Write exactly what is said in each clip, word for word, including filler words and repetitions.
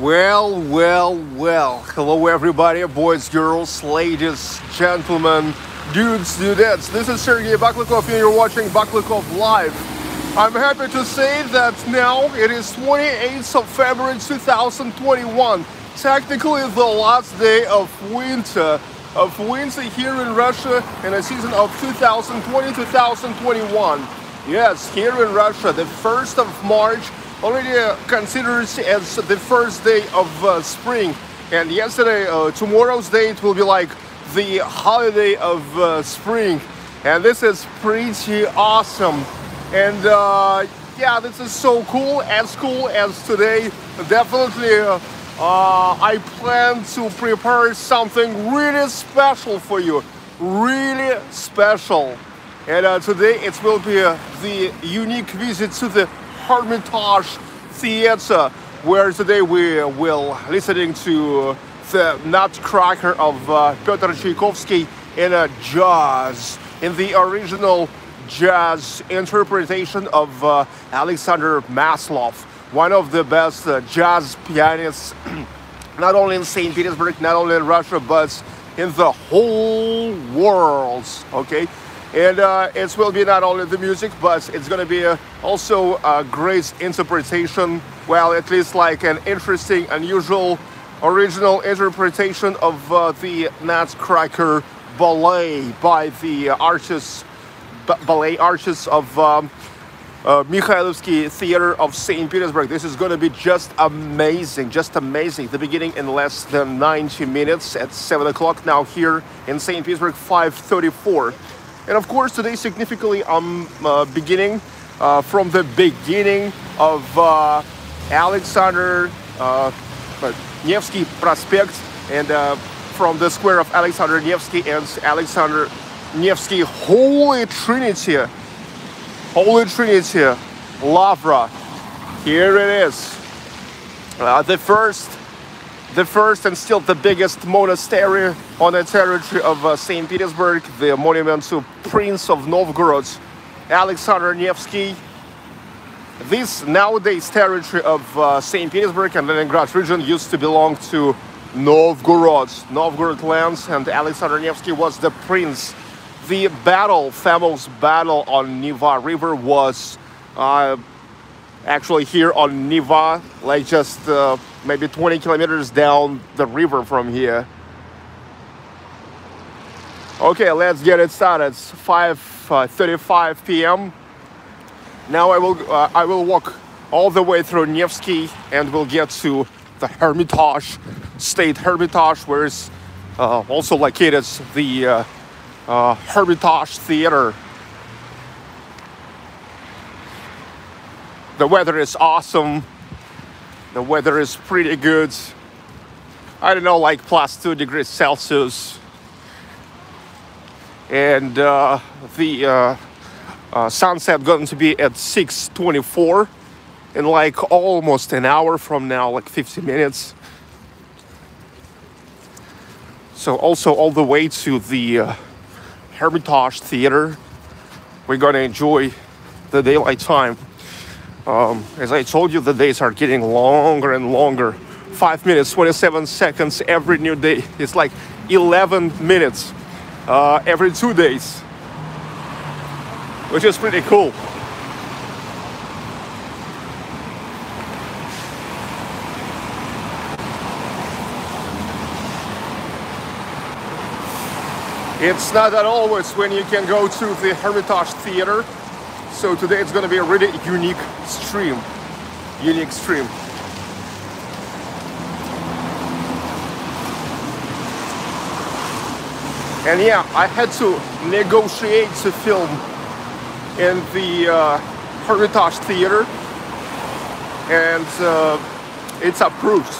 Well, well, well. Hello everybody, boys, girls, ladies, gentlemen, dudes, dudettes. This is Sergey Baklykov and you're watching Baklykov Live. I'm happy to say that now it is twenty-eighth of February two thousand twenty-one. Technically the last day of winter, of winter here in Russia in a season of two thousand twenty to two thousand twenty-one. Yes, here in Russia, the first of March already uh, considers as the first day of uh, spring. And yesterday, uh, tomorrow's day, it will be like the holiday of uh, spring. And this is pretty awesome. And uh, yeah, this is so cool, as cool as today. Definitely, uh, uh, I plan to prepare something really special for you. Really special. And uh, today it will be uh, the unique visit to the Hermitage Theater, where today we will listening to The Nutcracker of uh, Pyotr Tchaikovsky in a jazz, in the original jazz interpretation of uh, Alexander Maslov, one of the best uh, jazz pianists, not only in Saint Petersburg, not only in Russia, but in the whole world, okay? And uh, it will be not only the music, but it's going to be uh, also a great interpretation, well, at least like an interesting, unusual, original interpretation of uh, the Nutcracker ballet by the artists, ballet artists of um, uh, Mikhailovsky Theatre of Saint Petersburg. This is going to be just amazing, just amazing. The beginning in less than ninety minutes at seven o'clock now here in Saint Petersburg, five thirty-four. And of course, today significantly I'm uh, beginning uh, from the beginning of uh, Alexander uh, Nevsky Prospect and uh, from the square of Alexander Nevsky and Alexander Nevsky Holy Trinity, Holy Trinity, Lavra. Here it is, uh, the first, the first and still the biggest monastery on the territory of uh, Saint Petersburg, the monument to Prince of Novgorod, Alexander Nevsky. This nowadays territory of uh, Saint Petersburg and Leningrad region used to belong to Novgorod, Novgorod lands, and Alexander Nevsky was the prince. The battle, famous battle on Neva River was uh, actually here on Neva, like just uh, maybe twenty kilometers down the river from here. Okay, let's get it started. It's five thirty-five p m Now I will uh, I will walk all the way through Nevsky and we'll get to the Hermitage, State Hermitage, where is uh, also located the uh, uh, Hermitage Theater. The weather is awesome. The weather is pretty good. I don't know, like plus two degrees Celsius. And uh, the uh, uh, sunset going to be at six twenty-four in like almost an hour from now, like fifty minutes. So also all the way to the uh, Hermitage Theater. We're gonna enjoy the daylight time. Um, as I told you, the days are getting longer and longer. five minutes, twenty-seven seconds every new day. It's like eleven minutes uh, every two days, which is pretty cool. It's not that always when you can go to the Hermitage Theater. So today it's going to be a really unique stream, unique stream. And yeah, I had to negotiate to film in the uh, Hermitage Theater, and uh, it's approved,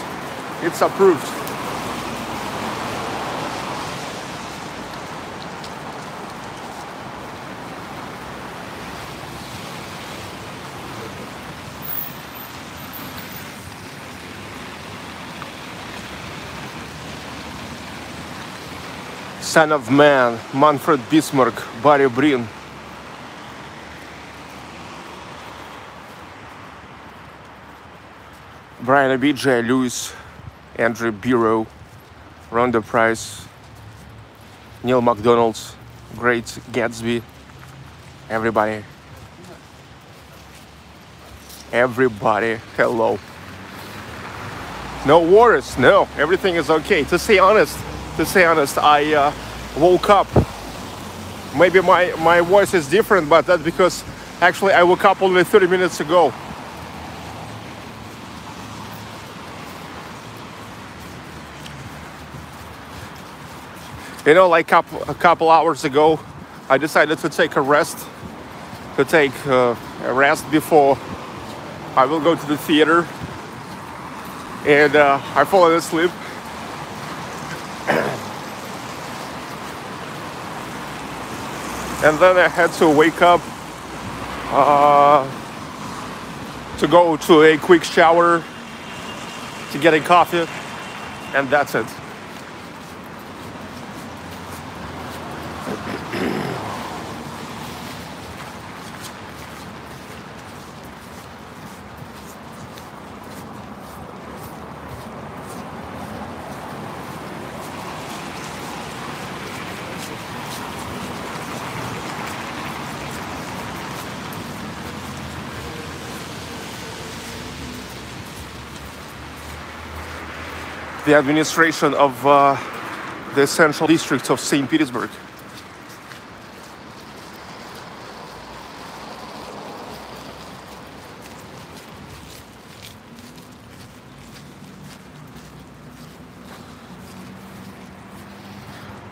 it's approved. Son of Man, Manfred Bismarck, Barry Breen. Brian Abidja, Lewis, Andrew Bureau, Rhonda Price, Neil MacDonald, Great Gatsby, everybody. Everybody, hello. No worries, no, everything is okay. To say honest, to say honest, I uh, woke up. Maybe my, my voice is different, but that's because actually I woke up only thirty minutes ago. You know, like a couple hours ago, I decided to take a rest, to take uh, a rest before I will go to the theater. And uh, I fallen asleep. And then I had to wake up uh, to go to a quick shower, to get a coffee, and that's it. The administration of uh, the central district of Saint Petersburg.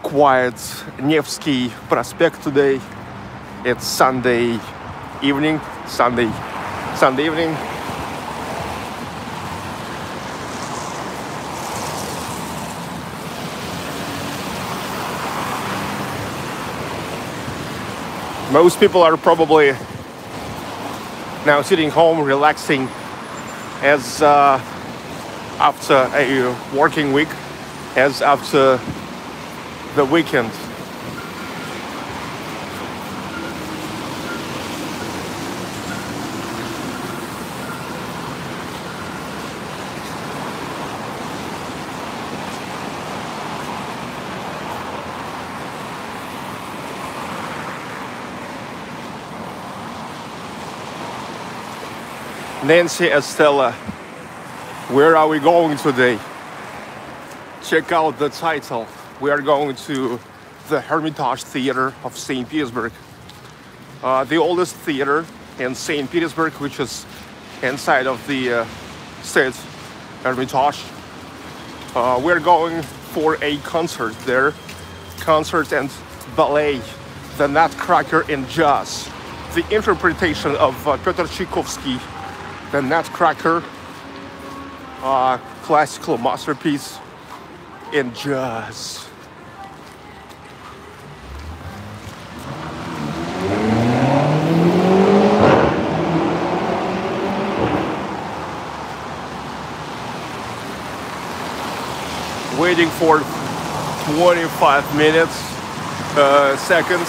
Quiet Nevsky Prospect today. It's Sunday evening, Sunday, Sunday evening. Most people are probably now sitting home, relaxing, as uh, after a working week, as after the weekend. Nancy Estella, where are we going today? Check out the title. We are going to the Hermitage Theater of Saint Petersburg. Uh, the oldest theater in Saint Petersburg, which is inside of the uh, state Hermitage. Uh, we're going for a concert there. Concert and ballet, The Nutcracker in Jazz. The interpretation of uh, Pyotr Tchaikovsky, The Nutcracker, uh, classical masterpiece in jazz. Waiting for twenty-five minutes, uh, seconds.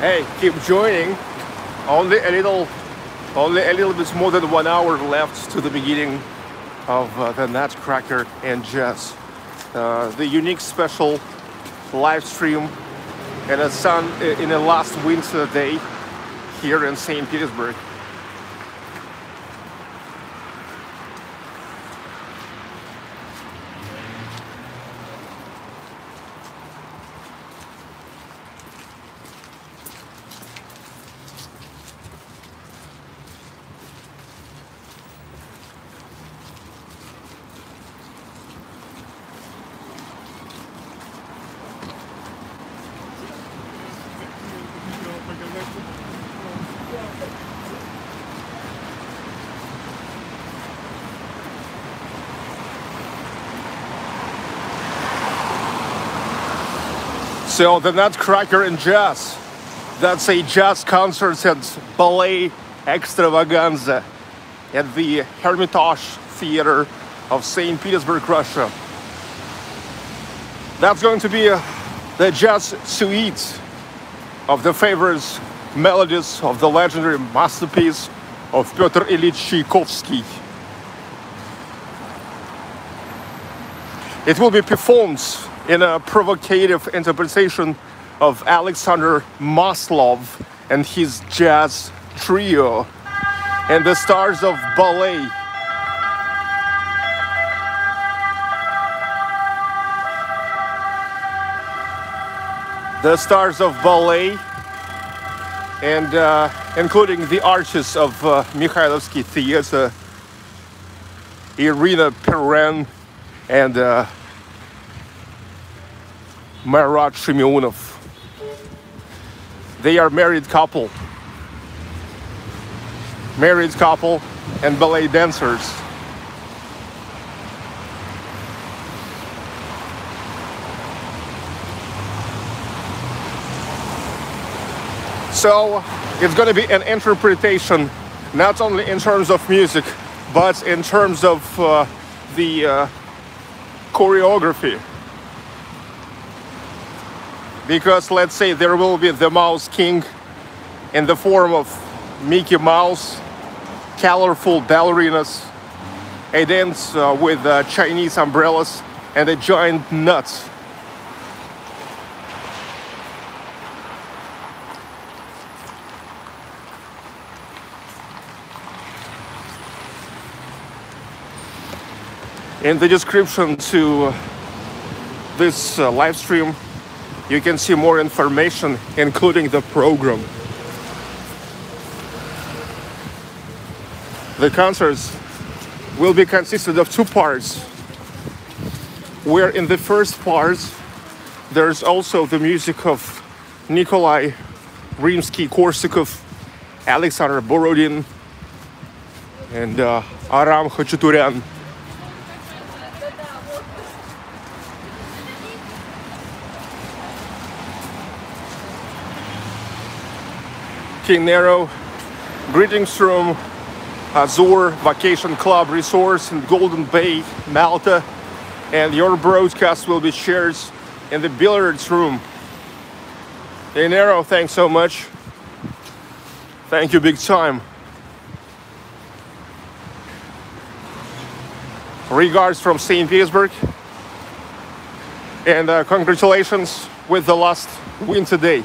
Hey, keep joining. Only a little, only a little bit more than one hour left to the beginning of uh, the Nutcracker and Jazz, uh, the unique special live stream in a sun in a last winter day here in Saint Petersburg. So The Nutcracker in Jazz, that's a jazz concert and ballet extravaganza at the Hermitage Theater of Saint Petersburg, Russia. That's going to be the jazz suites of the famous melodies of the legendary masterpiece of Pyotr Ilyich Tchaikovsky. It will be performed in a provocative interpretation of Alexander Maslov and his jazz trio and the stars of ballet. The stars of ballet and uh, including the artists of uh, Mikhailovsky Theatre, Irina Perren and uh, Marat Shemiunov. They are married couple. Married couple and ballet dancers. So it's going to be an interpretation, not only in terms of music, but in terms of uh, the uh, choreography. Because, let's say, there will be the Mouse King in the form of Mickey Mouse, colorful ballerinas, a dance uh, with uh, Chinese umbrellas and a giant nut. In the description to this uh, live stream, you can see more information, including the program. The concerts will be consisted of two parts, where in the first part, there's also the music of Nikolai Rimsky-Korsakov, Alexander Borodin, and uh, Aram Khachaturian. Narrow greetings from Azure Vacation Club Resource in Golden Bay, Malta, and your broadcast will be shared in the billiards room. Narrow, thanks so much. Thank you big time. Regards from Saint Petersburg, and uh, congratulations with the last winter day.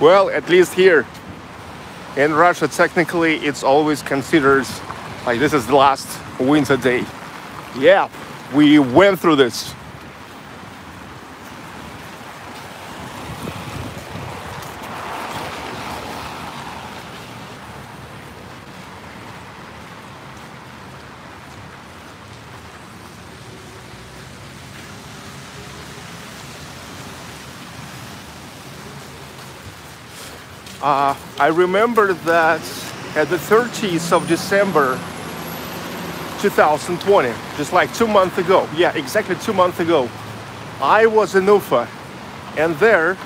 Well, at least here in Russia, technically, it's always considered like this is the last winter day. Yeah, we went through this. Uh, I remember that at the thirtieth of December two thousand twenty, just like two months ago, yeah, exactly two months ago, I was in Ufa, and there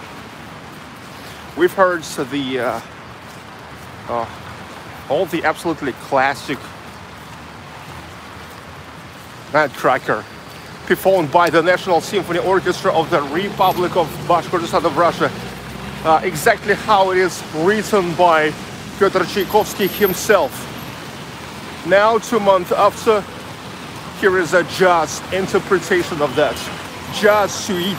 we've heard the uh, uh, all the absolutely classic Nutcracker performed by the National Symphony Orchestra of the Republic of Bashkortostan of Russia. Uh, exactly how it is written by Pyotr Tchaikovsky himself. Now, two months after, here is a jazz interpretation of that. Jazz suite.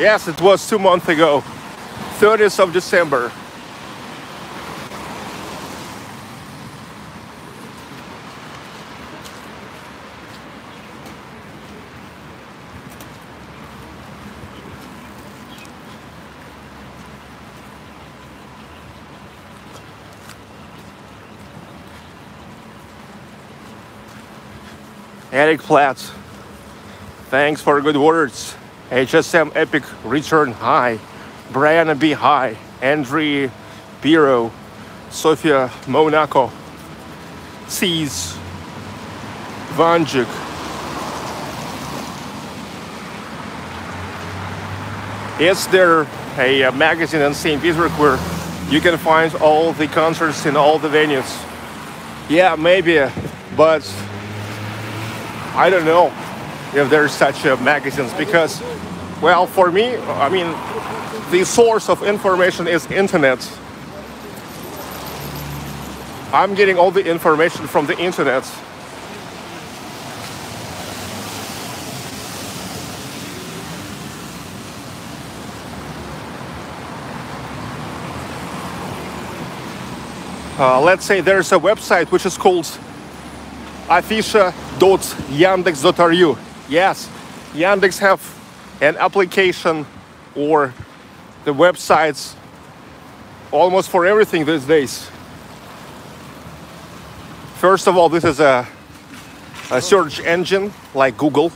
Yes, it was two months ago, thirtieth of December. Eric Platz, thanks for good words. H S M Epic Return High, Brianna B. High, Andrea Biro, Sofia Monaco, Cease, Vanjik, is there a magazine in Saint Petersburg where you can find all the concerts in all the venues? Yeah, maybe, but I don't know if there's such a magazines, because, well, for me, I mean, the source of information is internet. I'm getting all the information from the internet. Uh, let's say there's a website which is called afisha dot yandex dot r u. Yes, Yandex have an application or the websites almost for everything these days. First of all, this is a, a search engine like Google,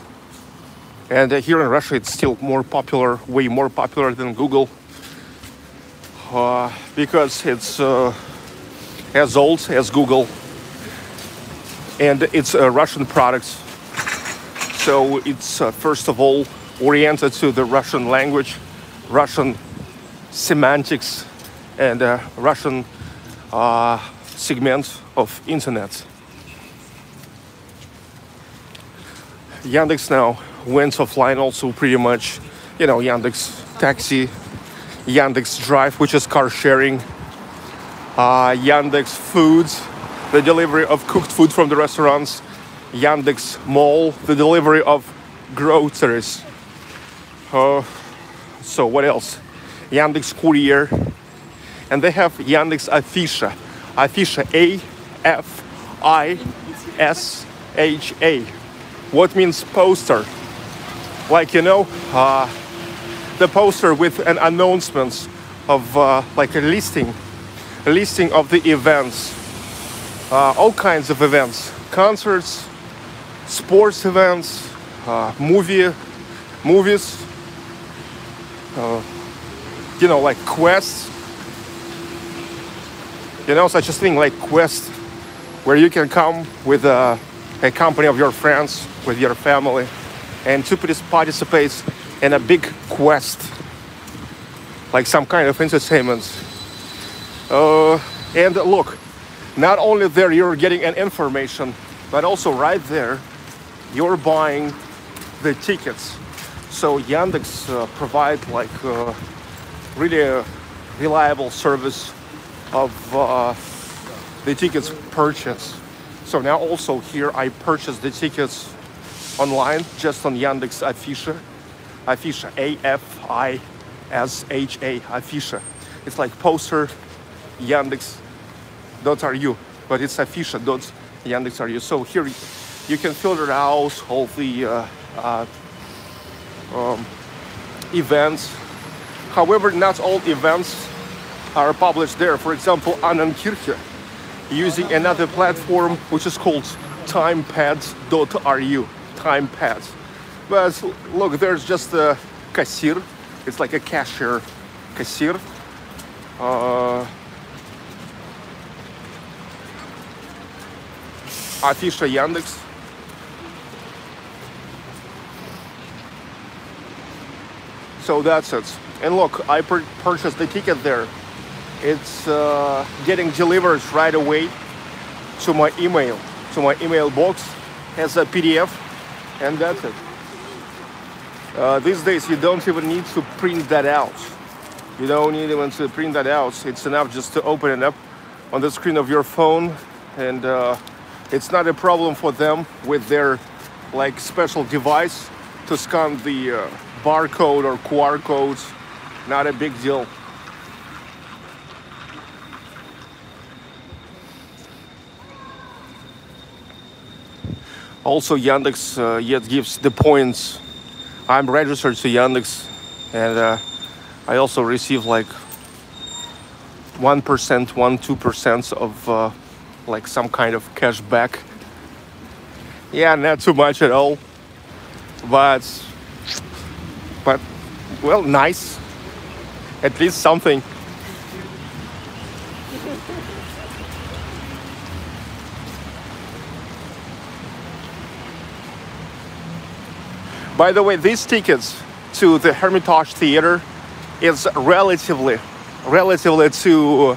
and uh, here in Russia it's still more popular, way more popular than Google, uh, because it's uh, as old as Google, and it's a Russian product, so it's uh, first of all oriented to the Russian language, Russian semantics, and uh, Russian uh, segment of internet. Yandex now went offline also pretty much, you know, Yandex Taxi, Yandex Drive, which is car sharing, Uh, Yandex Foods, the delivery of cooked food from the restaurants, Yandex Mall, the delivery of groceries. Uh, so what else? Yandex Courier, and they have Yandex Afisha, Afisha A F I S H A, what means poster. Like, you know, uh, the poster with an announcement of uh, like a listing. Listing of the events, uh, all kinds of events, concerts, sports events, uh, movie, movies, uh, you know, like quests, you know, such a thing like quest, where you can come with uh, a company of your friends, with your family, and to participate in a big quest, like some kind of entertainment. Uh, and look, not only there you're getting an information, but also right there you're buying the tickets. So Yandex uh, provide like uh, really a reliable service of uh, the tickets purchase. So now also here I purchased the tickets online, just on Yandex Afisha, Afisha A F I S H A, Afisha. It's like poster. Yandex dot r u, but it's afisha dot yandex dot r u. So here you can filter out all the uh, uh, um, events. However, not all events are published there. For example, Annenkirche using another platform which is called timepads dot r u. Timepads. But look, there's just a cashier. It's like a cashier. Cashier. Uh, Afisha Yandex. So that's it. And look, I pur purchased the ticket there. It's uh, getting delivered right away to my email, to my email box as a P D F, and that's it. Uh, these days you don't even need to print that out. You don't need even to print that out. It's enough just to open it up on the screen of your phone, and uh, it's not a problem for them with their like special device to scan the uh, barcode or Q R codes. Not a big deal. Also, Yandex uh, yet gives the points. I'm registered to Yandex, and uh, I also receive like one percent, one two percent of. Uh, like some kind of cashback. Yeah, not too much at all, but but well, nice. At least something. By the way, these tickets to the Hermitage Theater is relatively, relatively to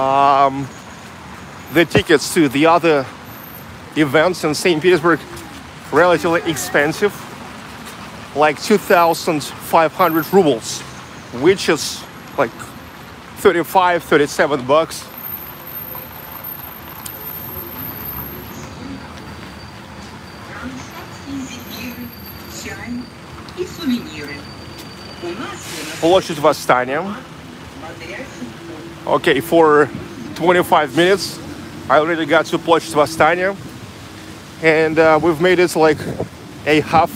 um, the tickets to the other events in Saint Petersburg, relatively expensive, like two thousand five hundred rubles, which is like thirty-five, thirty-seven bucks. Ploshchad Vosstaniya. Okay, for twenty-five minutes, I already got to Ploshchad Vosstaniya, and uh, we've made it like a half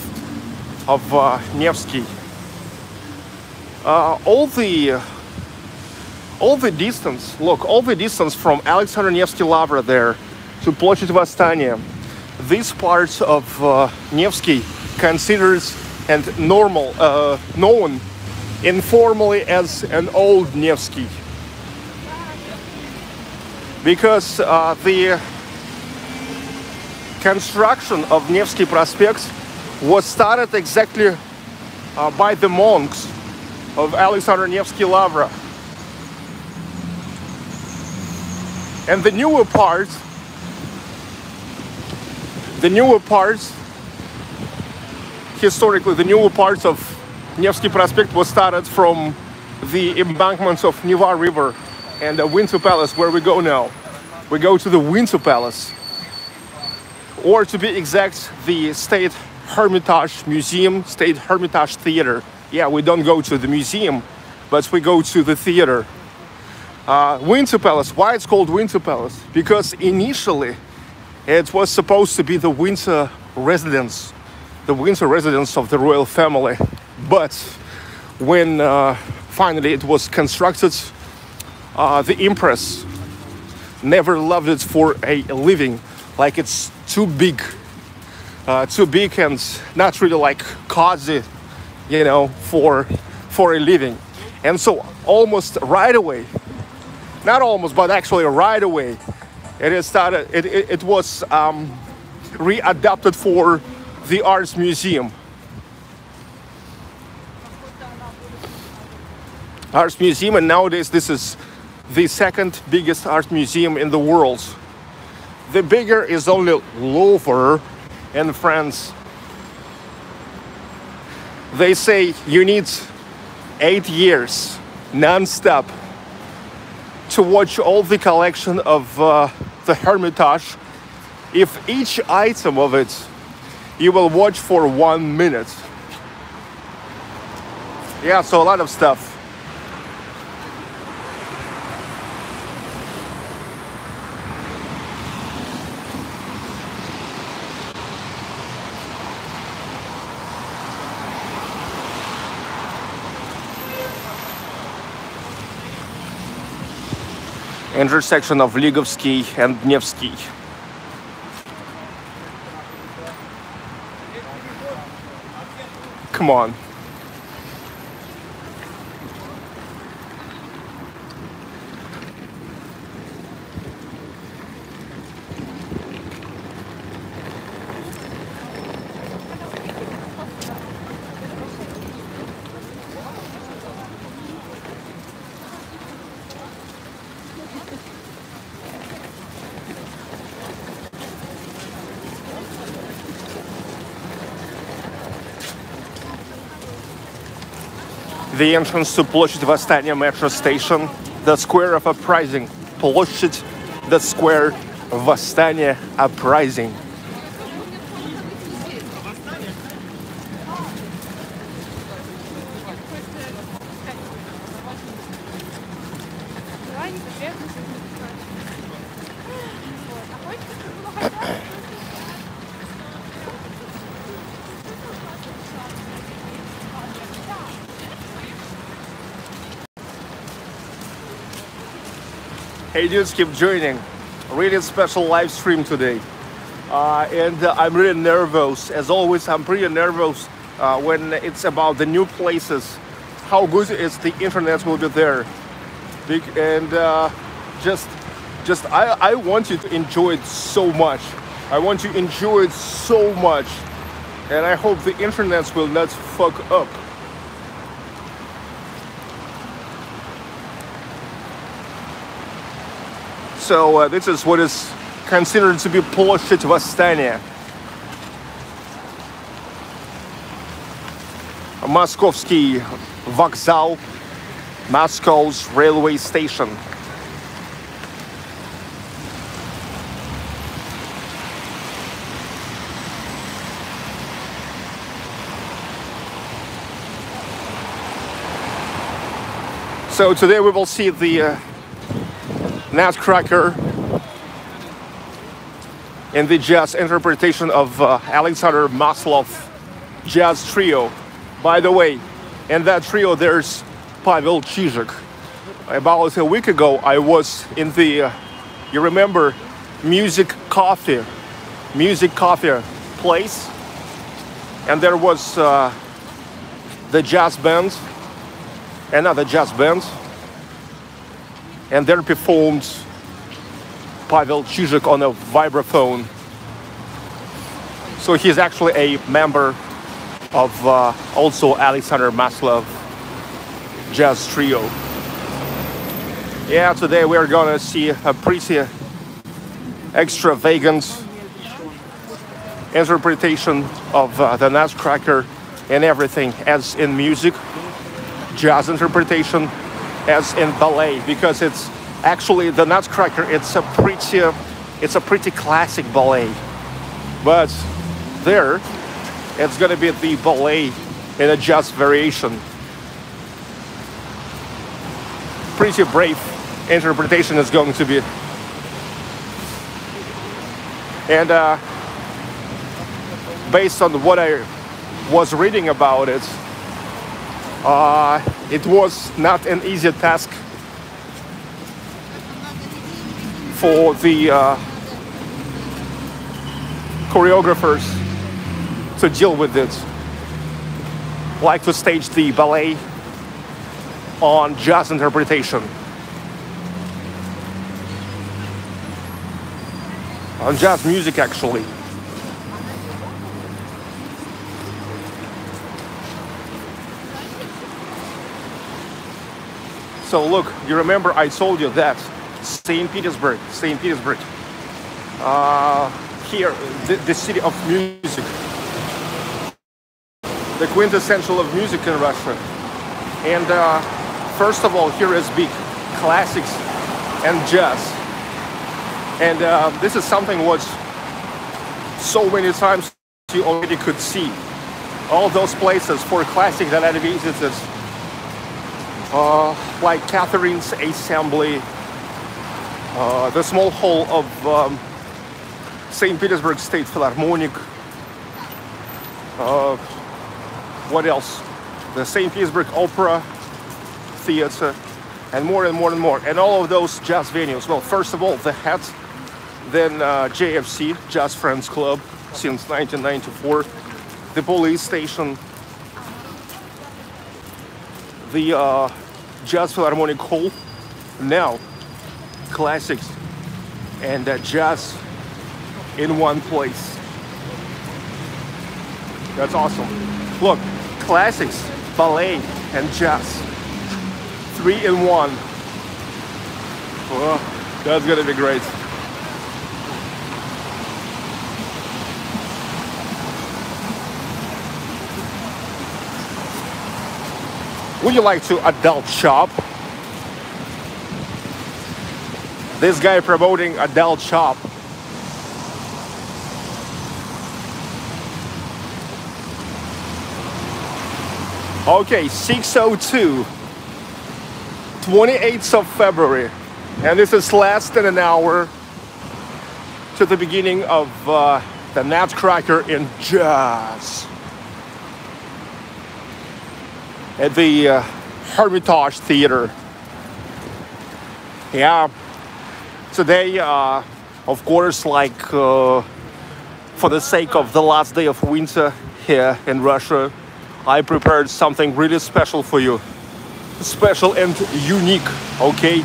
of uh, Nevsky. Uh, all the all the distance, look, all the distance from Alexander Nevsky Lavra there to Ploshchad Vosstaniya, this part of uh, Nevsky considers and normal, uh, known informally as an old Nevsky, because uh, the construction of Nevsky Prospect was started exactly uh, by the monks of Alexander Nevsky Lavra, and the newer part, the newer parts, historically, the newer parts of Nevsky Prospect was started from the embankments of Neva River and the Winter Palace, where we go now. We go to the Winter Palace, or to be exact, the State Hermitage Museum, State Hermitage Theater. Yeah, we don't go to the museum, but we go to the theater. Uh, Winter Palace. Why it's called Winter Palace? Because initially it was supposed to be the winter residence, the winter residence of the royal family. But when uh, finally it was constructed, uh, the Empress never loved it for a living. Like, it's too big, uh, too big and not really like cozy, you know, for, for a living. And so almost right away, not almost, but actually right away, it is started, it, it, it was um, readapted for the Arts Museum. Arts Museum, and nowadays this is the second biggest art museum in the world. The bigger is only Louvre in France. They say you need eight years non-stop to watch all the collection of uh, the Hermitage. If each item of it you will watch for one minute. Yeah, so a lot of stuff. Intersection of Ligovsky and Nevsky. Come on. The entrance to Ploshchad Vosstaniya metro station, the square of uprising, Ploshchad, the square, Vosstaniya uprising. Hey dudes, keep joining. Really special live stream today. uh, and uh, I'm really nervous. As always, I'm pretty nervous uh, when it's about the new places. How good is the internet will be there, and uh, just, just I, I want you to enjoy it so much. I want you to enjoy it so much, and I hope the internet will not fuck up. So uh, this is what is considered to be Ploshchad Vosstaniya, Moskovsky Vokzal, Moscow's railway station. So today we will see the uh, Nutcracker in the jazz interpretation of uh, Alexander Maslov jazz trio. By the way, in that trio there's Pavel Chizhik. About a week ago I was in the, uh, you remember, music coffee, music coffee place, and there was uh, the jazz band, another jazz band. And there performed Pavel Chizhik on a vibraphone. So he's actually a member of uh, also Alexander Maslov jazz trio. Yeah, today we're gonna see a pretty extravagant interpretation of uh, the Nutcracker and everything, as in music, jazz interpretation, as in ballet, because it's actually the Nutcracker, it's a pretty it's a pretty classic ballet, but there it's gonna be the ballet in a jazz variation. Pretty brave interpretation is going to be. And uh, based on what I was reading about it, Uh, it was not an easy task for the uh, choreographers to deal with it. Like to stage the ballet on jazz interpretation. On jazz music, actually. So look, you remember I told you that Saint Petersburg, Saint Petersburg, uh, here, the, the city of music, the quintessential of music in Russia. And uh, first of all, here is big classics and jazz. And uh, this is something what so many times you already could see. All those places for classic that I visited. Uh, like Catherine's Assembly, uh, the small hall of um, Saint Petersburg State Philharmonic. Uh, what else? The Saint Petersburg Opera Theater, and more and more and more. And all of those jazz venues. Well, first of all, the H A T, then uh, J F C, Jazz Friends Club, since nineteen ninety-four, the police station, the uh, Jazz Philharmonic Hall, now classics and uh, jazz in one place. That's awesome. Look, classics, ballet, and jazz, three in one. Oh, that's gonna be great. Would you like to adult shop? This guy promoting adult shop. Okay, six oh two, twenty-eighth of February. And this is less than an hour to the beginning of uh, the Nutcracker in Jazz at the uh, Hermitage Theater. Yeah, today, uh, of course, like uh, for the sake of the last day of winter here in Russia, I prepared something really special for you. Special and unique, okay?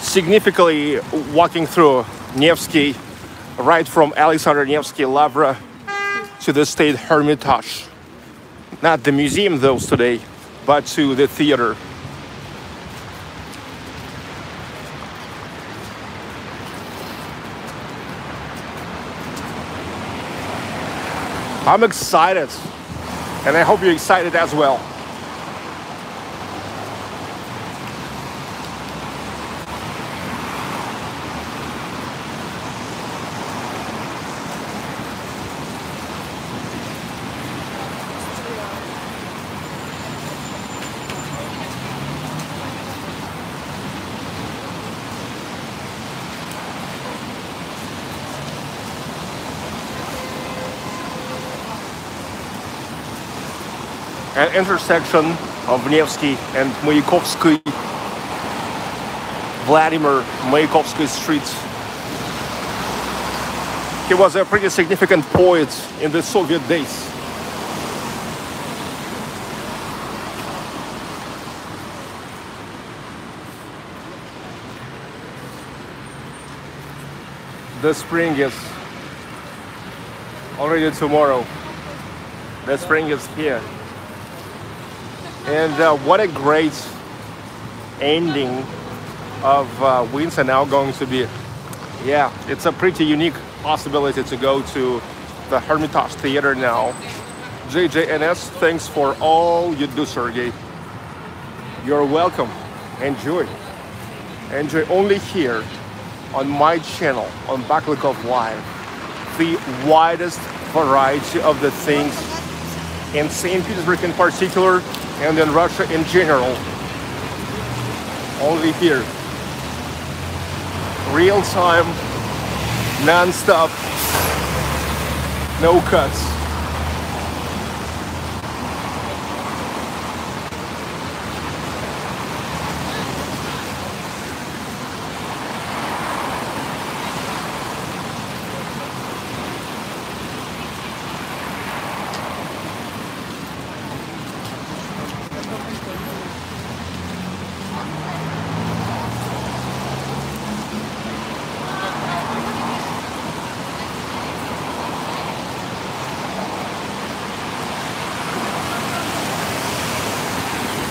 Significantly walking through Nevsky, right from Alexander Nevsky Lavra to the State Hermitage. Not the museum though today, but to the theater. I'm excited, and I hope you're excited as well. An intersection of Nevsky and Mayakovsky, Vladimir Mayakovsky Street. He was a pretty significant poet in the Soviet days. The spring is already tomorrow. The spring is here. And uh, what a great ending of uh, winter now going to be. Yeah, it's a pretty unique possibility to go to the Hermitage Theater now. J J N S, thanks for all you do, Sergey. You're welcome. Enjoy. Enjoy only here on my channel, on Baklykov Live. The widest variety of the things in Saint Petersburg in particular, and in Russia in general. Only here. Real time, non-stop, no cuts.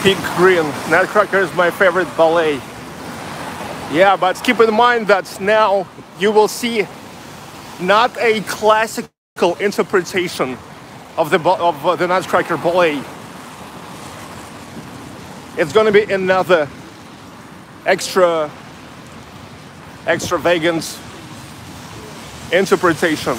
Big green. Nutcracker is my favorite ballet. Yeah, but keep in mind that now you will see not a classical interpretation of the of the Nutcracker ballet. It's going to be another extra extravagant interpretation.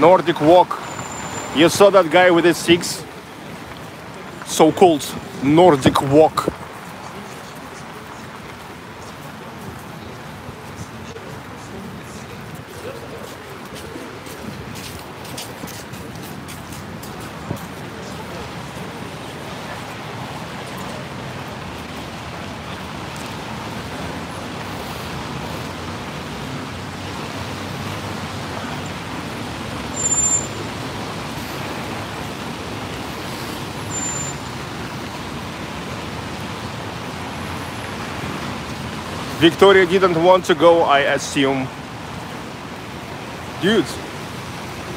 Nordic walk. You saw that guy with the six? So-called Nordic walk. Victoria didn't want to go, I assume. Dudes,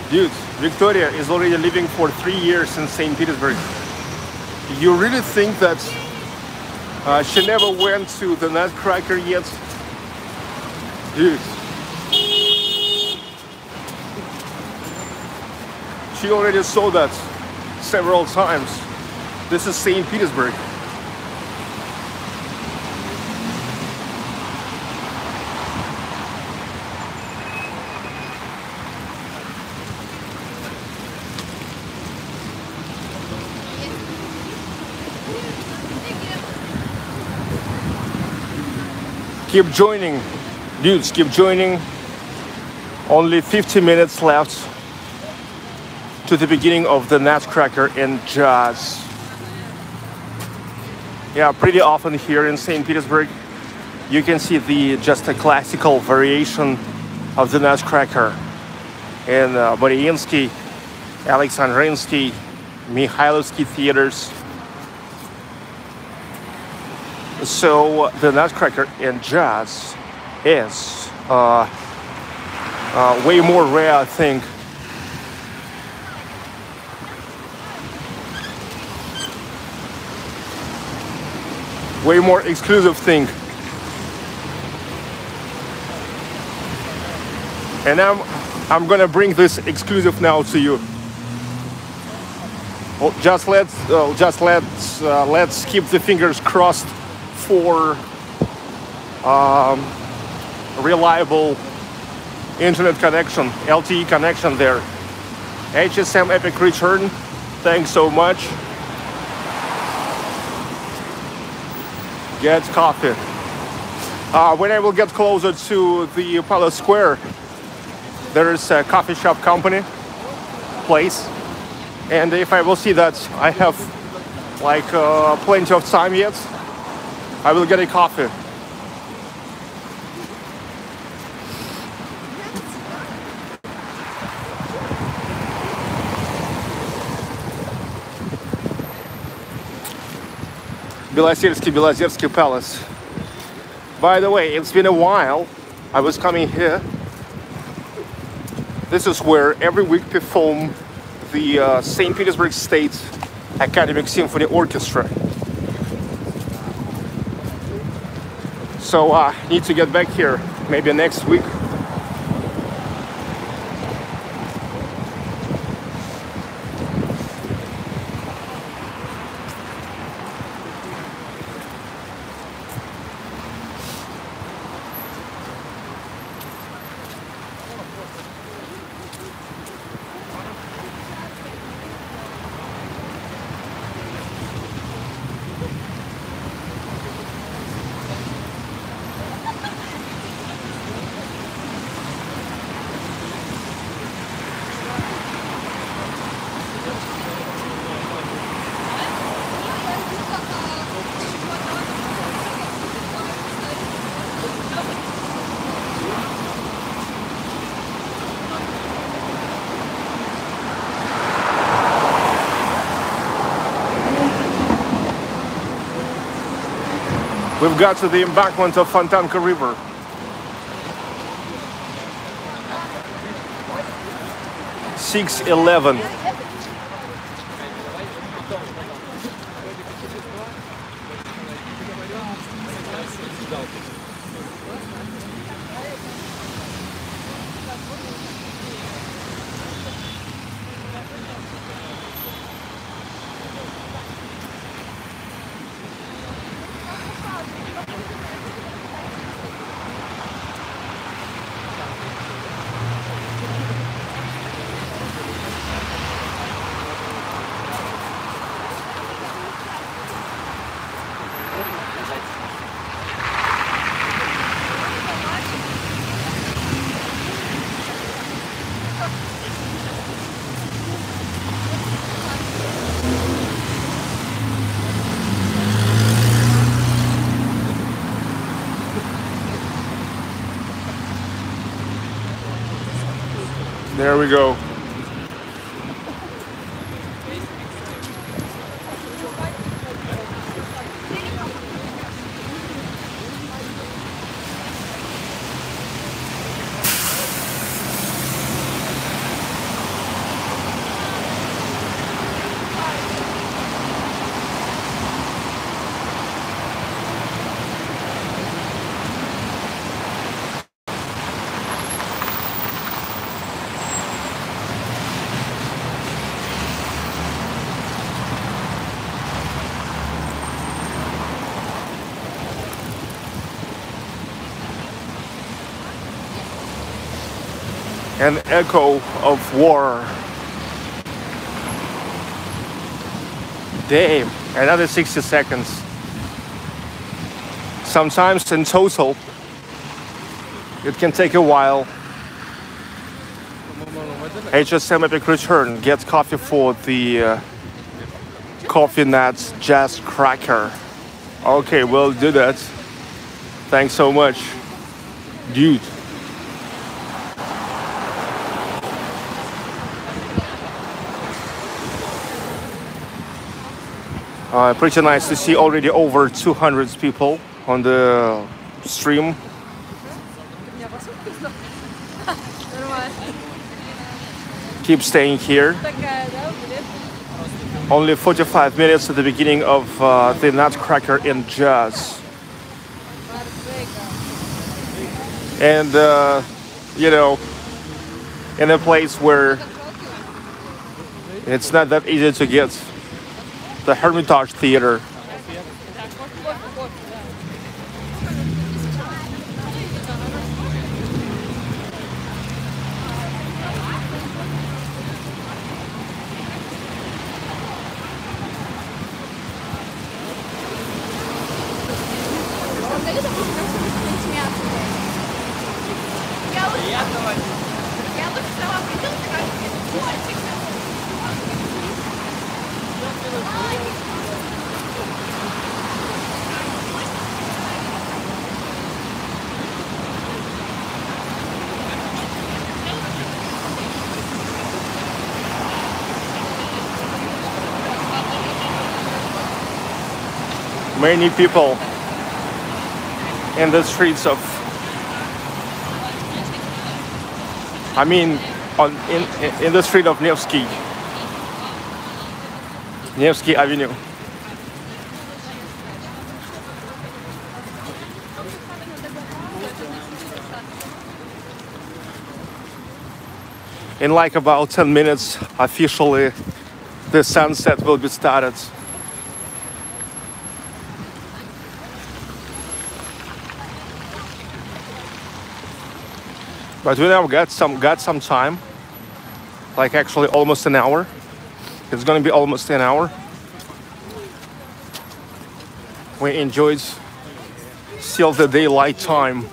dudes, Victoria is already living for three years in Saint Petersburg. You really think that uh, she never went to the Nutcracker yet? Dudes. She already saw that several times. This is Saint Petersburg. Keep joining, dudes, keep joining. Only fifty minutes left to the beginning of the Nutcracker in Jazz. Yeah, pretty often here in Saint Petersburg, you can see the just a classical variation of the Nutcracker in uh, Mariinsky, Alexandrinsky, Mikhailovsky theaters. So the Nutcracker in Jazz is uh, uh, way more rare, I think. Way more exclusive thing. And I'm I'm gonna bring this exclusive now to you. Well, just let's uh, just let's uh, let's keep the fingers crossed for um, reliable internet connection, L T E connection there. H S M Epic Return, thanks so much. Get coffee. Uh, when I will get closer to the Palace Square, there is a coffee shop company, place. And if I will see that I have like uh, plenty of time yet, I will get a coffee. Belazirsky, Belazirsky Palace. By the way, it's been a while. I was coming here. This is where every week perform the uh, Saint Petersburg State Academic Symphony Orchestra. So I uh, need to get back here, maybe next week. We've got to the embankment of Fontanka River. six eleven. There we go. an echo of war. Damn, another sixty seconds. Sometimes in total, it can take a while. H S M Epic Return, get coffee for the uh, Coffee Nuts Jazz Cracker. Okay, we'll do that. Thanks so much, dude. Uh, pretty nice to see already over two hundred people on the stream. Keep staying here. Only forty-five minutes at the beginning of uh, The Nutcracker in Jazz. And, uh, you know, in a place where it's not that easy to get. The Hermitage Theater. Many people in the streets of, I mean, on, in, in the street of Nevsky, Nevsky Avenue. In like about ten minutes, officially, the sunset will be started. But we now got some got some time, like actually almost an hour. It's gonna be almost an hour. We enjoyed still the daylight time.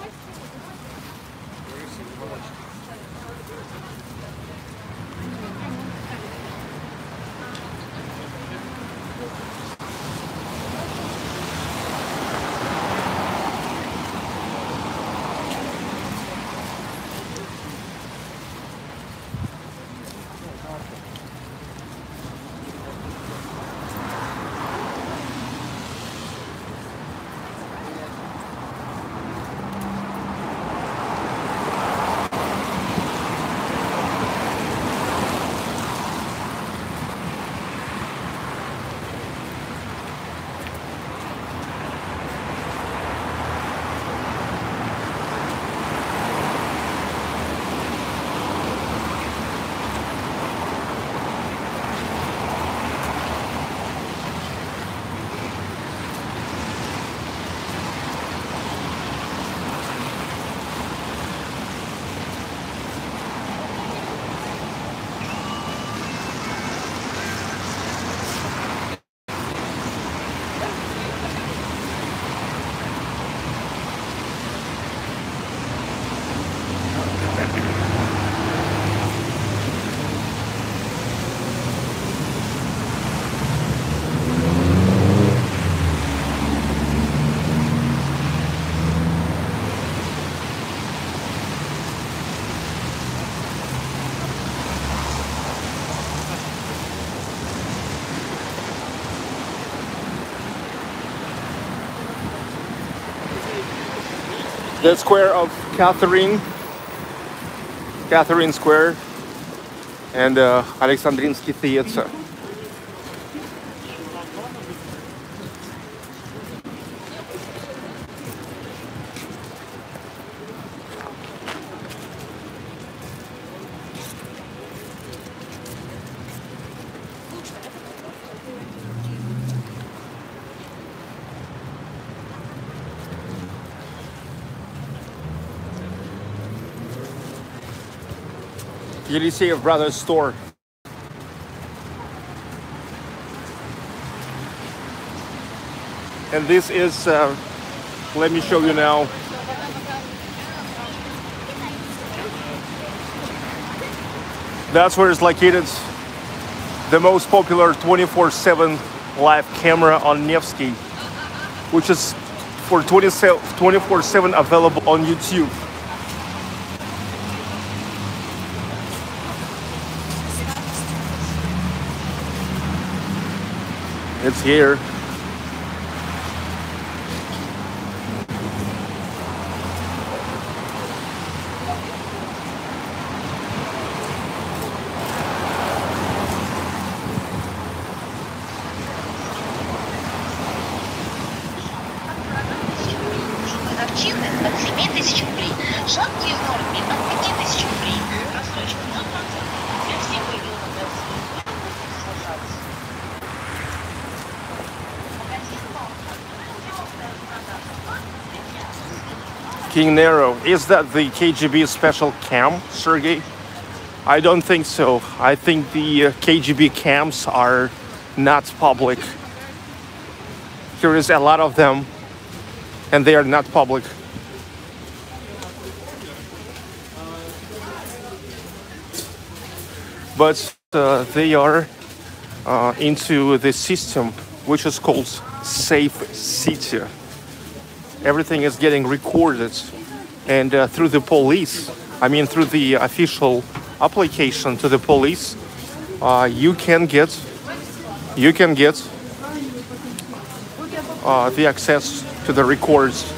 The square of Catherine, Catherine Square, and uh, Alexandrinsky Theatre. Yeliseyev Brothers store. And this is, uh, let me show you now. That's where it's located. The most popular twenty-four seven live camera on Nevsky, which is for twenty-four seven available on YouTube. It's here. Narrow. Is that the K G B special cam, Sergey? I don't think so. I think the uh, K G B cams are not public. Here is a lot of them, and they are not public. But uh, they are uh, into the system, which is called Safe City. Everything is getting recorded, and uh, through the police, I mean through the official application to the police, uh, you can get you can get uh, the access to the records.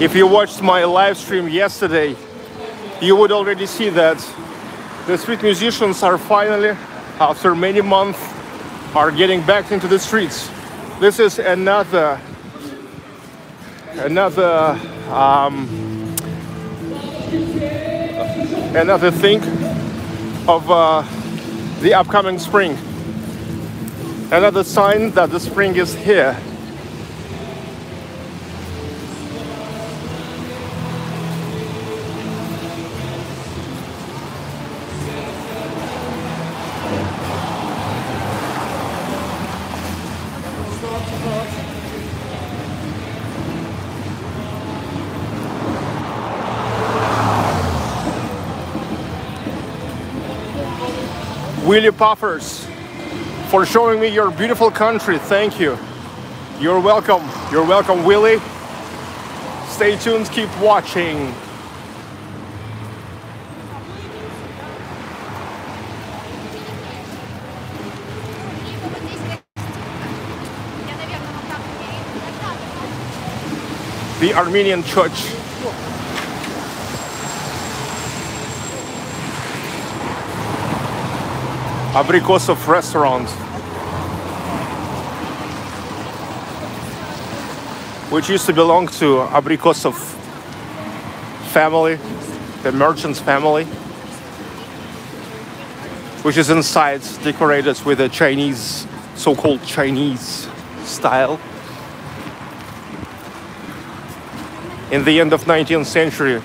If you watched my live stream yesterday, you would already see that the street musicians are finally, after many months, are getting back into the streets. This is another, another, um, another thing of uh, the upcoming spring. Another sign that the spring is here. Willie Puffers, for showing me your beautiful country. Thank you. You're welcome. You're welcome, Willie. Stay tuned. Keep watching. The Armenian Church. Abrikosov restaurant, which used to belong to Abrikosov family, the merchant's family, which is inside decorated with a Chinese, so-called Chinese style. In the end of nineteenth century,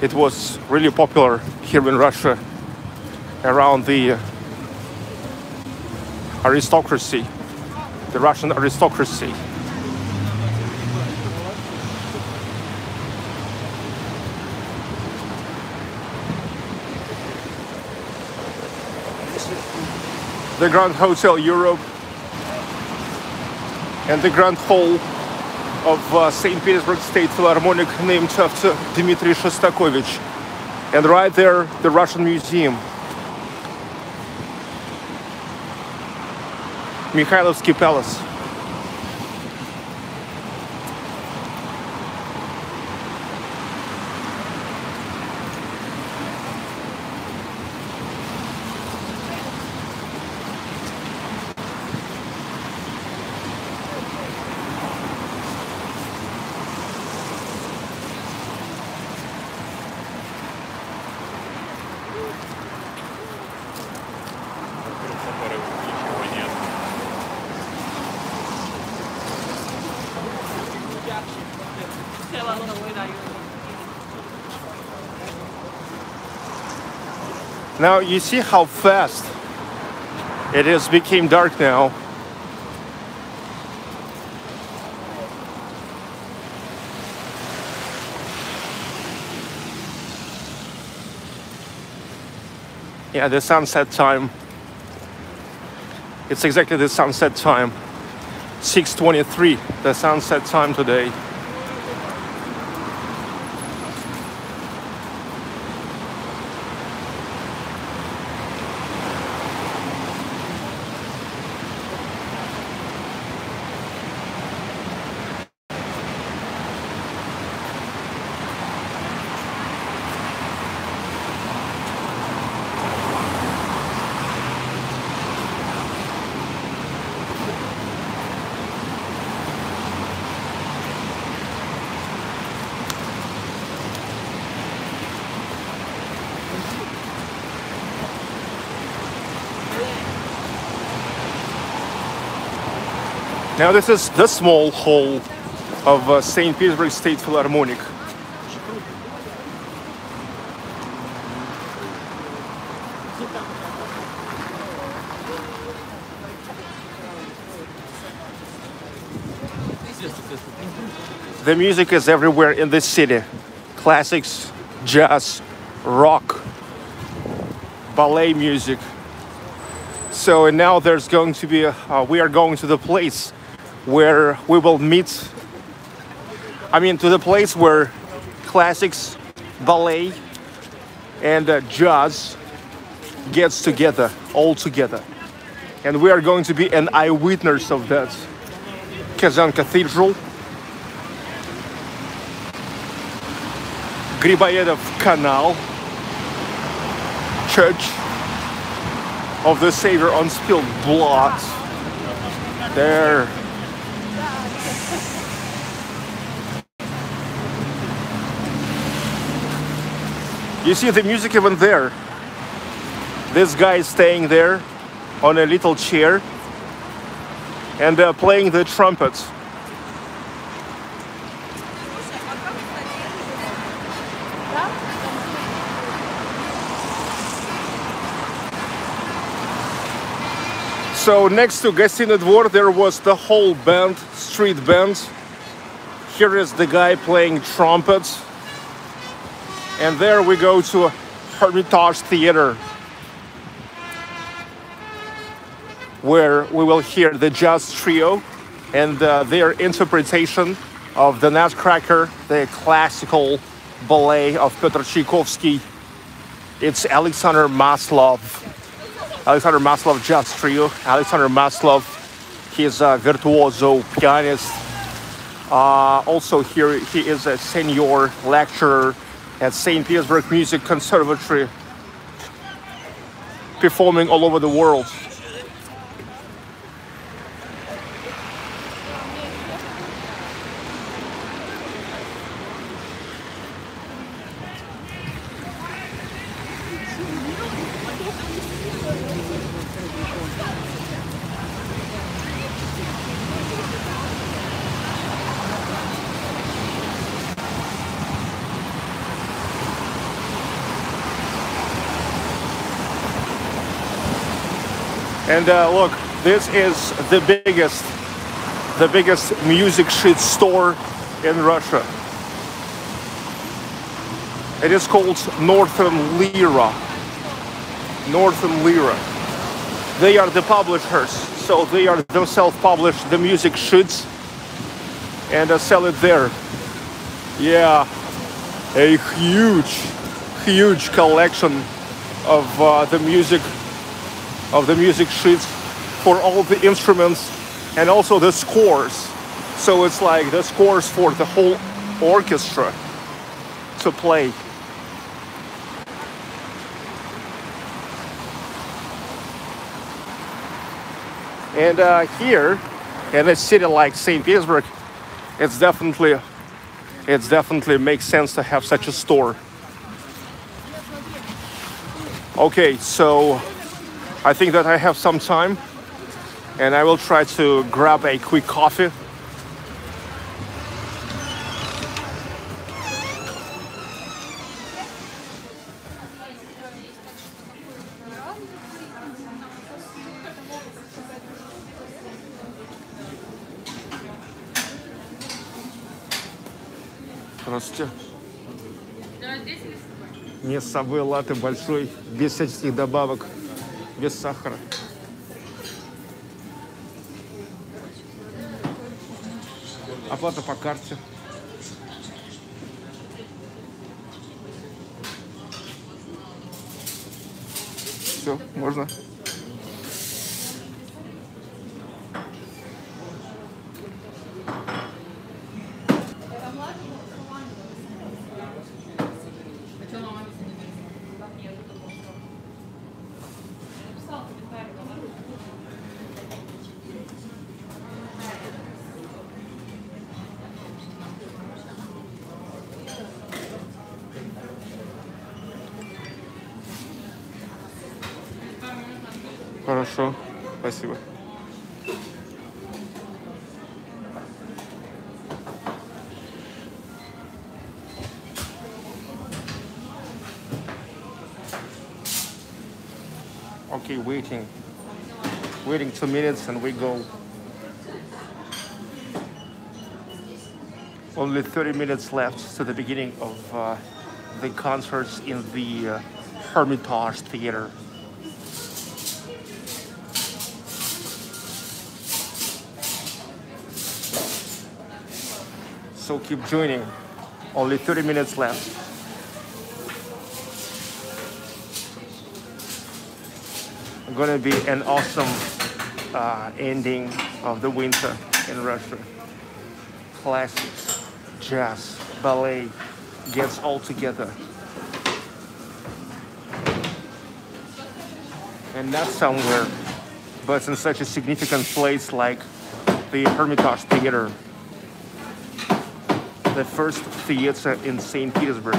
it was really popular here in Russia, around the aristocracy, the Russian aristocracy. The Grand Hotel Europe and the Grand Hall of uh, Saint Petersburg State Philharmonic, named after Dmitry Shostakovich. And right there, the Russian Museum. Mikhailovsky Palace. Now you see how fast it is became dark now. Yeah, the sunset time. It's exactly the sunset time. six twenty-three, the sunset time today. Now this is the small hall of uh, Saint Petersburg State Philharmonic. The music is everywhere in this city. Classics, jazz, rock, ballet music. So and now there's going to be, a, uh, we are going to the place where we will meet, I mean to the place where classics, ballet and uh, jazz gets together, all together. And we are going to be an eyewitness of that. Kazan Cathedral, Griboyedov Canal, Church of the Savior on Spilled Blood. There. You see the music even there. This guy is staying there on a little chair and uh, playing the trumpet. So next to Gostinny Dvor there was the whole band, street band. Here is the guy playing trumpets. And there we go to Hermitage Theater, where we will hear the jazz trio and uh, their interpretation of The Nutcracker, the classical ballet of Pyotr Tchaikovsky. It's Alexander Maslov, Alexander Maslov Jazz Trio. Alexander Maslov, he's a virtuoso pianist. Uh, also here he is a senior lecturer at Saint Petersburg Music Conservatory, performing all over the world. And uh, look, this is the biggest, the biggest music sheet store in Russia. It is called Northern Lira. Northern Lira. They are the publishers, so they are themselves publish the music sheets and uh, sell it there. Yeah, a huge, huge collection of uh, the music. of the music sheets for all the instruments and also the scores. So it's like the scores for the whole orchestra to play. And uh, here in a city like Saint Petersburg, it's definitely, it's definitely makes sense to have such a store. Okay, so I think that I have some time and I will try to grab a quick coffee. Здравствуйте. Мне с собой латте большой, без всяческих добавок, без сахара. Оплата по карте. Все, можно. Хорошо, спасибо. Okay, waiting. Waiting two minutes and we go. Only thirty minutes left to the beginning of uh, the concerts in the uh, Hermitage Theater. So keep joining. Only thirty minutes left. Gonna be an awesome uh, ending of the winter in Russia. Classics, jazz, ballet gets all together. And not somewhere, but in such a significant place like the Hermitage Theater. The first theater in Saint Petersburg.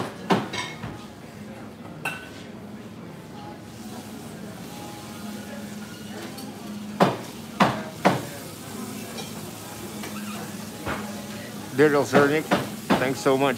Daryl Zernik, thanks so much.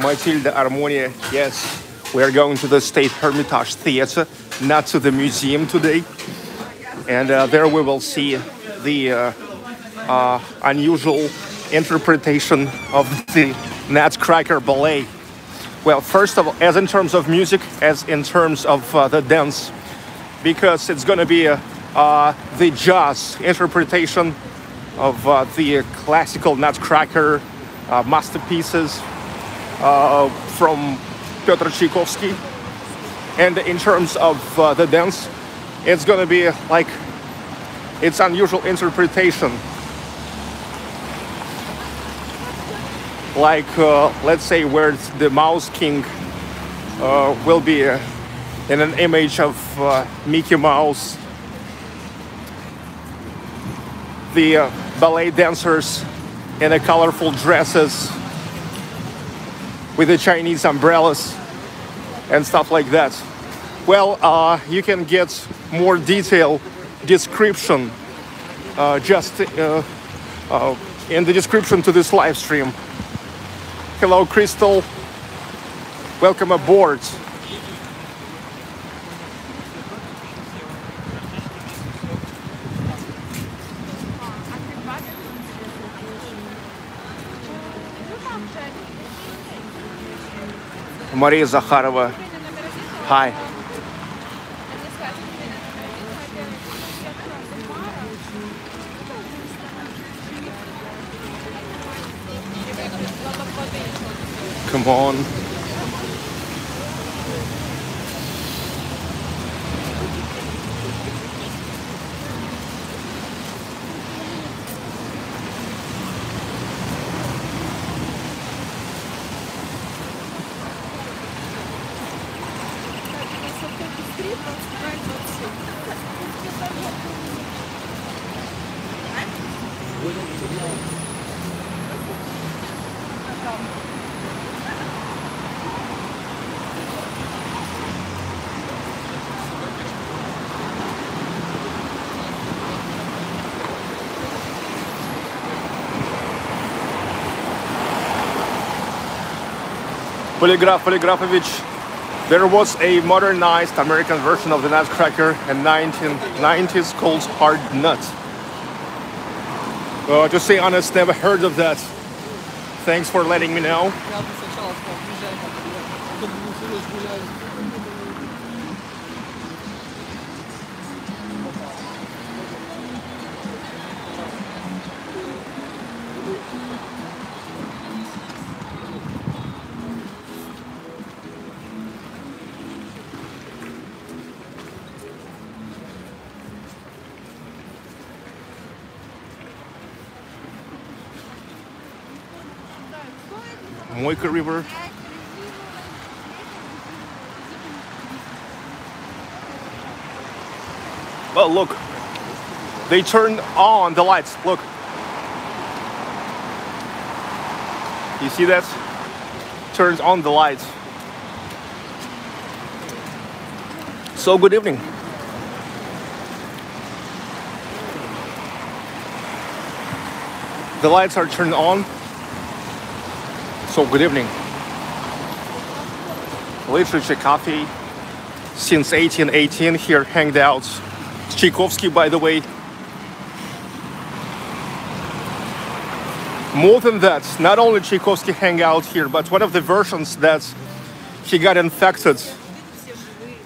Matilda Armonia, yes, we are going to the State Hermitage Theater, not to the museum today. And uh, there we will see the uh, uh, unusual interpretation of the Nutcracker ballet. Well, first of all, as in terms of music, as in terms of uh, the dance, because it's going to be uh, uh, the jazz interpretation of uh, the classical Nutcracker uh, masterpieces. Uh, from Pyotr Tchaikovsky. And in terms of uh, the dance, it's gonna be like its unusual interpretation, like uh, let's say where the Mouse King uh, will be uh, in an image of uh, Mickey Mouse. The uh, ballet dancers in a colorful dresses with the Chinese umbrellas and stuff like that. Well, uh, you can get more detailed description uh, just uh, uh, in the description to this live stream. Hello, Crystal. Welcome aboard. Maria Zakharova, hi. Come on. Polygraph Polygrapovich, there was a modernized American version of The Nutcracker in nineteen nineties called Hard Nut. Uh, to say honest, never heard of that. Thanks for letting me know. Moika River. Well, look, they turned on the lights. Look, you see that? Turns on the lights. So good evening. The lights are turned on. So good evening. Literature cafe since eighteen eighteen here, hangouts. Tchaikovsky, by the way. More than that, not only Tchaikovsky hangout here, but one of the versions that he got infected,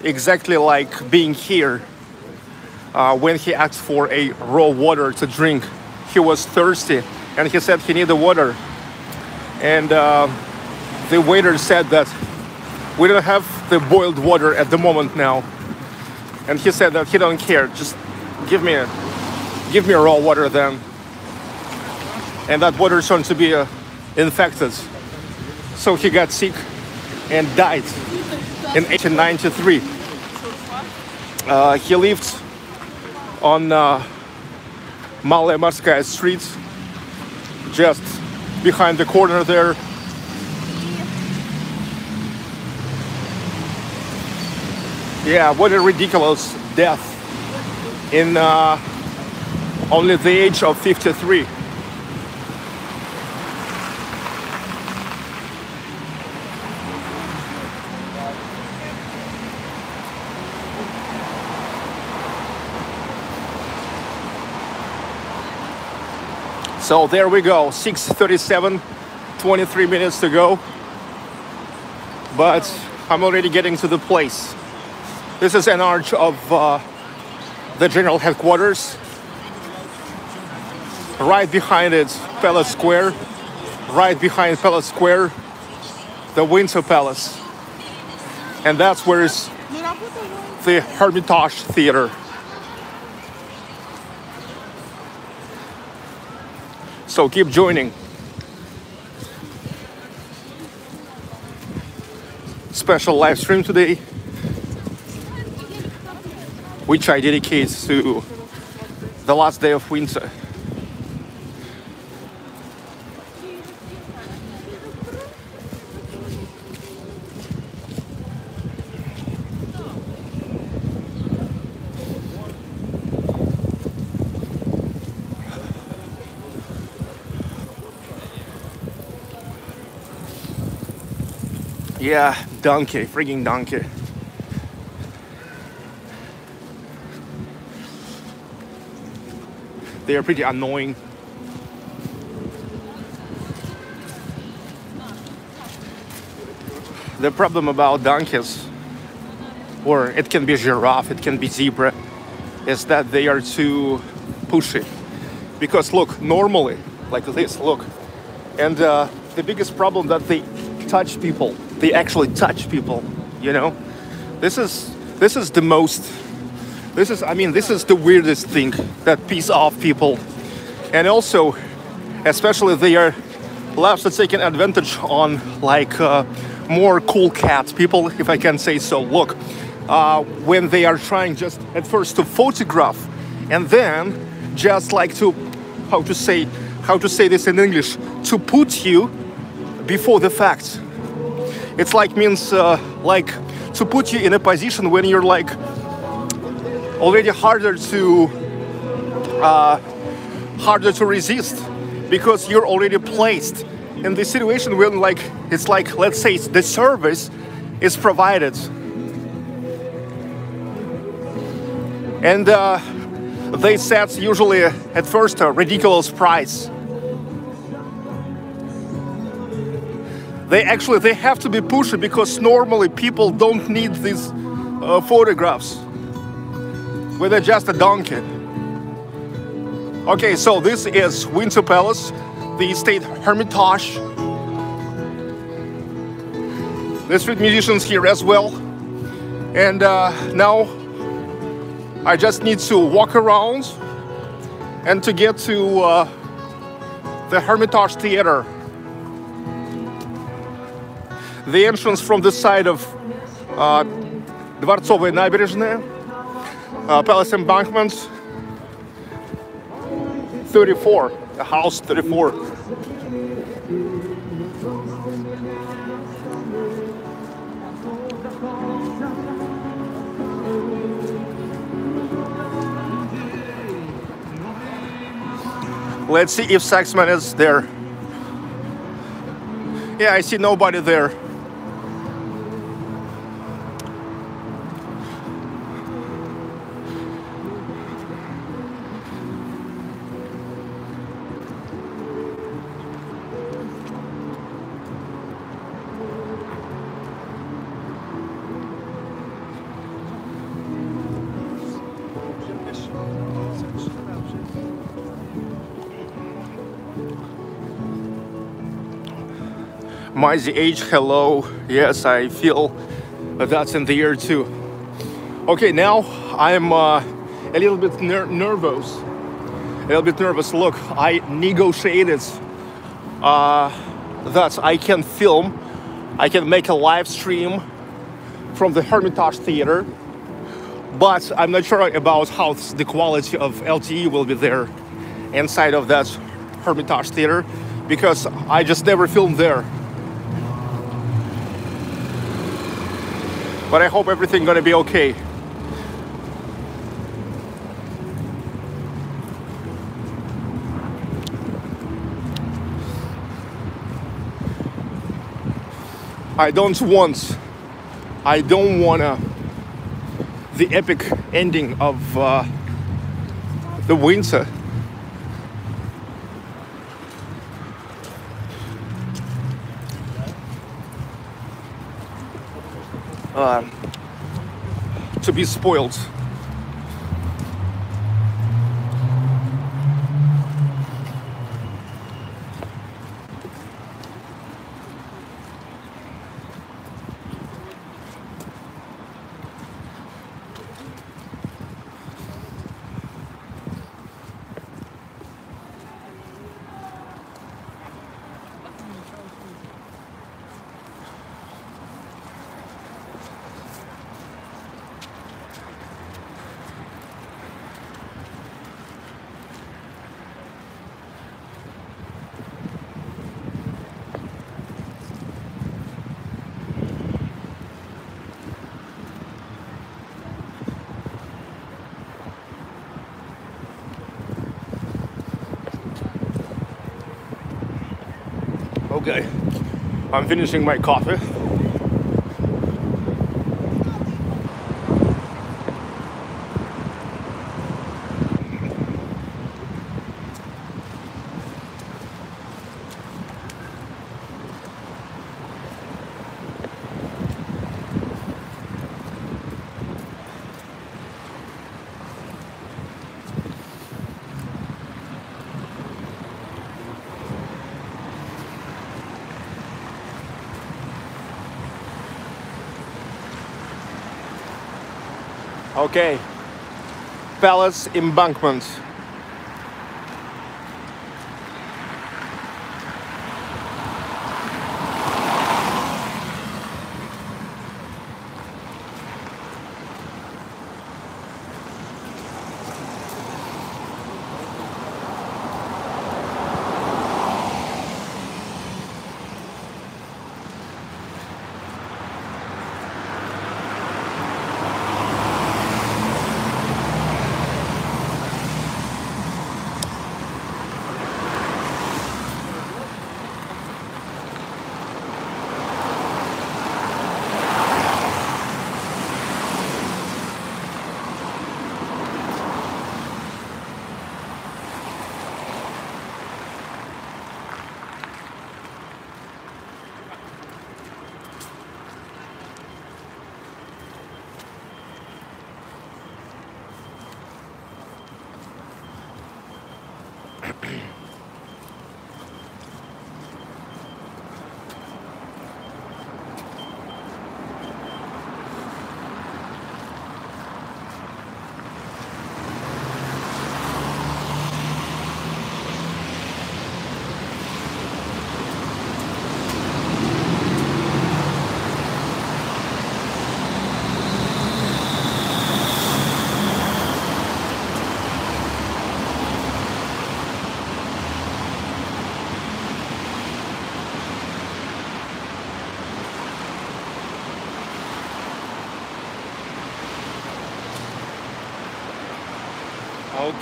exactly like being here, uh, when he asked for a raw water to drink. He was thirsty and he said he needed water. And uh, the waiter said that we don't have the boiled water at the moment now. And he said that he don't care, just give me, a, give me raw water then. And that water turned to be uh, infected. So he got sick and died in eighteen ninety-three. Uh, he lived on uh, Malaya Morskaya Street, just behind the corner there. Yeah, what a ridiculous death in uh, only the age of fifty-three. So there we go, six thirty-seven, twenty-three minutes to go, but I'm already getting to the place. This is an arch of uh, the general headquarters. Right behind it, Palace Square. Right behind Palace Square, the Winter Palace. And that's where is the Hermitage Theater. So keep joining. Special live stream today, which I dedicate to the last day of winter. Yeah, donkey, frigging donkey. They are pretty annoying. The problem about donkeys, or it can be giraffe, it can be zebra, is that they are too pushy. Because look, normally, like this, look. And uh, the biggest problem that they touch people. They actually touch people, you know. This is this is the most. This is I mean this is the weirdest thing that pisses off people, and also, especially they are loves to take an advantage on like uh, more cool cat people, if I can say so. Look, uh, when they are trying just at first to photograph, and then just like to how to say how to say this in English, to put you before the facts. It's like means uh, like to put you in a position when you're like already harder to uh, harder to resist, because you're already placed in the situation when like it's like, let's say, it's the service is provided. And uh, they set usually at first a ridiculous price. They actually, they have to be pushy, because normally people don't need these uh, photographs where they're just a donkey. Okay, so this is Winter Palace, the State Hermitage. The street musicians here as well. And uh, now I just need to walk around and to get to uh, the Hermitage Theater. The entrance from the side of uh, Dvorцовая Набережная, uh, Palace Embankment thirty-four, the house thirty-four. Let's see if Saxman is there. Yeah, I see nobody there. Maisy H, hello. Yes, I feel that's in the air too. Okay, now I'm uh, a little bit ner nervous. A little bit nervous. Look, I negotiated uh, that I can film, I can make a live stream from the Hermitage Theater, but I'm not sure about how the quality of L T E will be there inside of that Hermitage Theater, because I just never filmed there. But I hope everything's gonna be okay. I don't want, I don't wanna the epic ending of uh, the winter. Uh, to be spoiled. Okay, I'm finishing my coffee. Okay, Palace Embankment.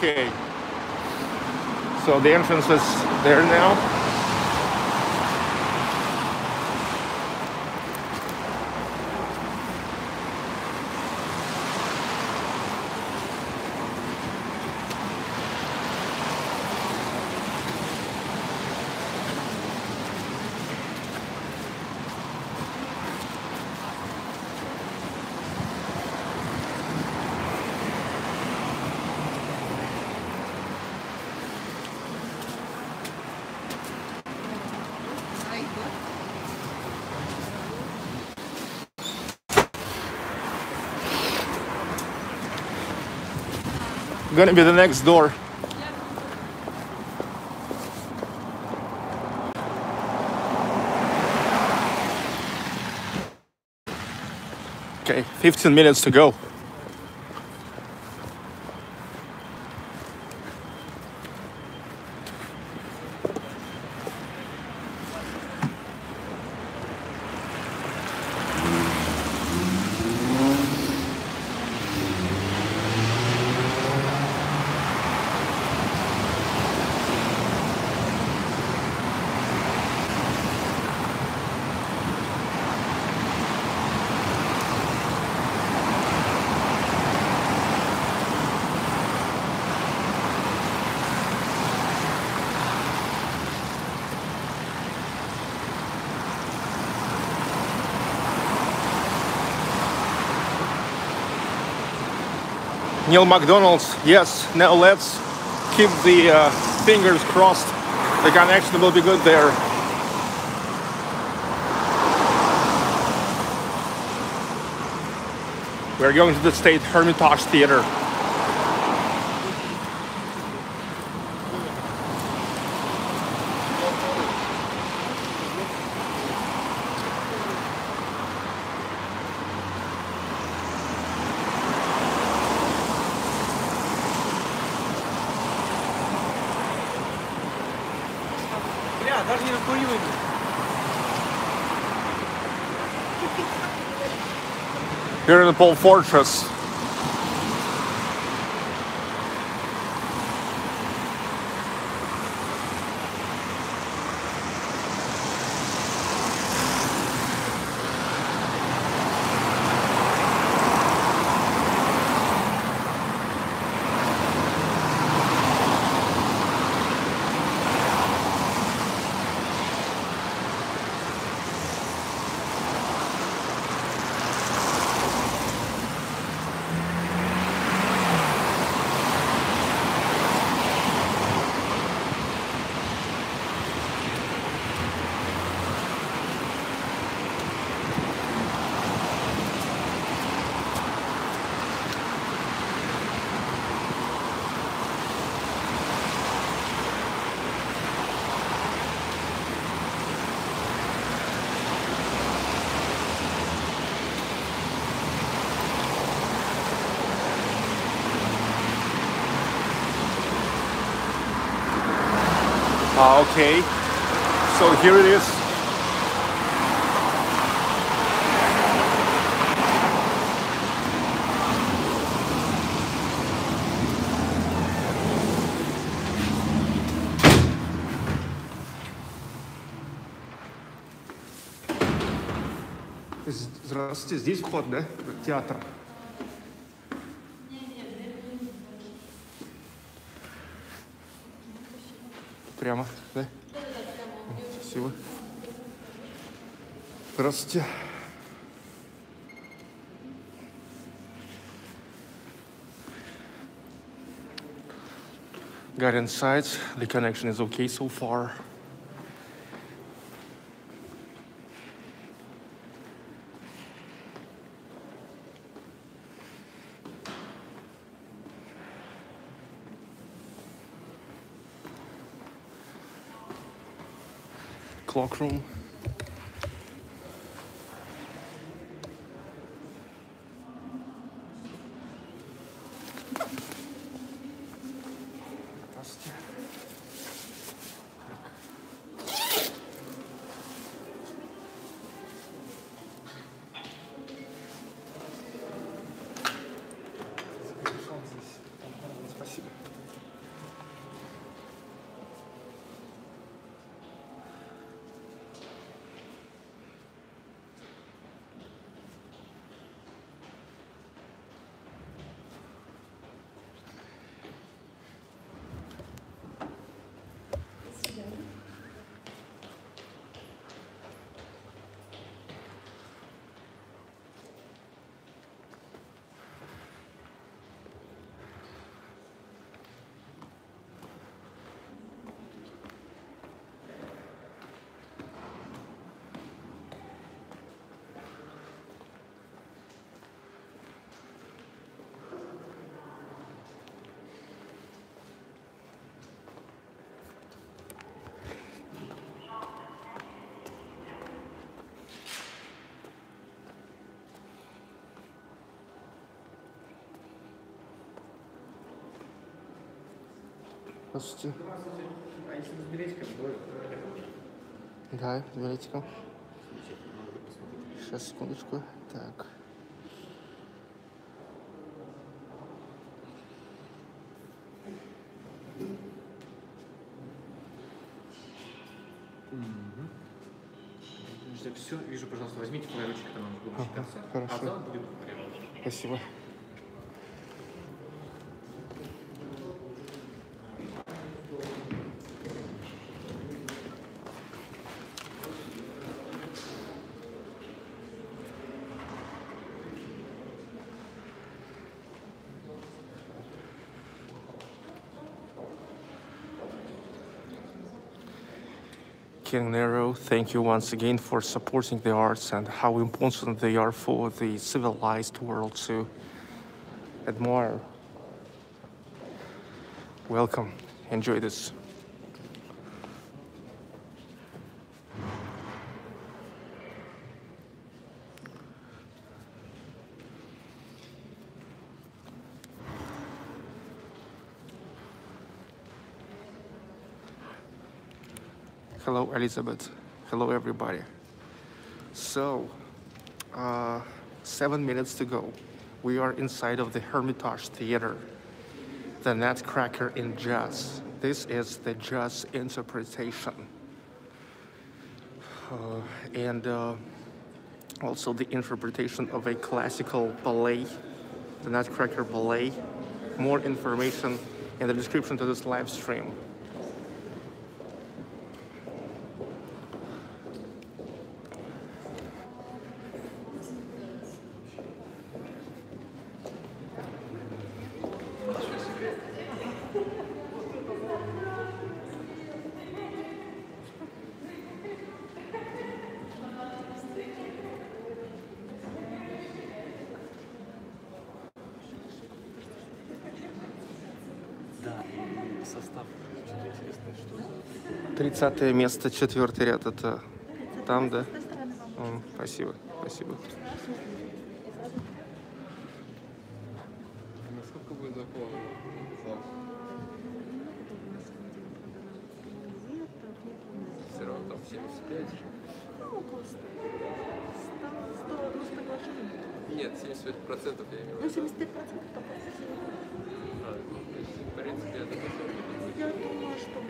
Okay, so the entrance is there now. Gonna be the next door. Okay, fifteen minutes to go. Neil McDonald's, yes, now let's keep the uh, fingers crossed. The connection will be good there. We're going to the State Hermitage Theater. Peter and Paul Fortress. Okay, so here it is. Здравствуйте, здесь вход, да? Театр. Прямо, да? Спасибо. Здравствуйте. Got inside. The connection is okay so far. Clock room. Здравствуйте. А если с билетиком, то... Да, с билетиком. Сейчас, секундочку. Так. Mm-hmm. Все, вижу, пожалуйста, возьмите флаерочек, там у нас будет концерт. Хорошо. А зал будет прямо. Спасибо. Nero, thank you once again for supporting the arts and how important they are for the civilized world to admire. Welcome. Enjoy this. Hello, Elizabeth. Hello, everybody. So, uh, seven minutes to go. We are inside of the Hermitage Theater, The Nutcracker in Jazz. This is the jazz interpretation. Uh, and uh, also the interpretation of a classical ballet, the Nutcracker Ballet. More information in the description to this live stream. Тридцатое место, четвертый ряд, это там, да? О, спасибо, спасибо. Насколько будет заполнено? Все равно там семьдесят пять. Нет, семьдесят пять процентов я имею в виду. Ну, семьдесят пять процентов а, в принципе, это тоже. Я думаю, что...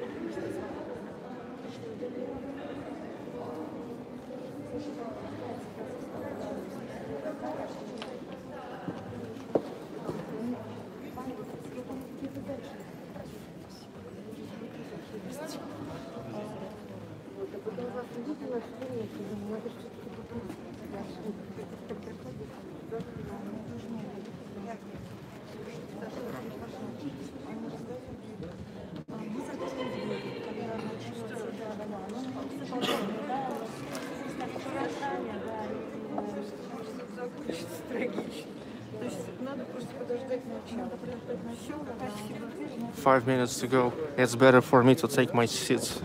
Five minutes to go. It's better for me to take my seats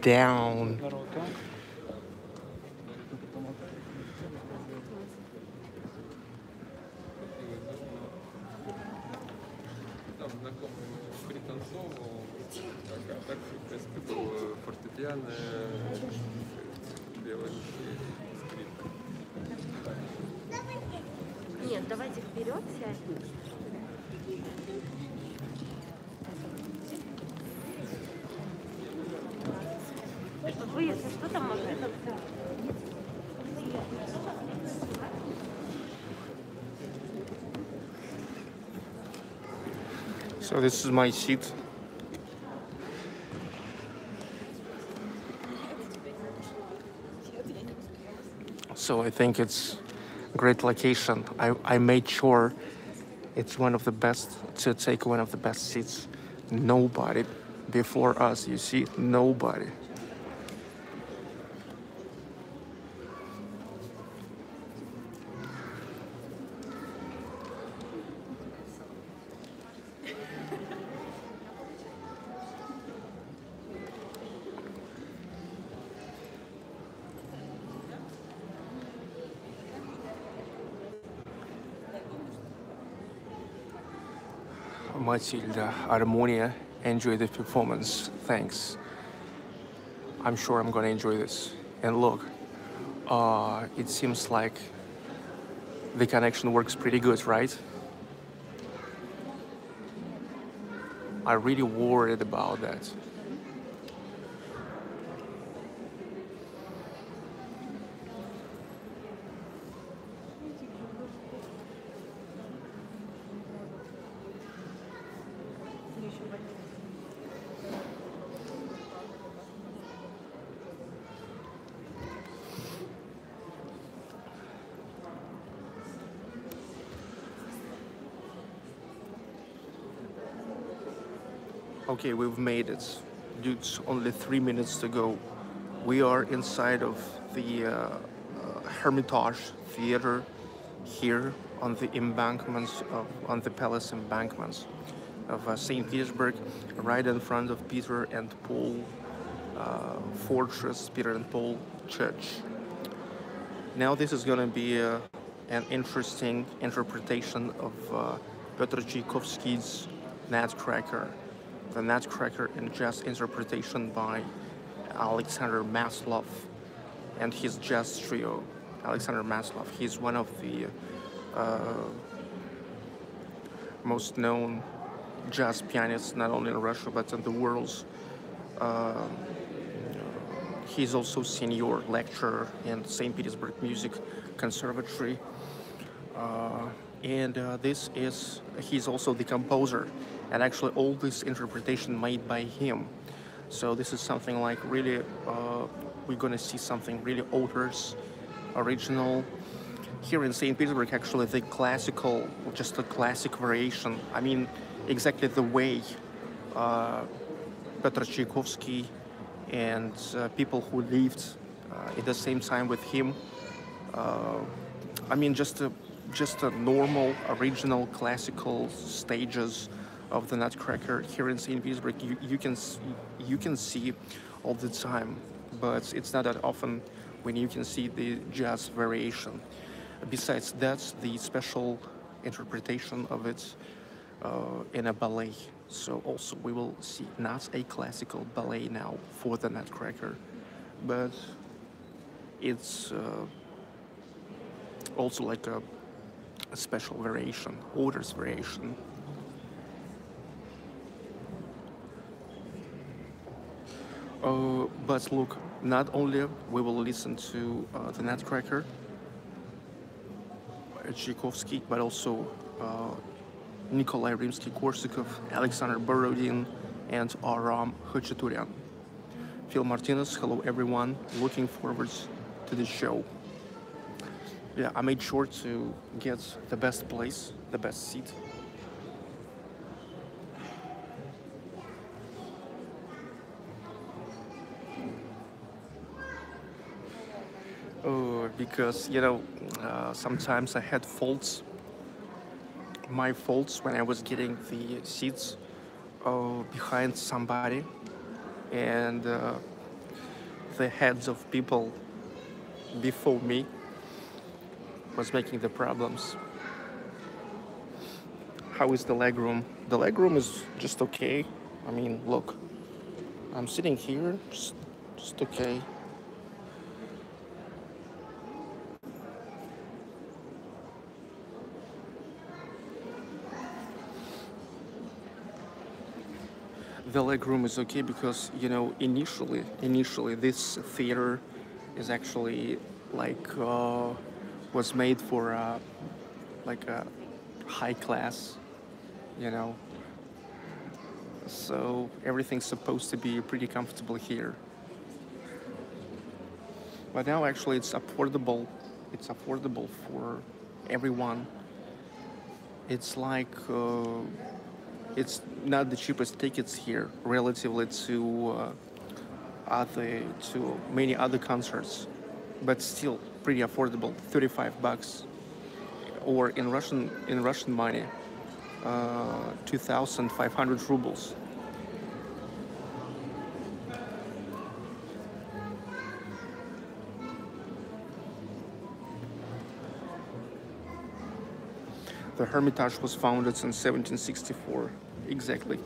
down. So this is my seat. So I think it's a great location. I, I made sure it's one of the best to take one of the best seats. Nobody before us, you see, nobody. Matilda, Armonia, enjoy the performance. Thanks. I'm sure I'm gonna enjoy this. And look, uh, it seems like the connection works pretty good, right? I really worried about that. Okay, we've made it. Dudes, only three minutes to go. We are inside of the uh, uh, Hermitage Theater here on the embankments, of, on the palace embankments of uh, Saint Petersburg, right in front of Peter and Paul uh, Fortress, Peter and Paul Church. Now this is gonna be uh, an interesting interpretation of uh, Pyotr Tchaikovsky's Nutcracker. The Nutcracker in Jazz interpretation by Alexander Maslov and his jazz trio. Alexander Maslov, he's one of the uh, most known jazz pianists, not only in Russia, but in the world. Uh, he's also senior lecturer in Saint Petersburg Music Conservatory. Uh, and uh, this is, he's also the composer. And actually all this interpretation made by him. So this is something like really, uh, we're gonna see something really authors, original. Here in Saint Petersburg, actually the classical, just a classic variation. I mean, exactly the way uh, Pyotr Tchaikovsky and uh, people who lived uh, at the same time with him. Uh, I mean, just a, just a normal, original, classical stages of the Nutcracker here in Saint Petersburg, you, you can you can see all the time, but it's not that often when you can see the jazz variation. Besides, that's the special interpretation of it uh, in a ballet. So also we will see not a classical ballet now for the Nutcracker, but it's uh, also like a, a special variation, author's variation. Uh, but look, not only we will listen to uh, the Nutcracker, Tchaikovsky, but also uh, Nikolai Rimsky-Korsakov, Alexander Borodin, and Aram Khachaturian. Phil Martinez, hello everyone, looking forward to the show. Yeah, I made sure to get the best place, the best seat. because, you know, uh, sometimes I had faults, my faults when I was getting the seats uh, behind somebody, and uh, the heads of people before me was making the problems. How is the leg room? The leg room is just okay. I mean, look, I'm sitting here, just, just okay. The leg room is okay because, you know, initially, initially this theater is actually like uh, was made for uh, like a high class, you know. So everything's supposed to be pretty comfortable here. But now actually it's affordable. It's affordable for everyone. It's like uh, it's not the cheapest tickets here relatively to uh, other to many other concerts, but still pretty affordable, thirty-five bucks, or in Russian in Russian money, uh, two thousand five hundred rubles. The Hermitage was founded in seventeen sixty-four, exactly.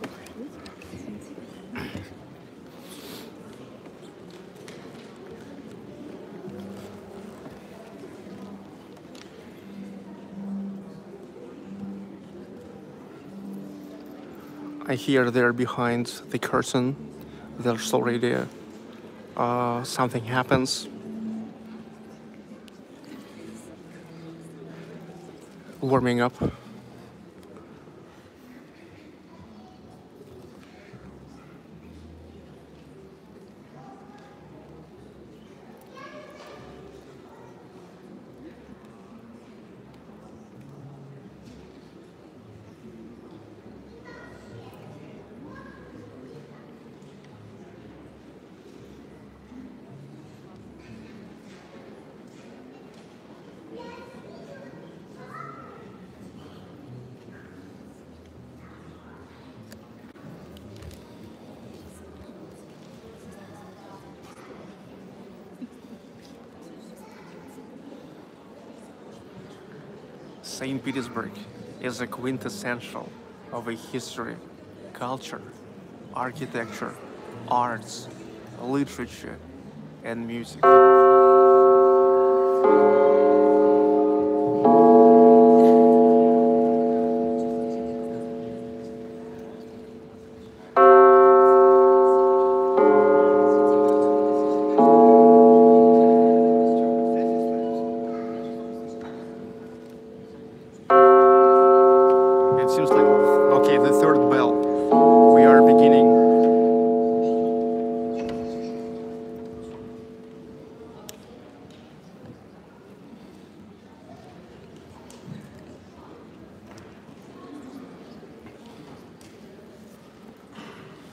I hear there behind the curtain, there's already uh, something happens. Warming up. Saint Petersburg is a quintessential of a history, culture, architecture, arts, literature, and music.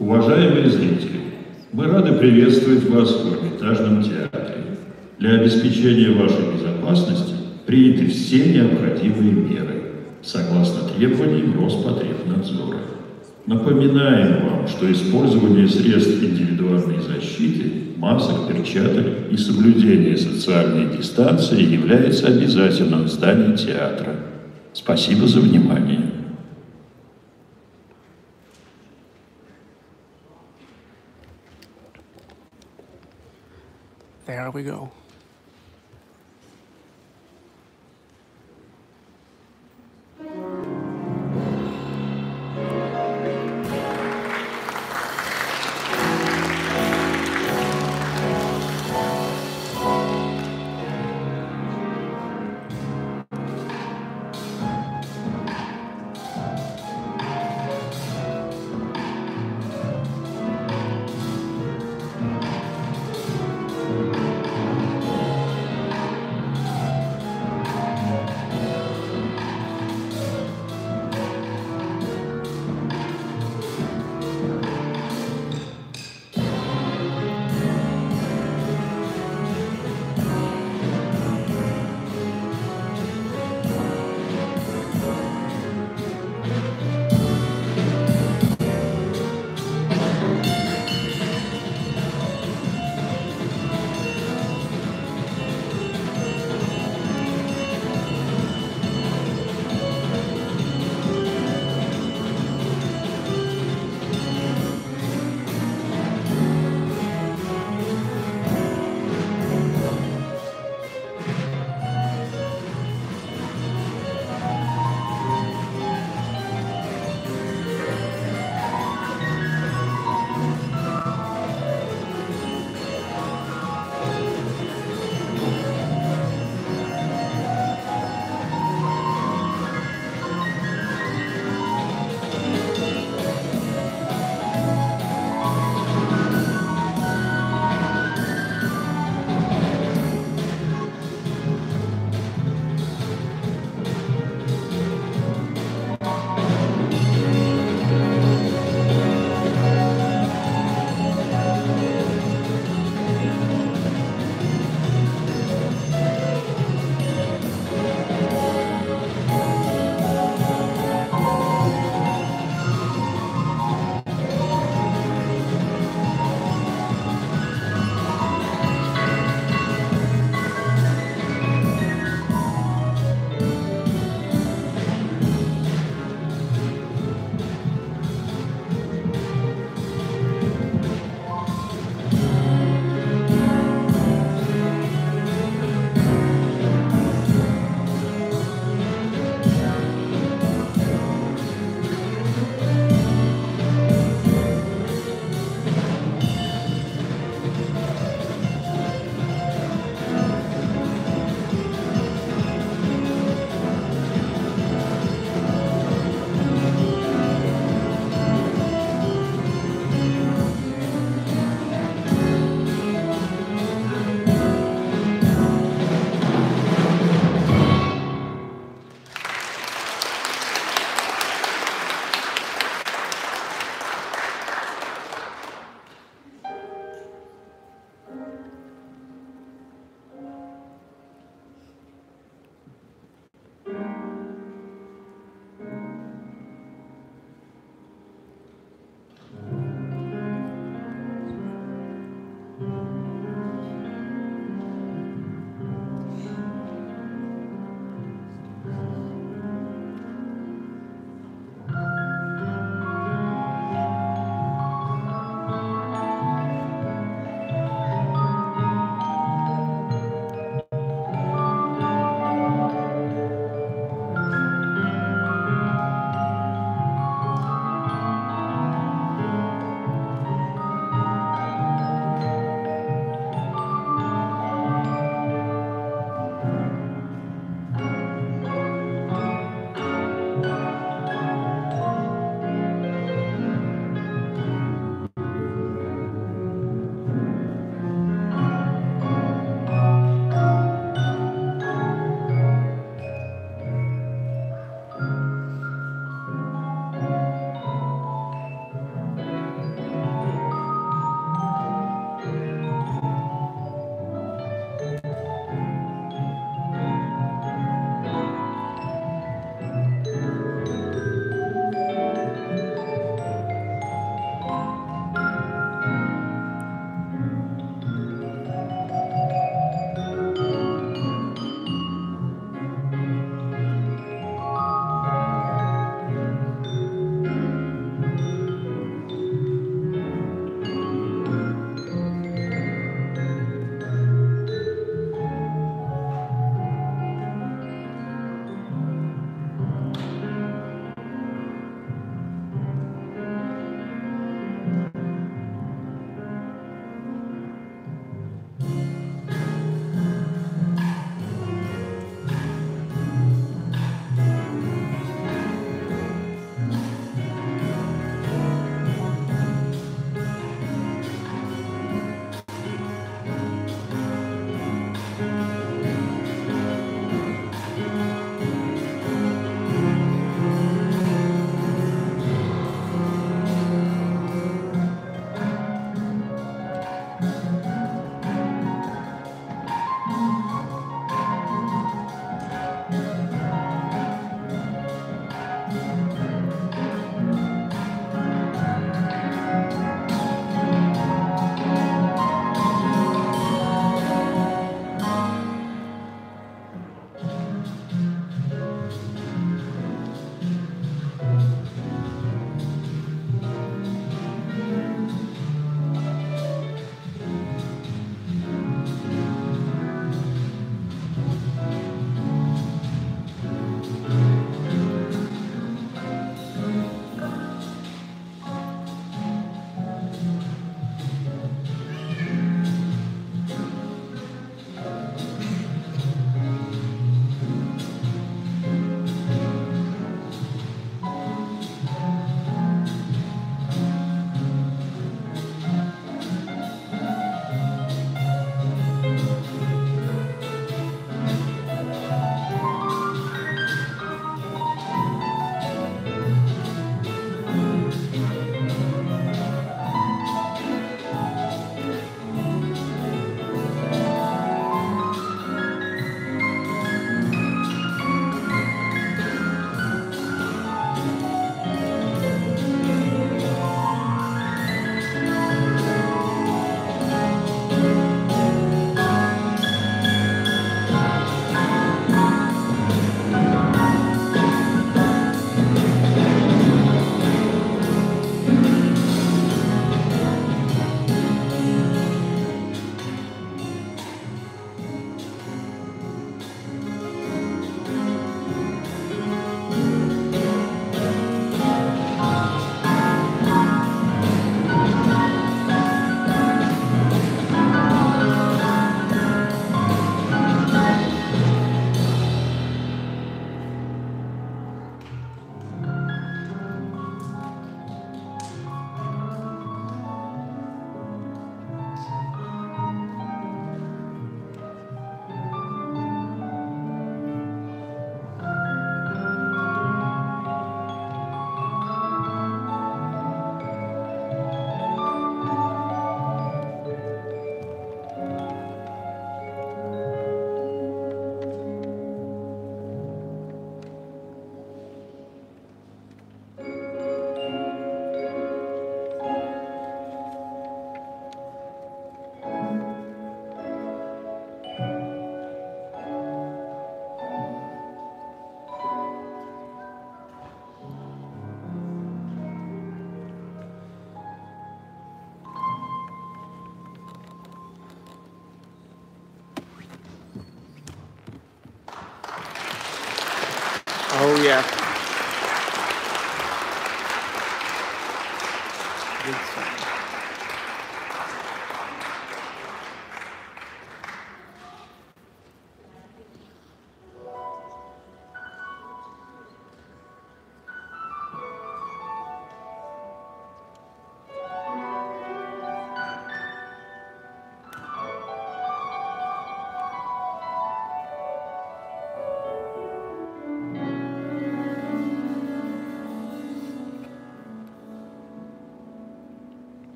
Уважаемые зрители, мы рады приветствовать вас в Эрмитажном театре. Для обеспечения вашей безопасности приняты все необходимые меры, согласно требованиям Роспотребнадзора. Напоминаем вам, что использование средств индивидуальной защиты, масок, перчаток и соблюдение социальной дистанции является обязательным в здании театра. Спасибо за внимание. There we go.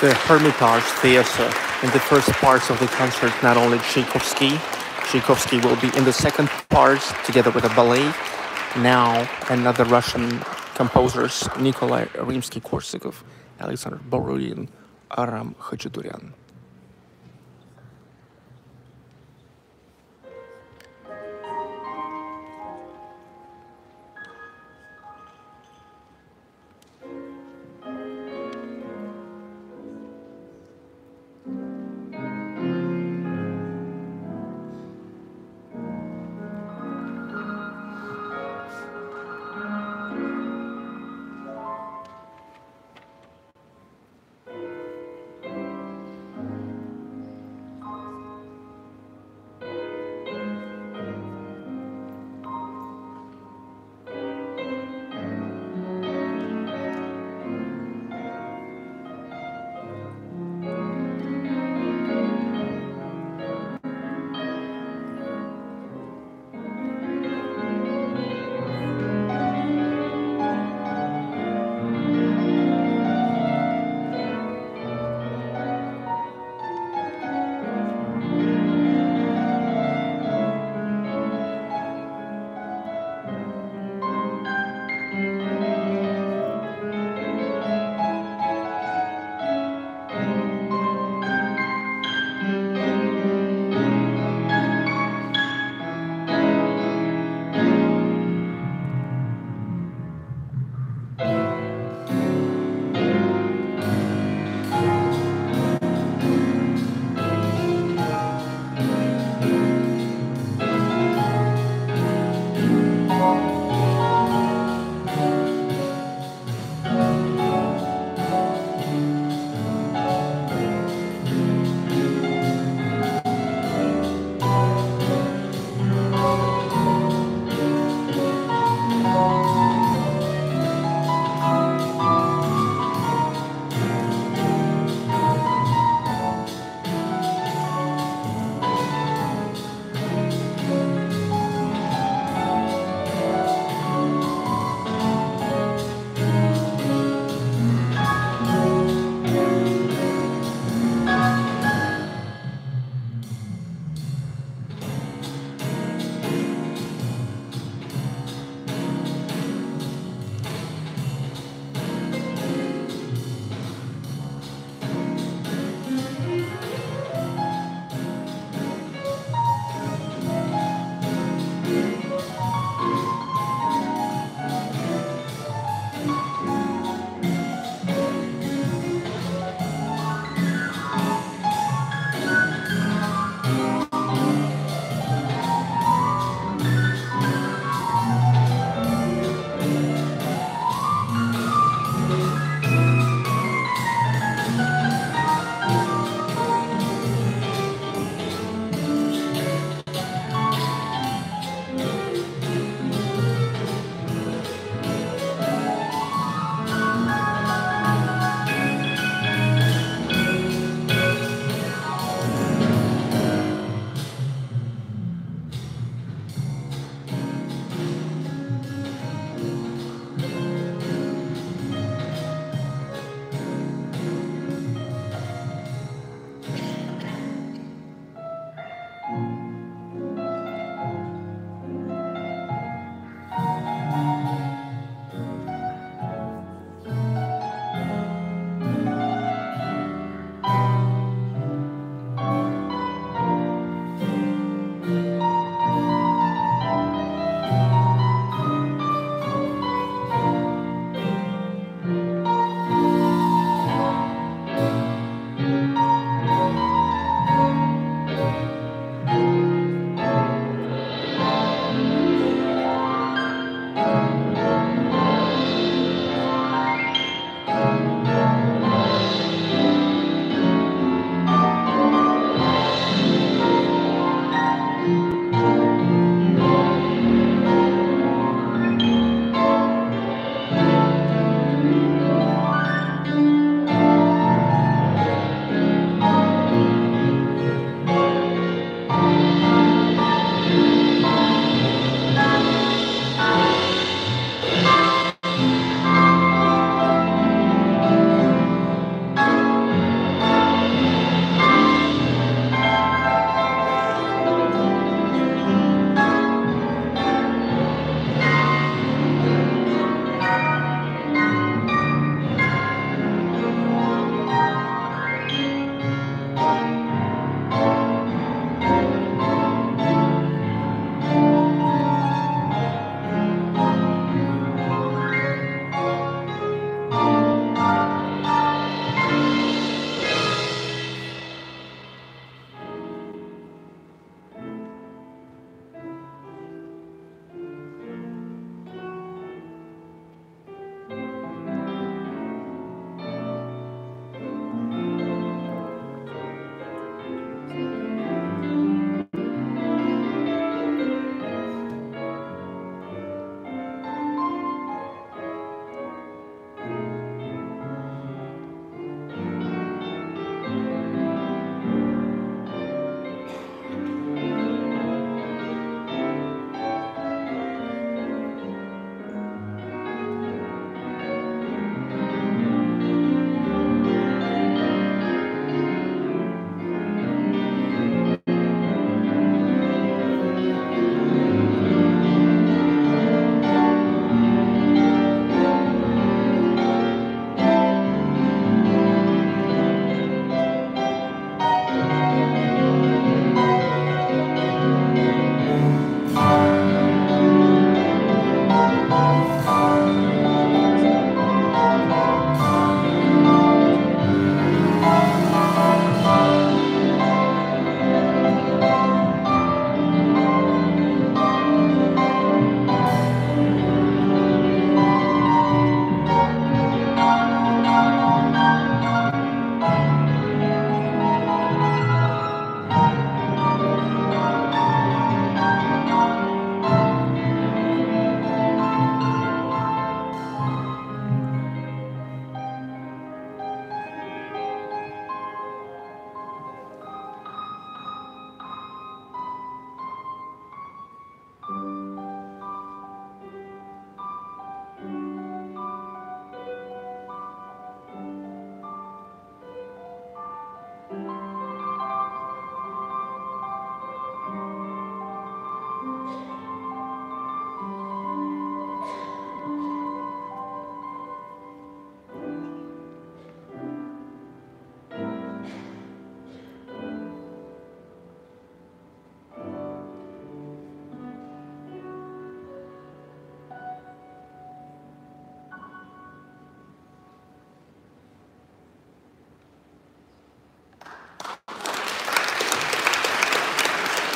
the Hermitage Theater. In the first parts of the concert, not only Tchaikovsky, Tchaikovsky will be in the second part together with a ballet. Now, another Russian composers, Nikolai Rimsky-Korsakov, Alexander Borodin, Aram Khachaturian.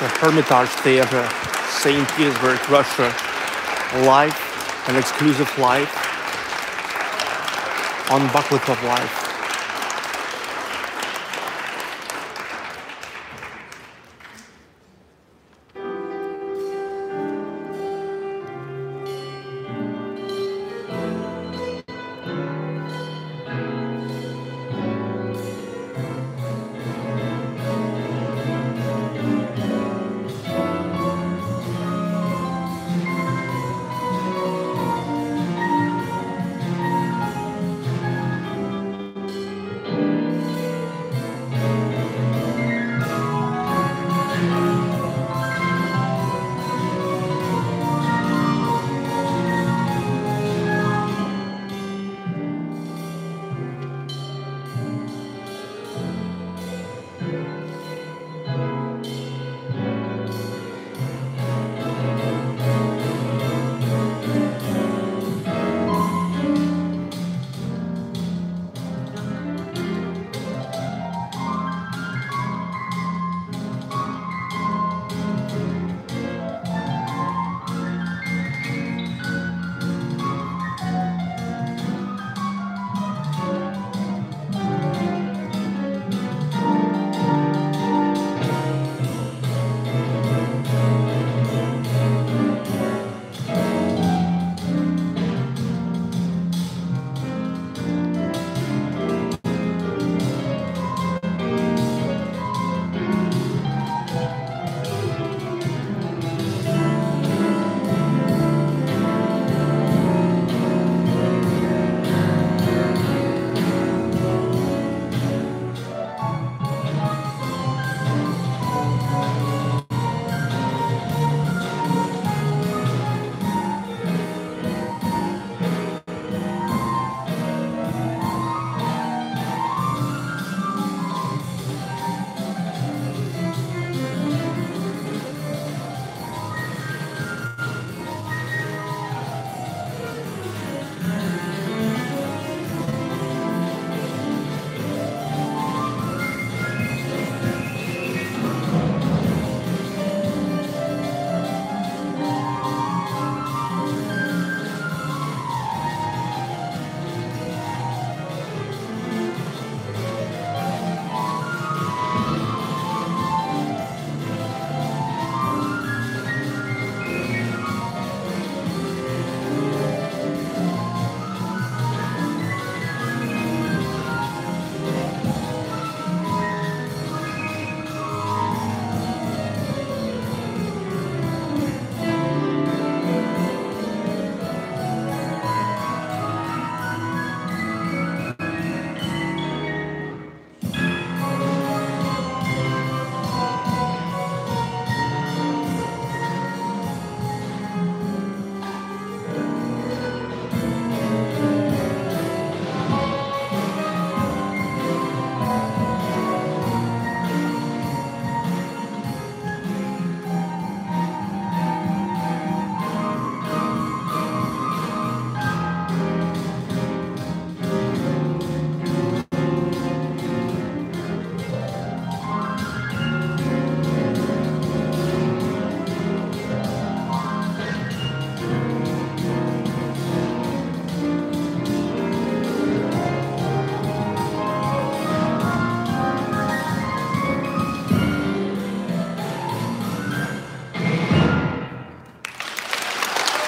the Hermitage Theater, Saint Petersburg, Russia. Live, an exclusive live on Baklykov Live.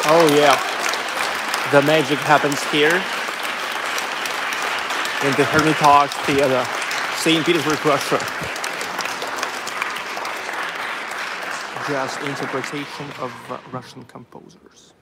Oh yeah, the magic happens here in the Hermitage Theater, Saint Petersburg, Russia. Jazz interpretation of uh, Russian composers.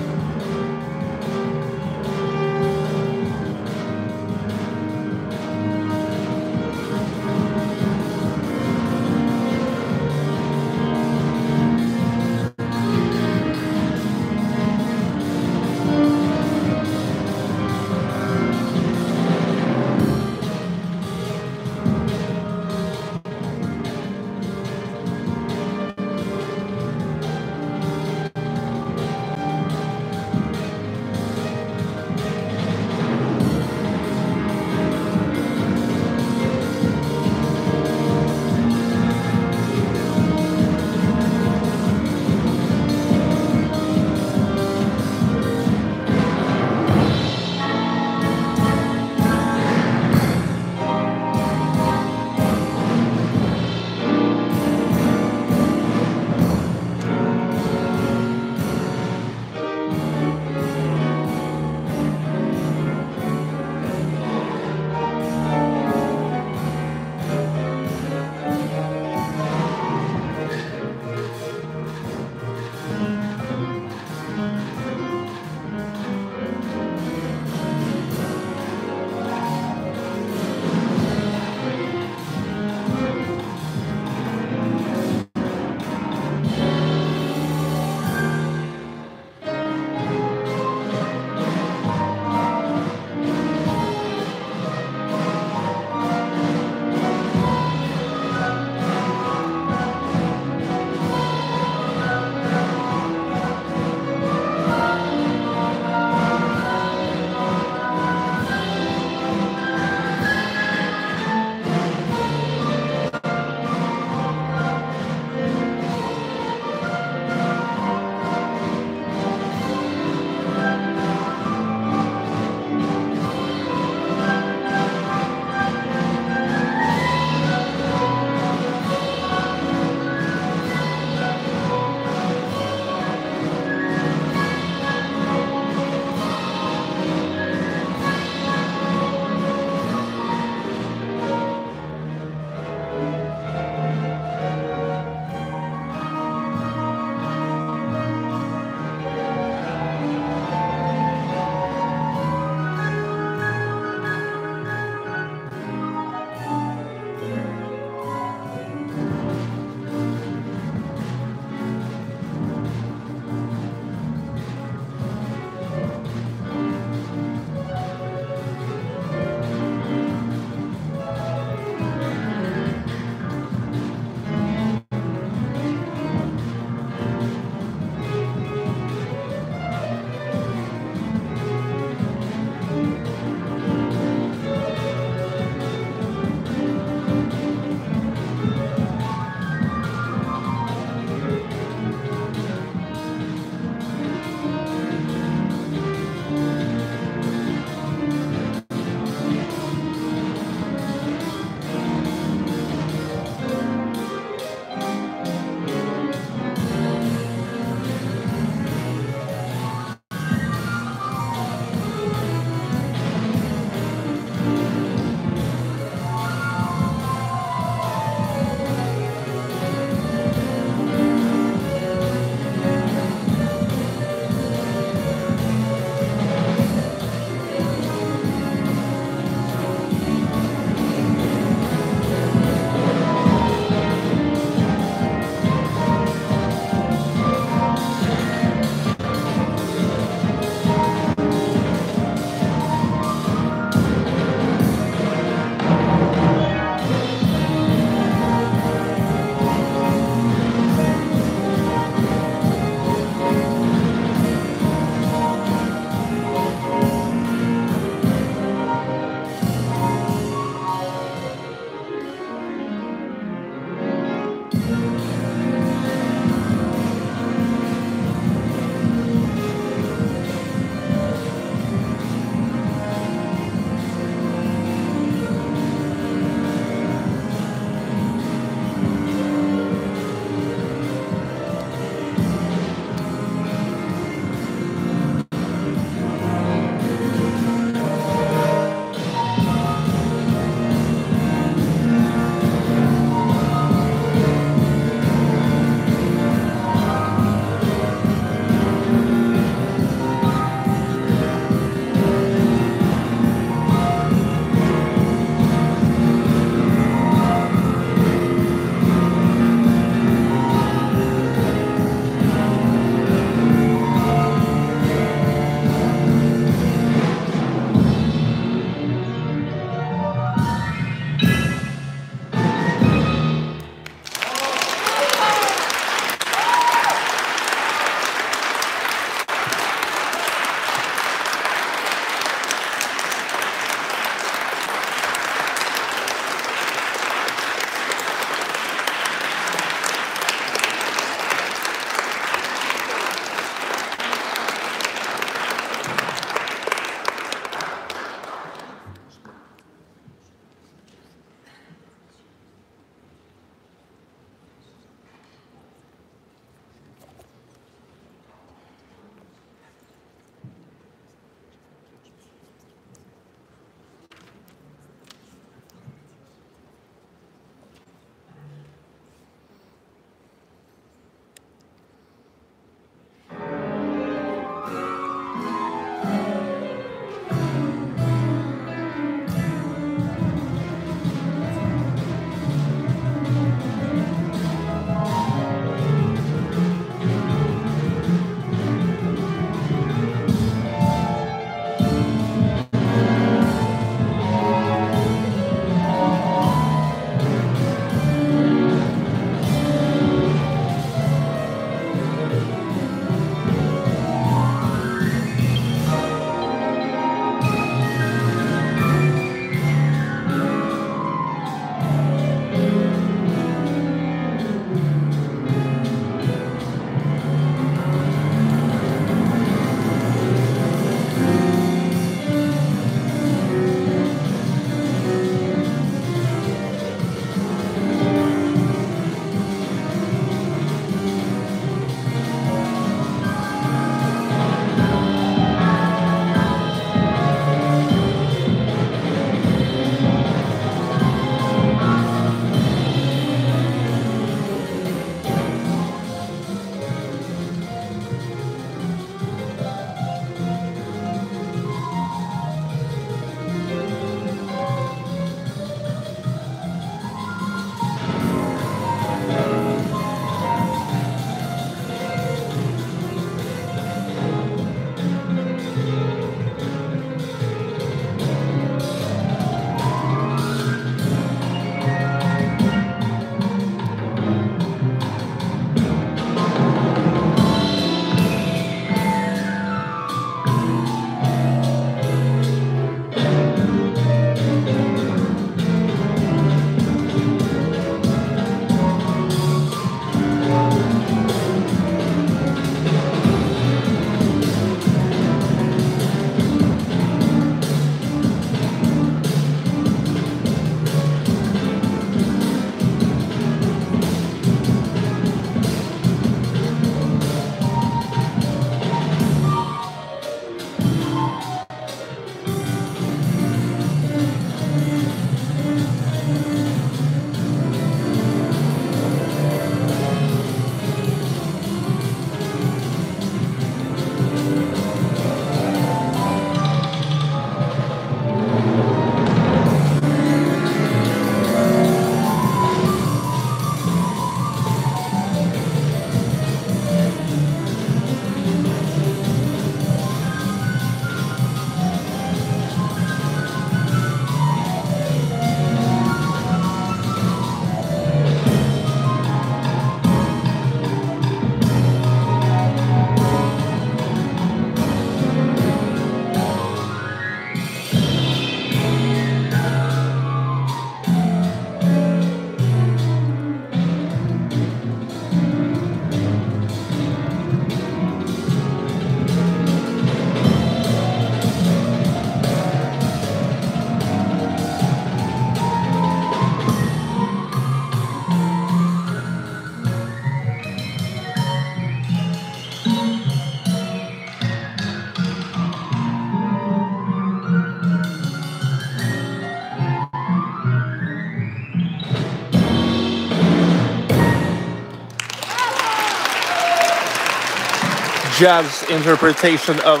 jazz interpretation of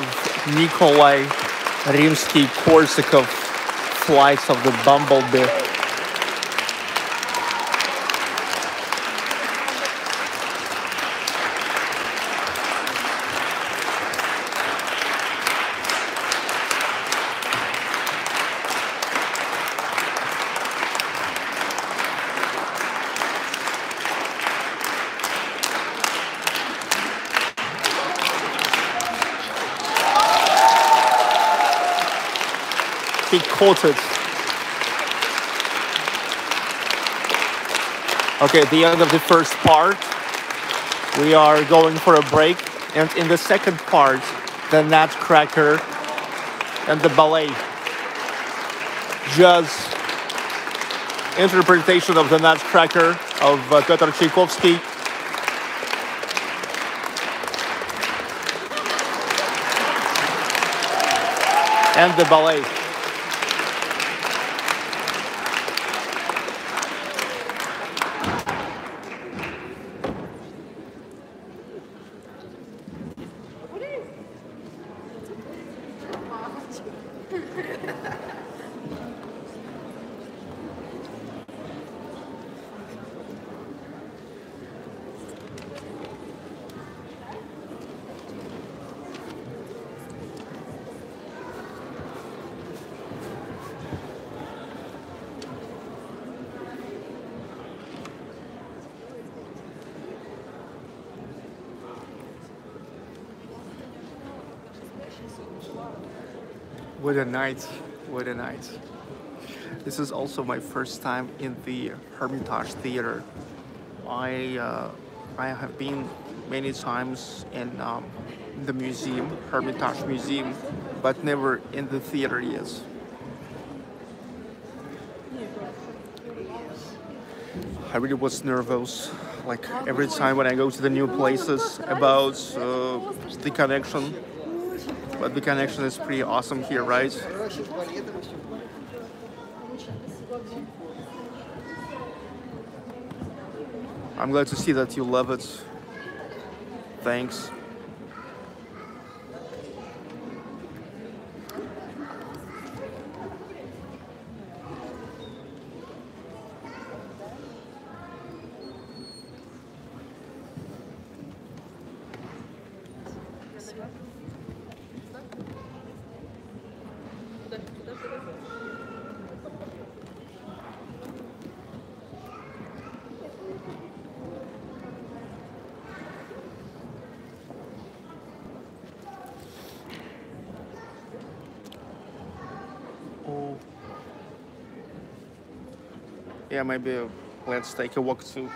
Nikolai Rimsky-Korsakov, Flights of the Bumblebee. He caught it. Okay, at the end of the first part, we are going for a break. And in the second part, the Nutcracker and the ballet. Jazz interpretation of the Nutcracker of uh, Pyotr Tchaikovsky. And the ballet. What a night, what a night. This is also my first time in the Hermitage Theater. I, uh, I have been many times in um, the museum, Hermitage Museum, but never in the theater yet. I really was nervous, like every time when I go to the new places, about uh, the connection. But the connection is pretty awesome here, right? I'm glad to see that you love it. Thanks. Yeah, maybe uh, let's take a walk too.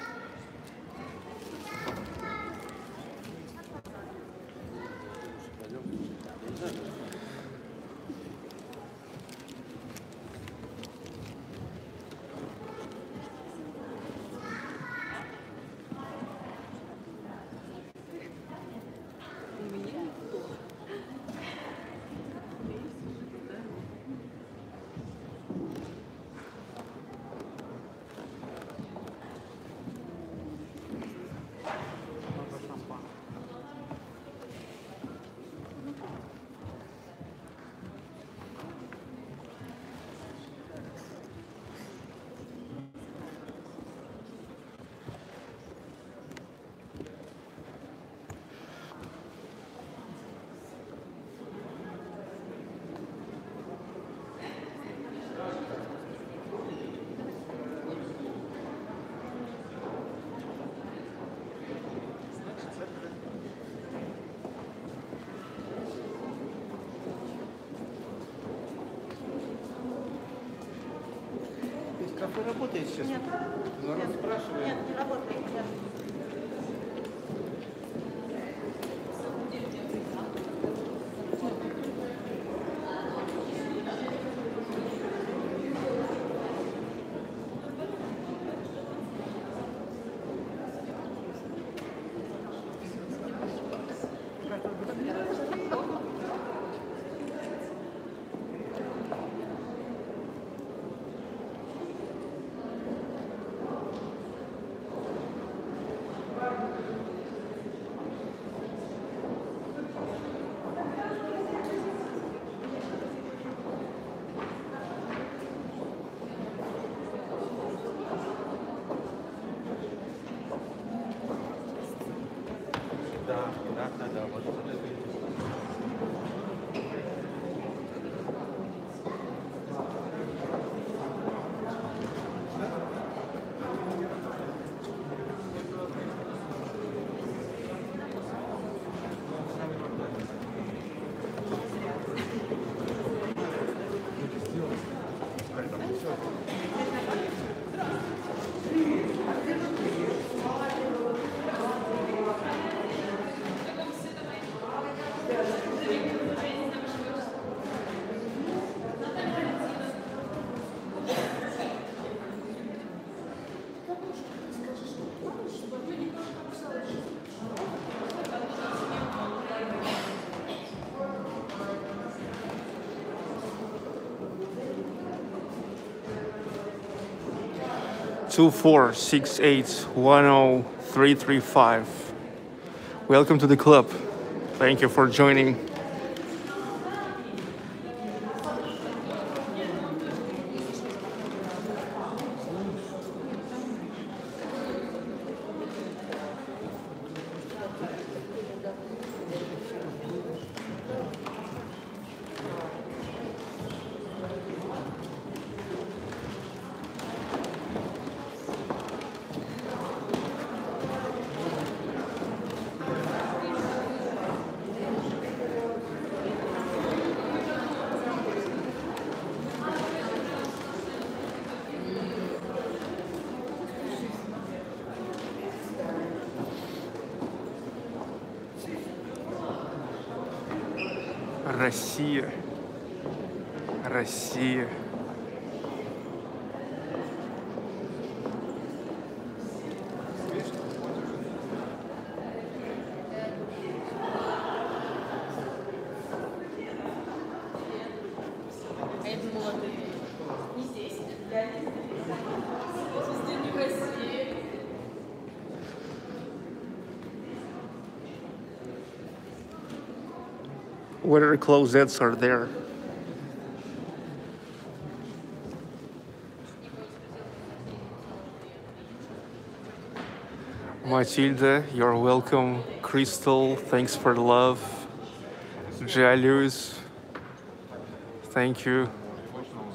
two four six eight one zero three three five. Welcome to the club. Thank you for joining. Россия, Россия. Whether closets are there. Matilda, you're welcome. Crystal, thanks for the love. Jaluz, thank you.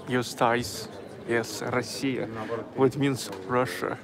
Eustace, yes, Russia, which means Russia.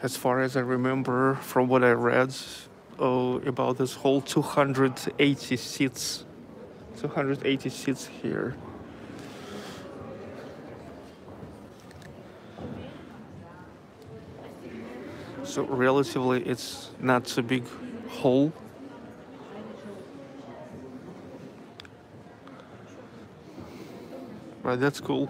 As far as I remember from what I read, oh, about this whole two hundred eighty seats, two hundred eighty seats here. So relatively it's not a big hall. But that's cool.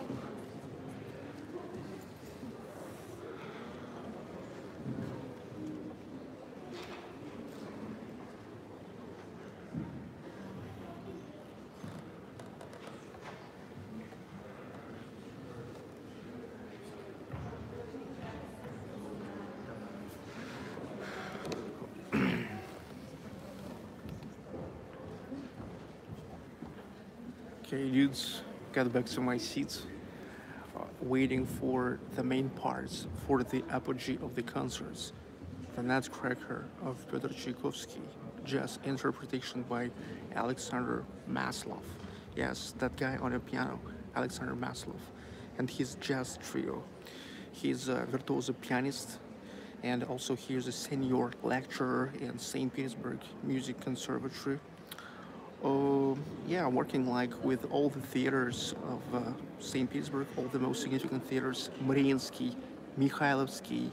Got back to my seats, uh, waiting for the main parts, for the apogee of the concerts. The Nutcracker of Pyotr Tchaikovsky, jazz interpretation by Alexander Maslov. Yes, that guy on the piano, Alexander Maslov, and his jazz trio. He's a virtuoso pianist, and also he's a senior lecturer in Saint Petersburg Music Conservatory. Uh, yeah, working like with all the theaters of uh, Saint Petersburg, all the most significant theaters, Mariinsky, Mikhailovsky,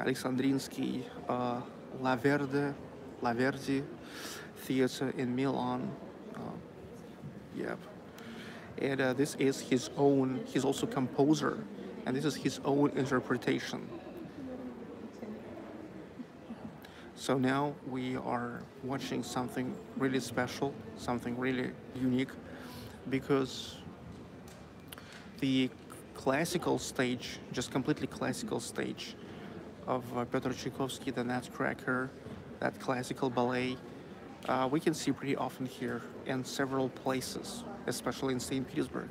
Alexandrinsky, uh, La Verde, La Verdi Theater in Milan. Uh, yep. And uh, this is his own, he's also composer, and this is his own interpretation. So now we are watching something really special, something really unique, because the classical stage, just completely classical stage of uh, Pyotr Tchaikovsky, The Nutcracker, that classical ballet, uh, we can see pretty often here in several places, especially in Saint Petersburg.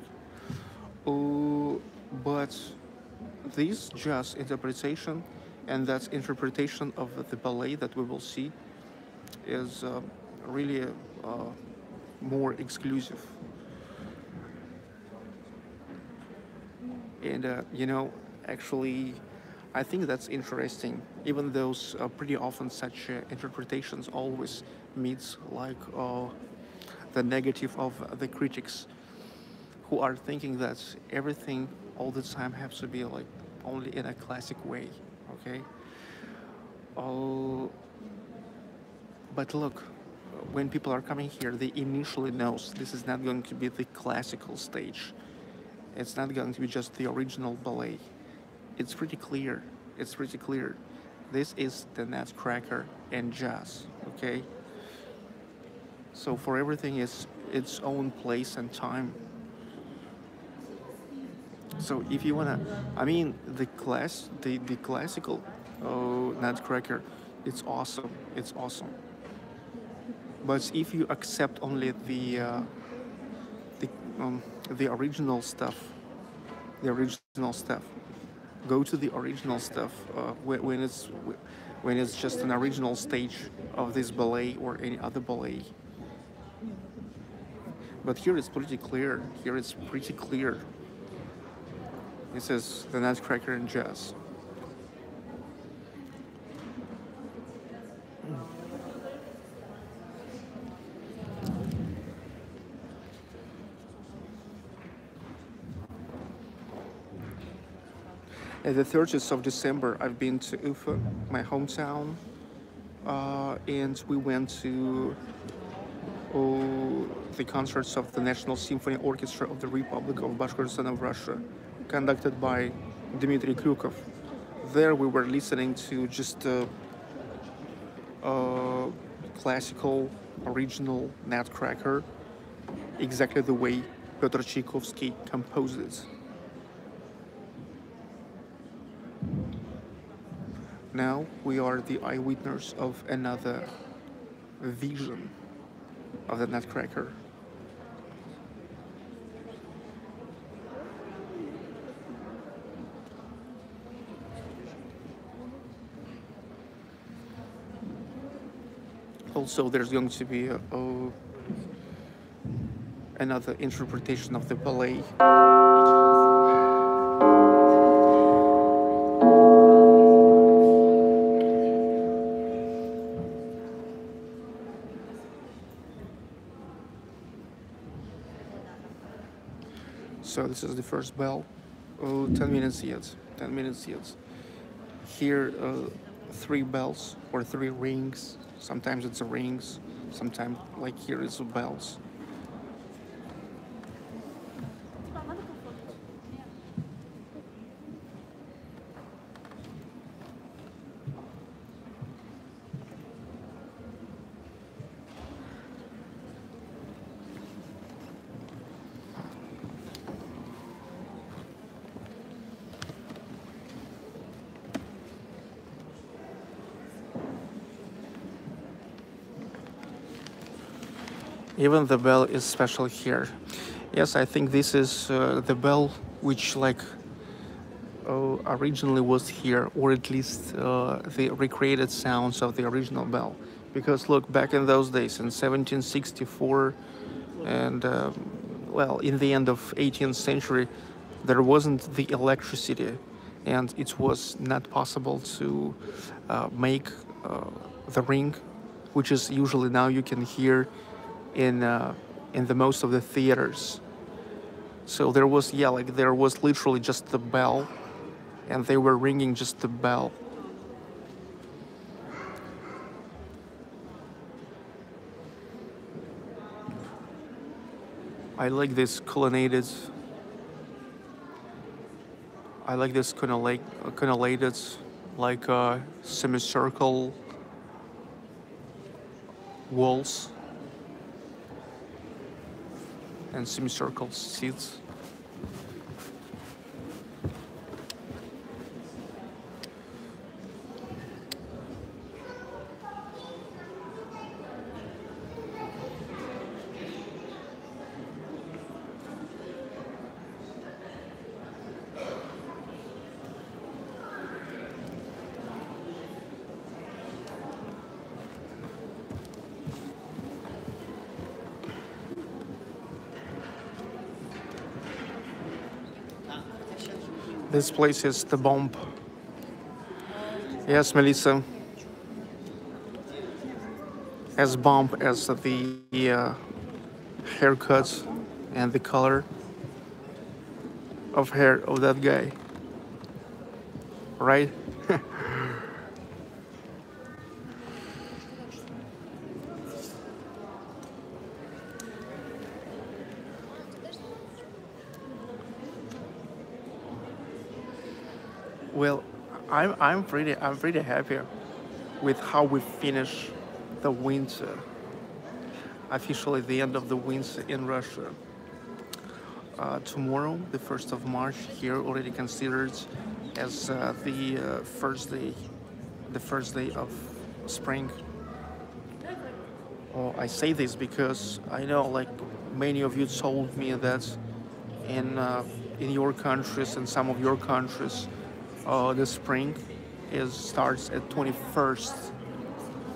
Uh, but this jazz interpretation and that interpretation of the ballet that we will see is uh, really uh, more exclusive. And, uh, you know, actually, I think that's interesting. Even though uh, pretty often such uh, interpretations always meets like uh, the negative of the critics, who are thinking that everything all the time has to be like only in a classic way, okay? Uh, but look, when people are coming here, they initially know this is not going to be the classical stage. It's not going to be just the original ballet. It's pretty clear. It's pretty clear. This is The Nutcracker in Jazz, okay? So for everything is its own place and time. So if you wanna, I mean, the class, the, the classical oh, Nutcracker, it's awesome, it's awesome. But if you accept only the, uh, the, um, the original stuff, the original stuff, go to the original stuff uh, when it's, when it's just an original stage of this ballet or any other ballet. But here it's pretty clear, here it's pretty clear. This is The Nutcracker in Jazz. On the thirtieth of December, I've been to Ufa, my hometown, uh, and we went to oh, the concerts of the National Symphony Orchestra of the Republic of Bashkortostan of Russia, conducted by Dmitry Krukov. There we were listening to just uh, uh, classical, original Nutcracker, exactly the way Pyotr Tchaikovsky composed it. Now we are the eyewitness of another vision of the Nutcracker. Also, there's going to be a, a, another interpretation of the ballet. So this is the first bell. Oh, ten minutes yet. ten minutes yet. Here, uh, three bells or three rings. Sometimes it's a rings, sometimes, like here, it's bells. Even the bell is special here. Yes, I think this is uh, the bell which like uh, originally was here, or at least uh, the recreated sounds of the original bell. Because look, back in those days, in seventeen sixty-four and um, well, in the end of eighteenth century, there wasn't the electricity, and it was not possible to uh, make uh, the ring, which is usually now you can hear in uh, in the most of the theaters. So there was, yeah, like there was literally just the bell, and they were ringing just the bell. I like these colonnades. I like these colonnades, like uh, semicircle walls and semicircle seats. This place is the bomb. Yes, Melissa. As bomb as the uh, haircuts and the color of hair of that guy. Right? Well, I'm I'm pretty I'm pretty happy with how we finish the winter. Officially, the end of the winter in Russia. Uh, tomorrow, the first of March, here already considered as uh, the uh, first day, the first day of spring. Oh, I say this because I know, like many of you told me that in uh, in your countries, in some of your countries. Uh, the spring is starts at twenty-first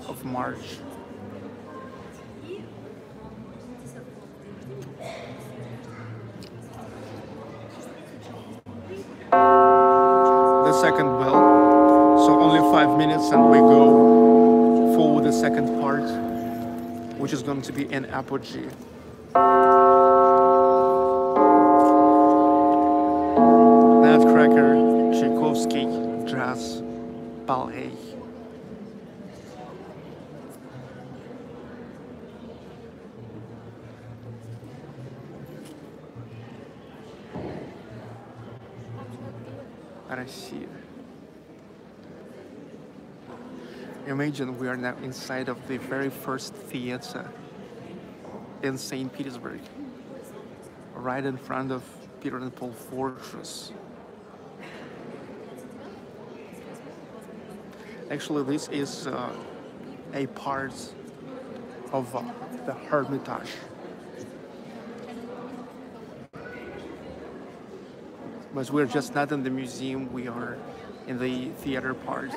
of March. The second bell, so only five minutes and we go for the second part, which is going to be an apogee. Nutcracker Tchaikovsky Jazz Ballet. Russia. Imagine we are now inside of the very first theater in Saint Petersburg, right in front of Peter and Paul Fortress. Actually, this is uh, a part of uh, the Hermitage. But we're just not in the museum, we are in the theater part.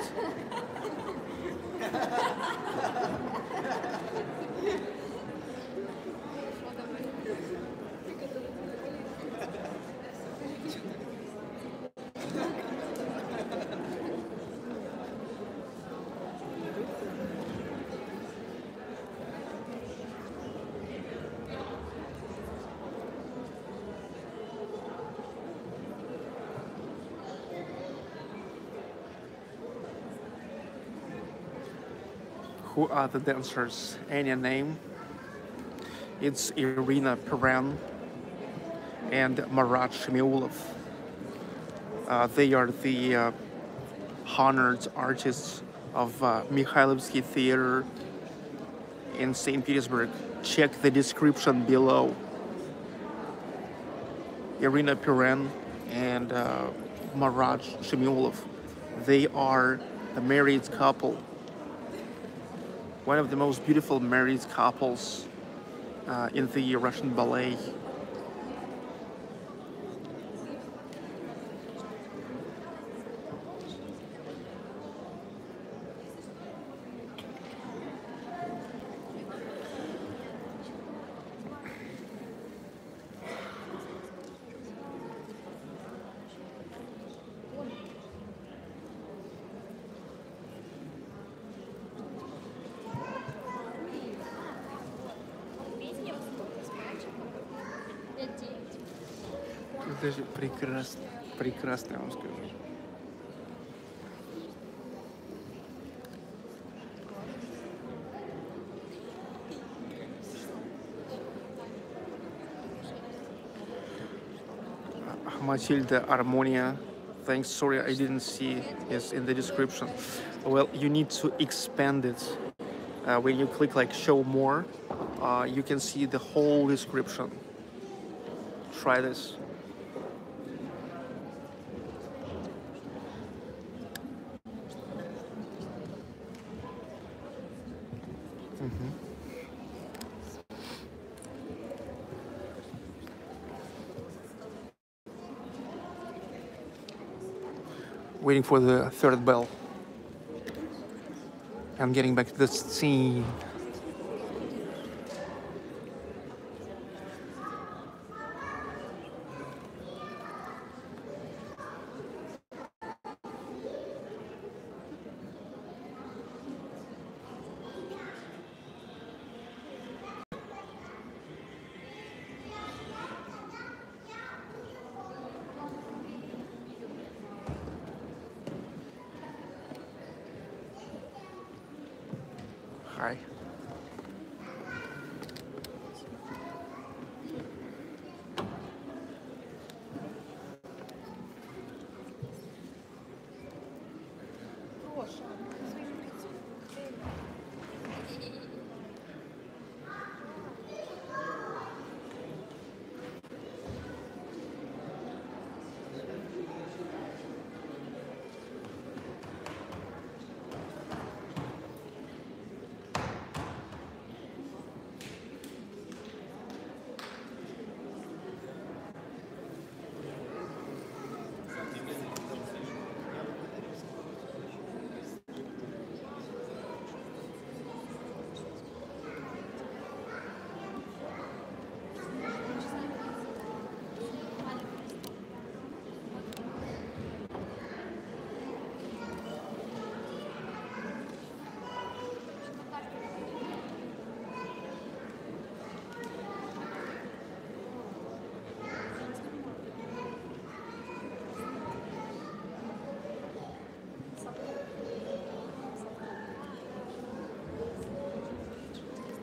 Who are the dancers? Any name? It's Irina Perren and Marat Shemiunov. Uh, they are the uh, honored artists of uh, Mikhailovsky Theatre in Saint Petersburg. Check the description below. Irina Perren and uh, Marat Shemiunov. They are a married couple. One of the most beautiful married couples uh, in the Russian ballet. Это же прекрасно, прекрасно, я вам скажу. Matilda Armonia. Thanks, sorry, I didn't see it's in the description. Well, you need to expand it. Uh, when you click like show more, uh, you can see the whole description. Try this. Waiting for the third bell. I'm getting back to the scene.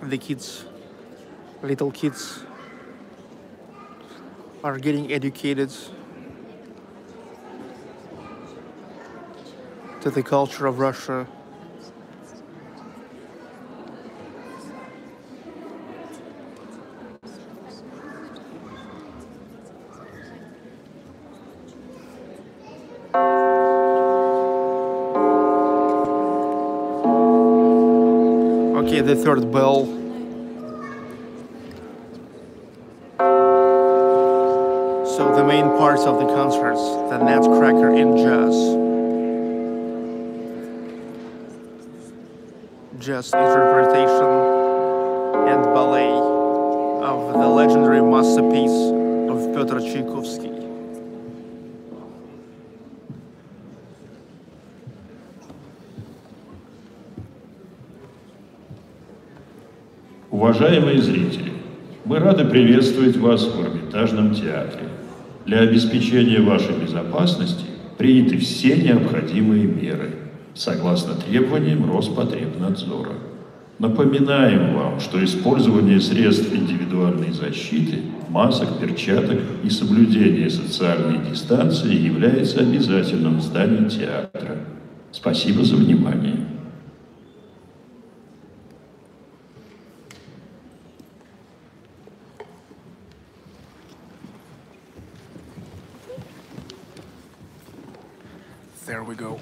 The kids, little kids, are getting educated to the culture of Russia. Okay, the third bell. Parts of the concerts, The Nutcracker in Jazz, jazz interpretation and ballet of the legendary masterpiece of Pyotr Tchaikovsky. Уважаемые зрители, мы рады приветствовать вас в Эрмитажном театре. Для обеспечения вашей безопасности приняты все необходимые меры, согласно требованиям Роспотребнадзора. Напоминаем вам, что использование средств индивидуальной защиты, масок, перчаток и соблюдение социальной дистанции является обязательным в здании театра. Спасибо за внимание. There we go.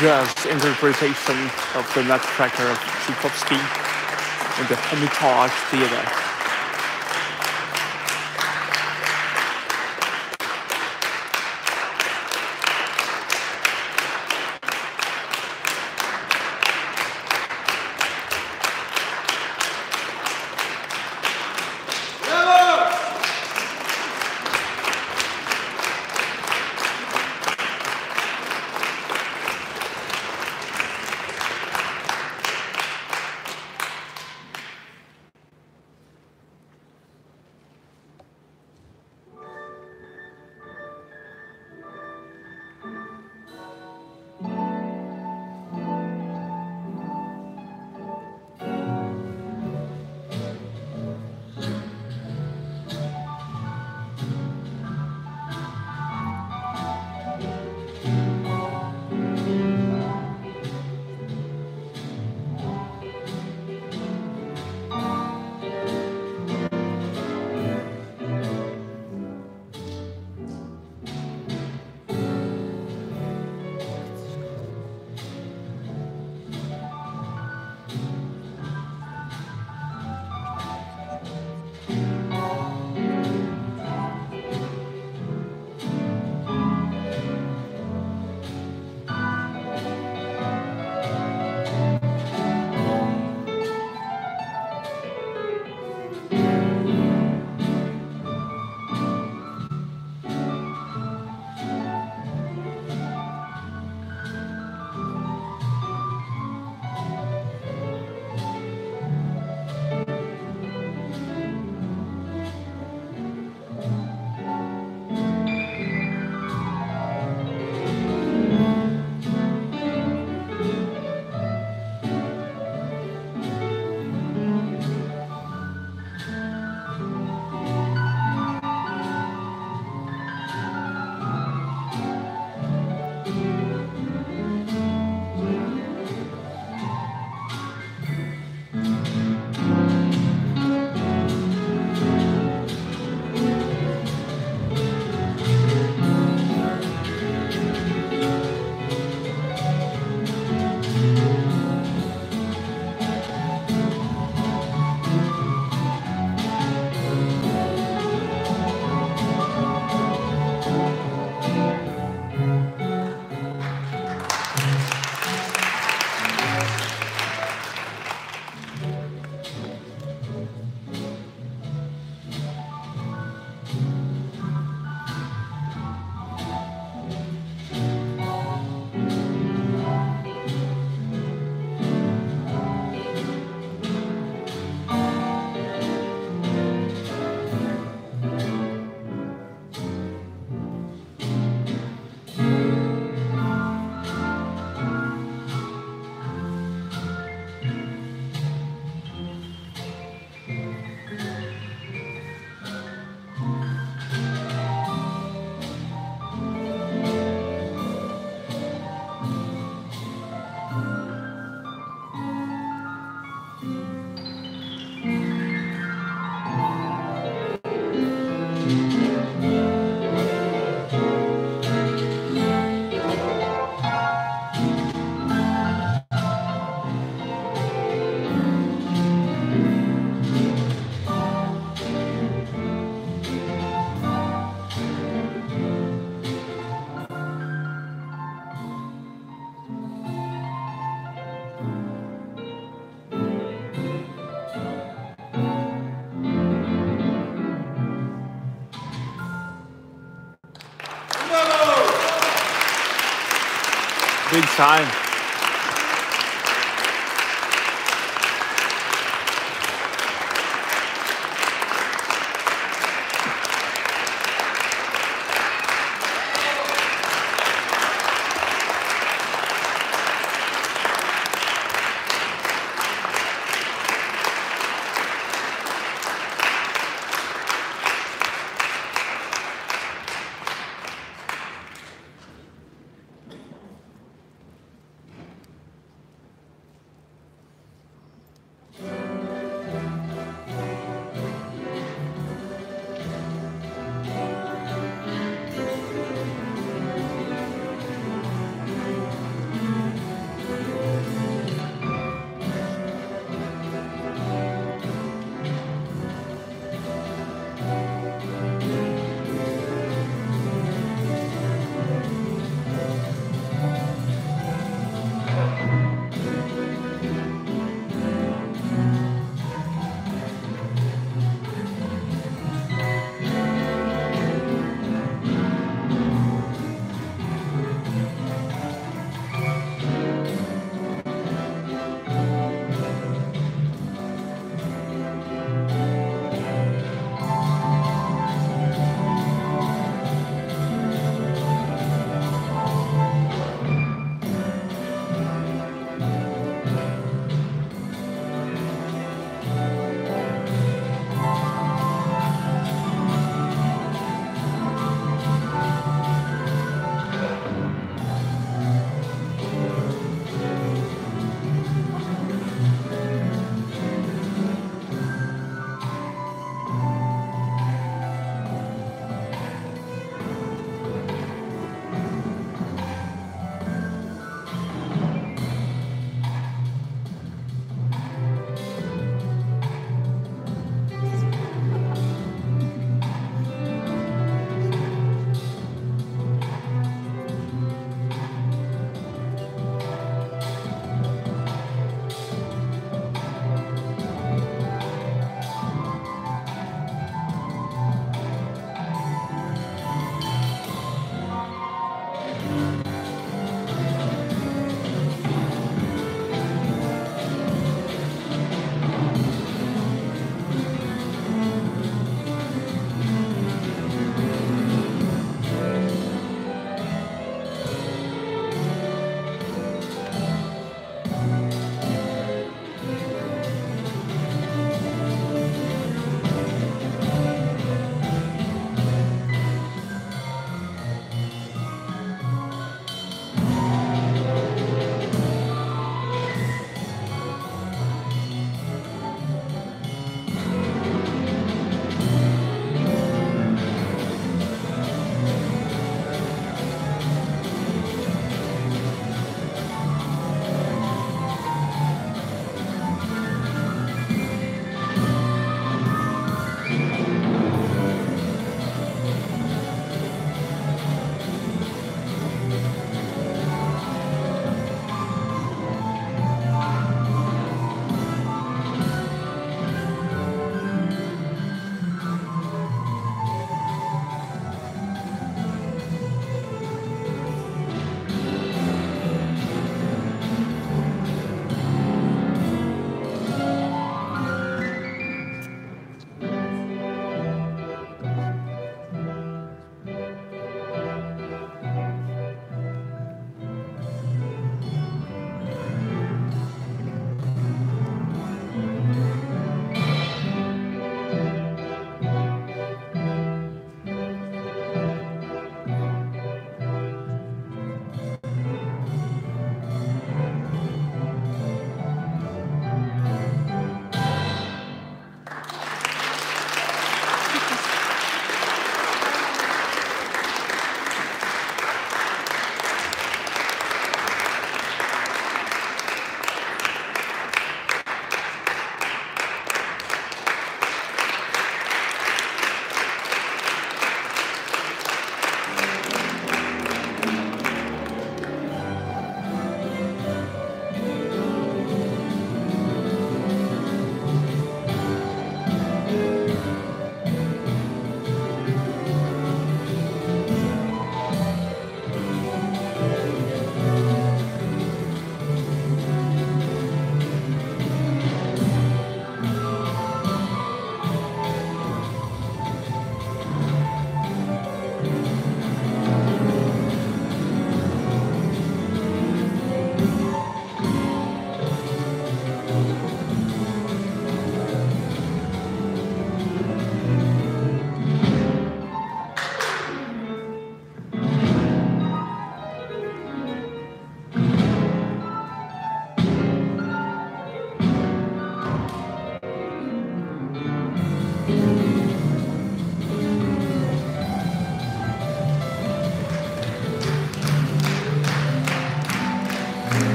Jazz interpretation of The Nutcracker of Tchaikovsky in the Hermitage Theater. big time.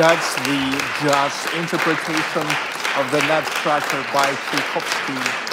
That's the jazz interpretation of The Nutcracker by Tchaikovsky.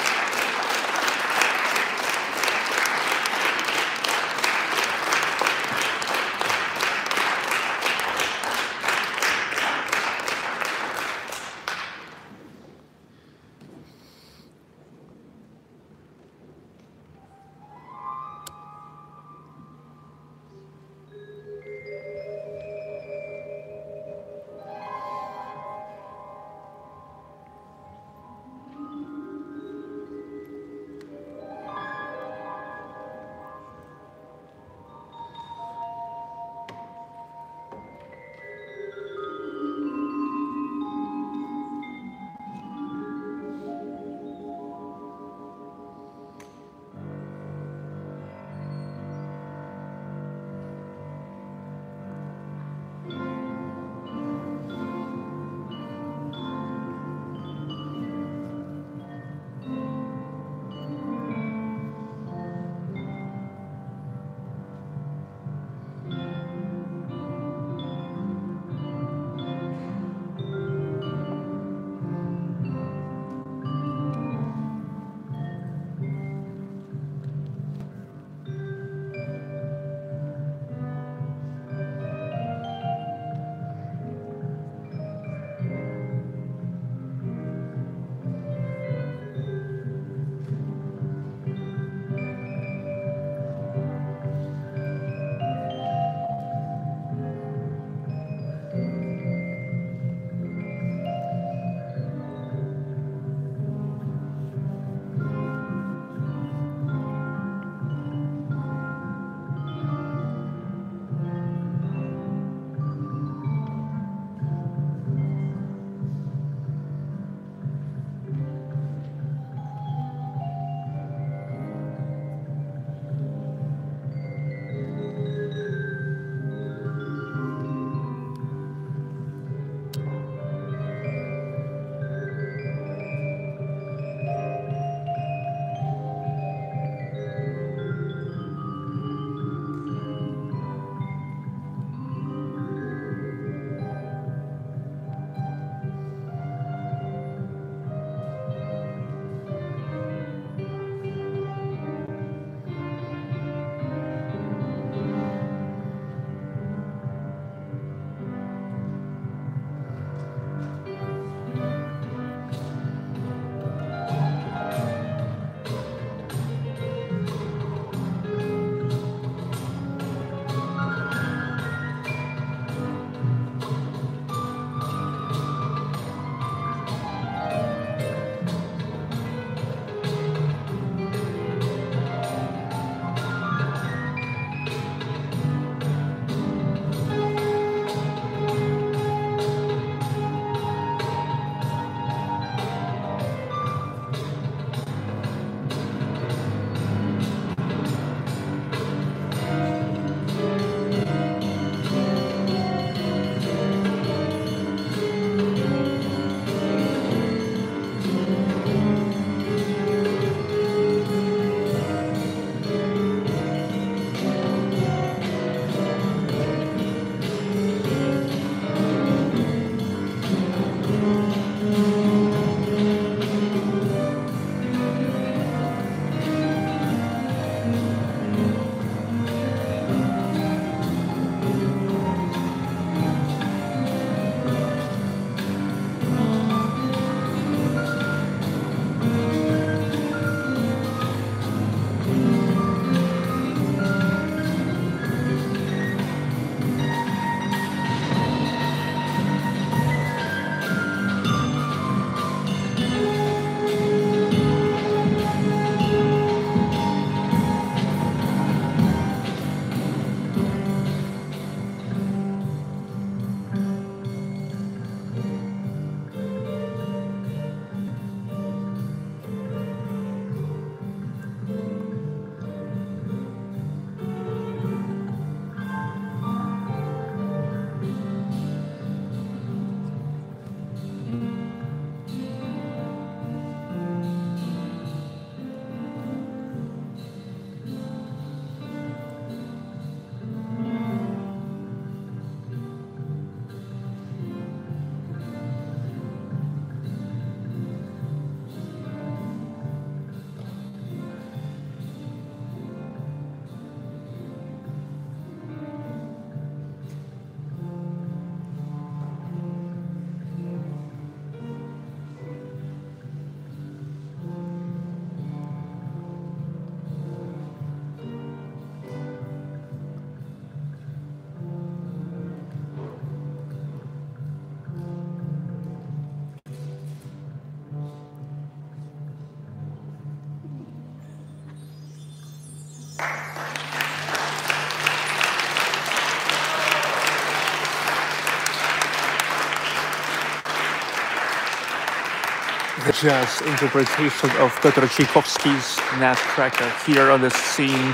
jazz interpretation of Pyotr Tchaikovsky's Nutcracker here on the scene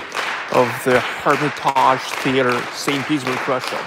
of the Hermitage Theater, Saint Petersburg, Russia.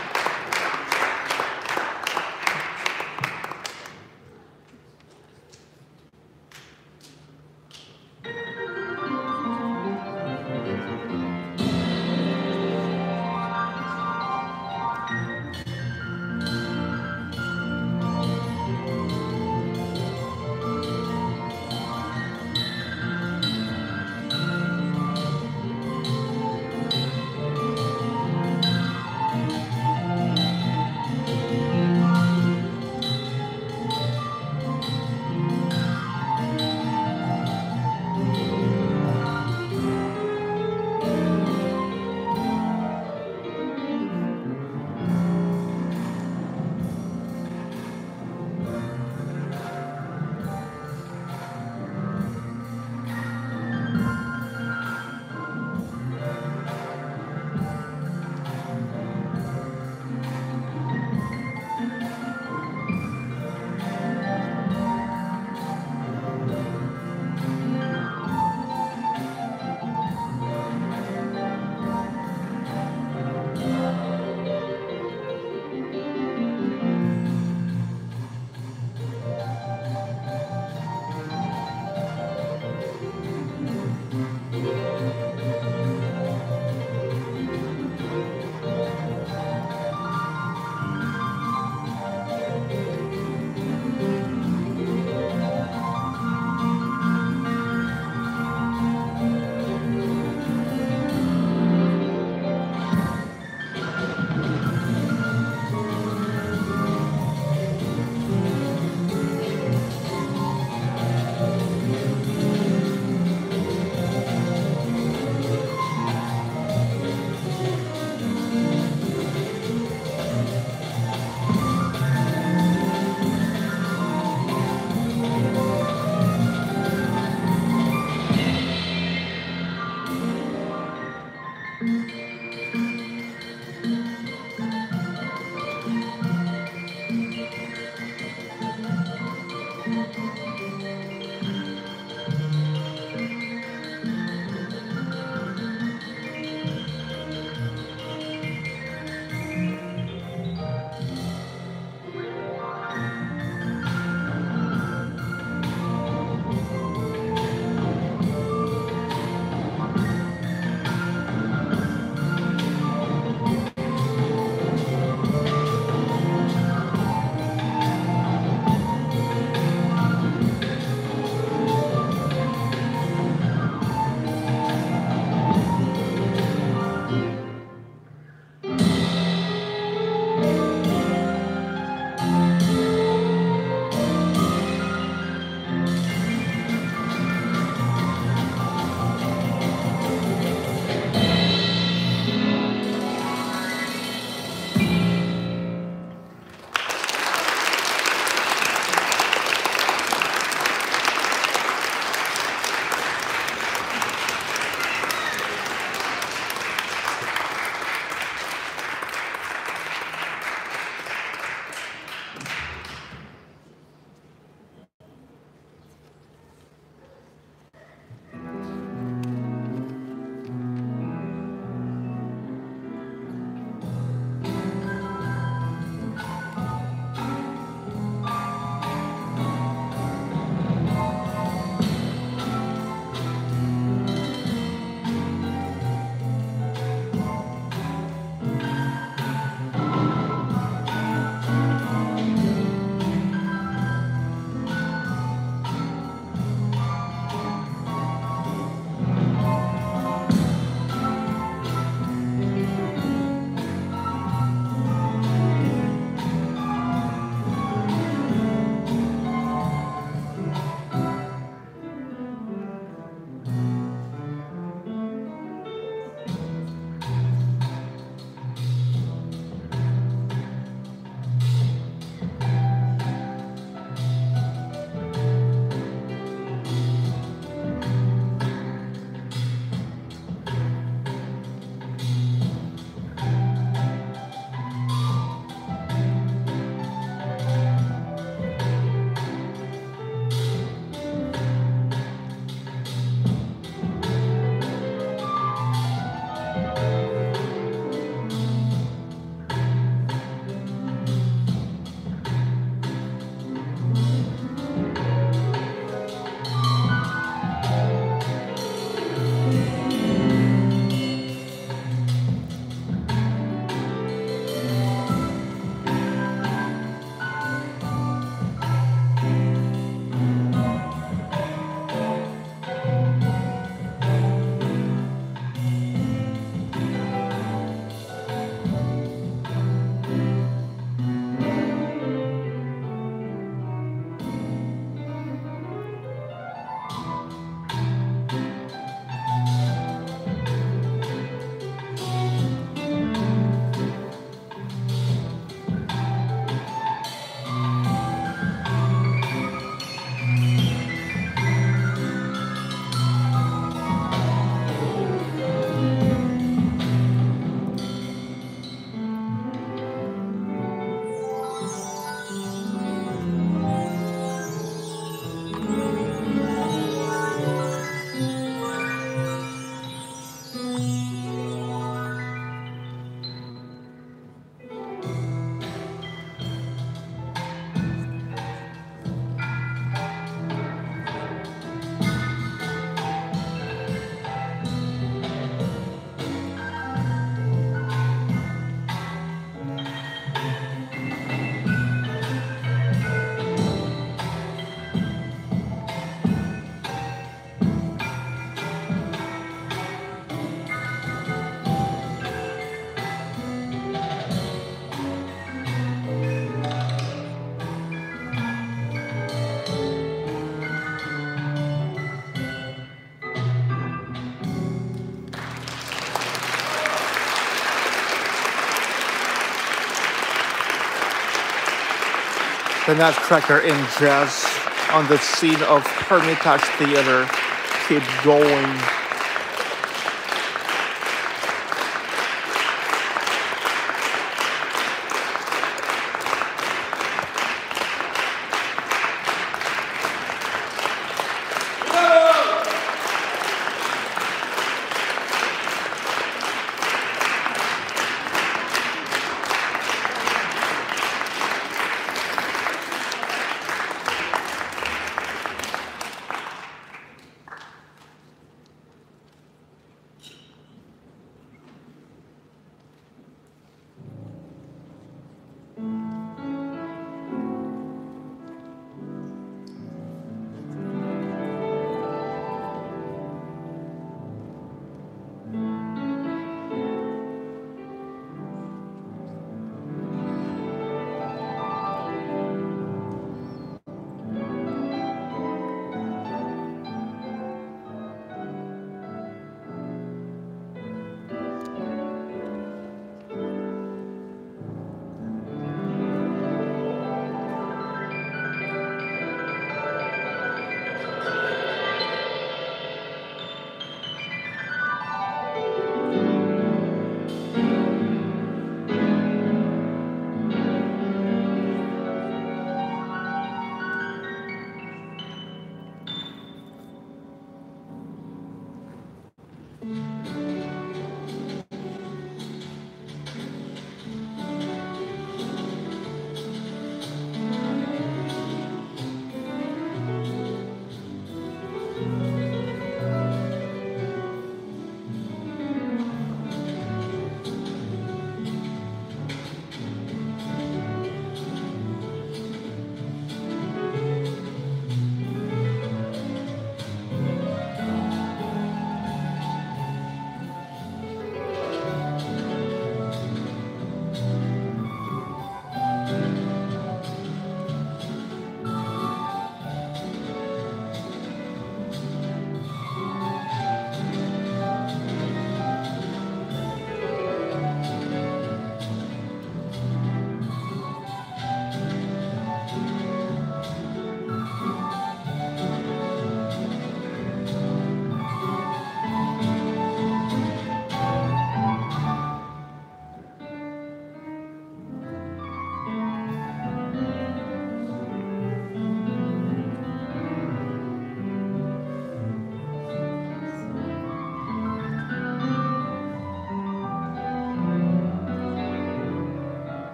The Nutcracker in Jazz on the scene of Hermitage Theater. Keep going.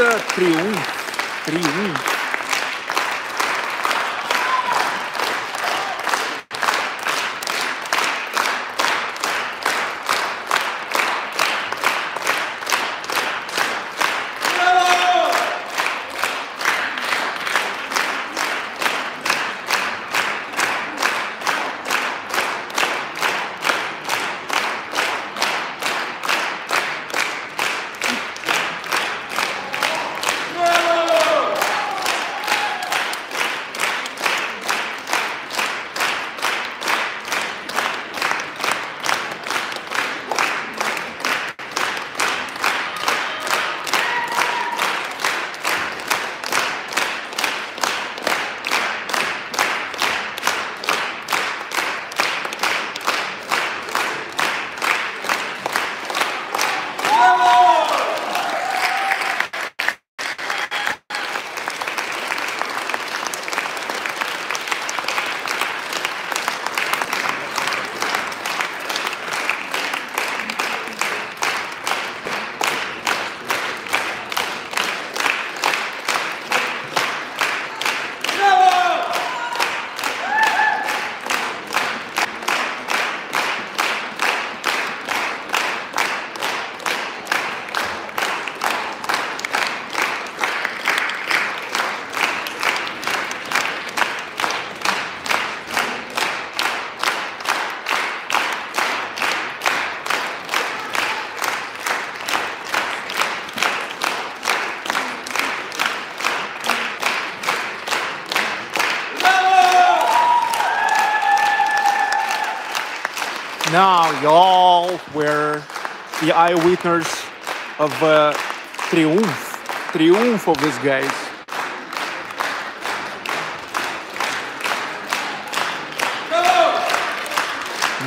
uh, triumph, triumph. Now, y'all were the eyewitness of uh, triumph, triumph of these guys.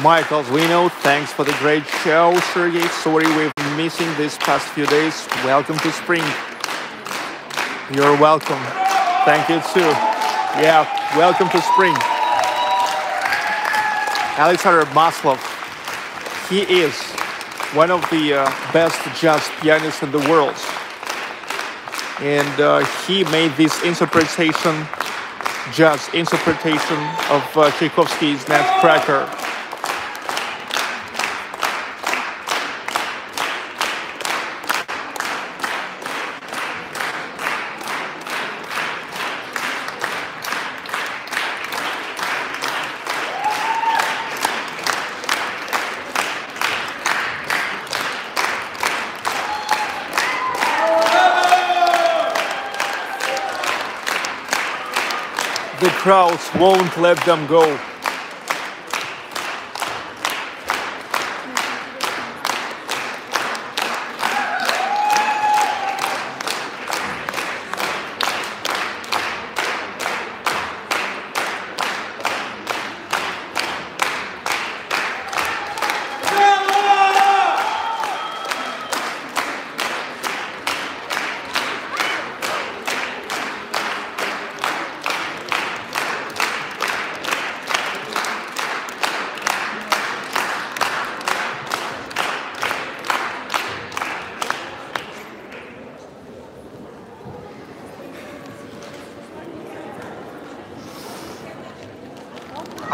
Michael Zwino, thanks for the great show. Sergey, sorry we've been missing these past few days. Welcome to spring. You're welcome. Thank you too. Yeah, welcome to spring. Alexander Maslov. He is one of the uh, best jazz pianists in the world. And uh, he made this interpretation, jazz interpretation of uh, Tchaikovsky's Nutcracker. Crowds won't let them go.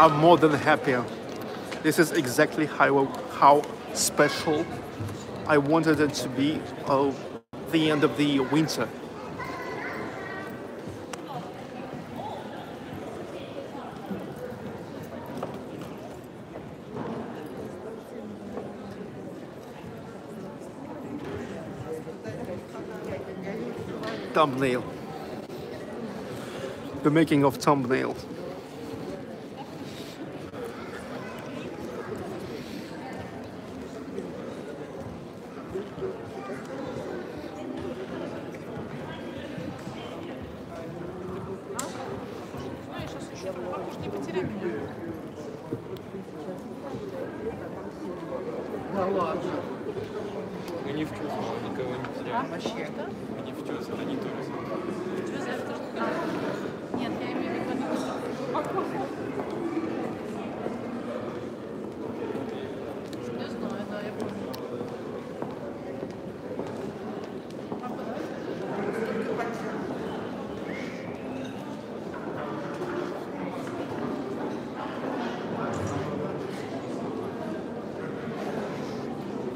I'm more than happy. This is exactly how, how special I wanted it to be of the end of the winter. Thumbnail. The making of thumbnail.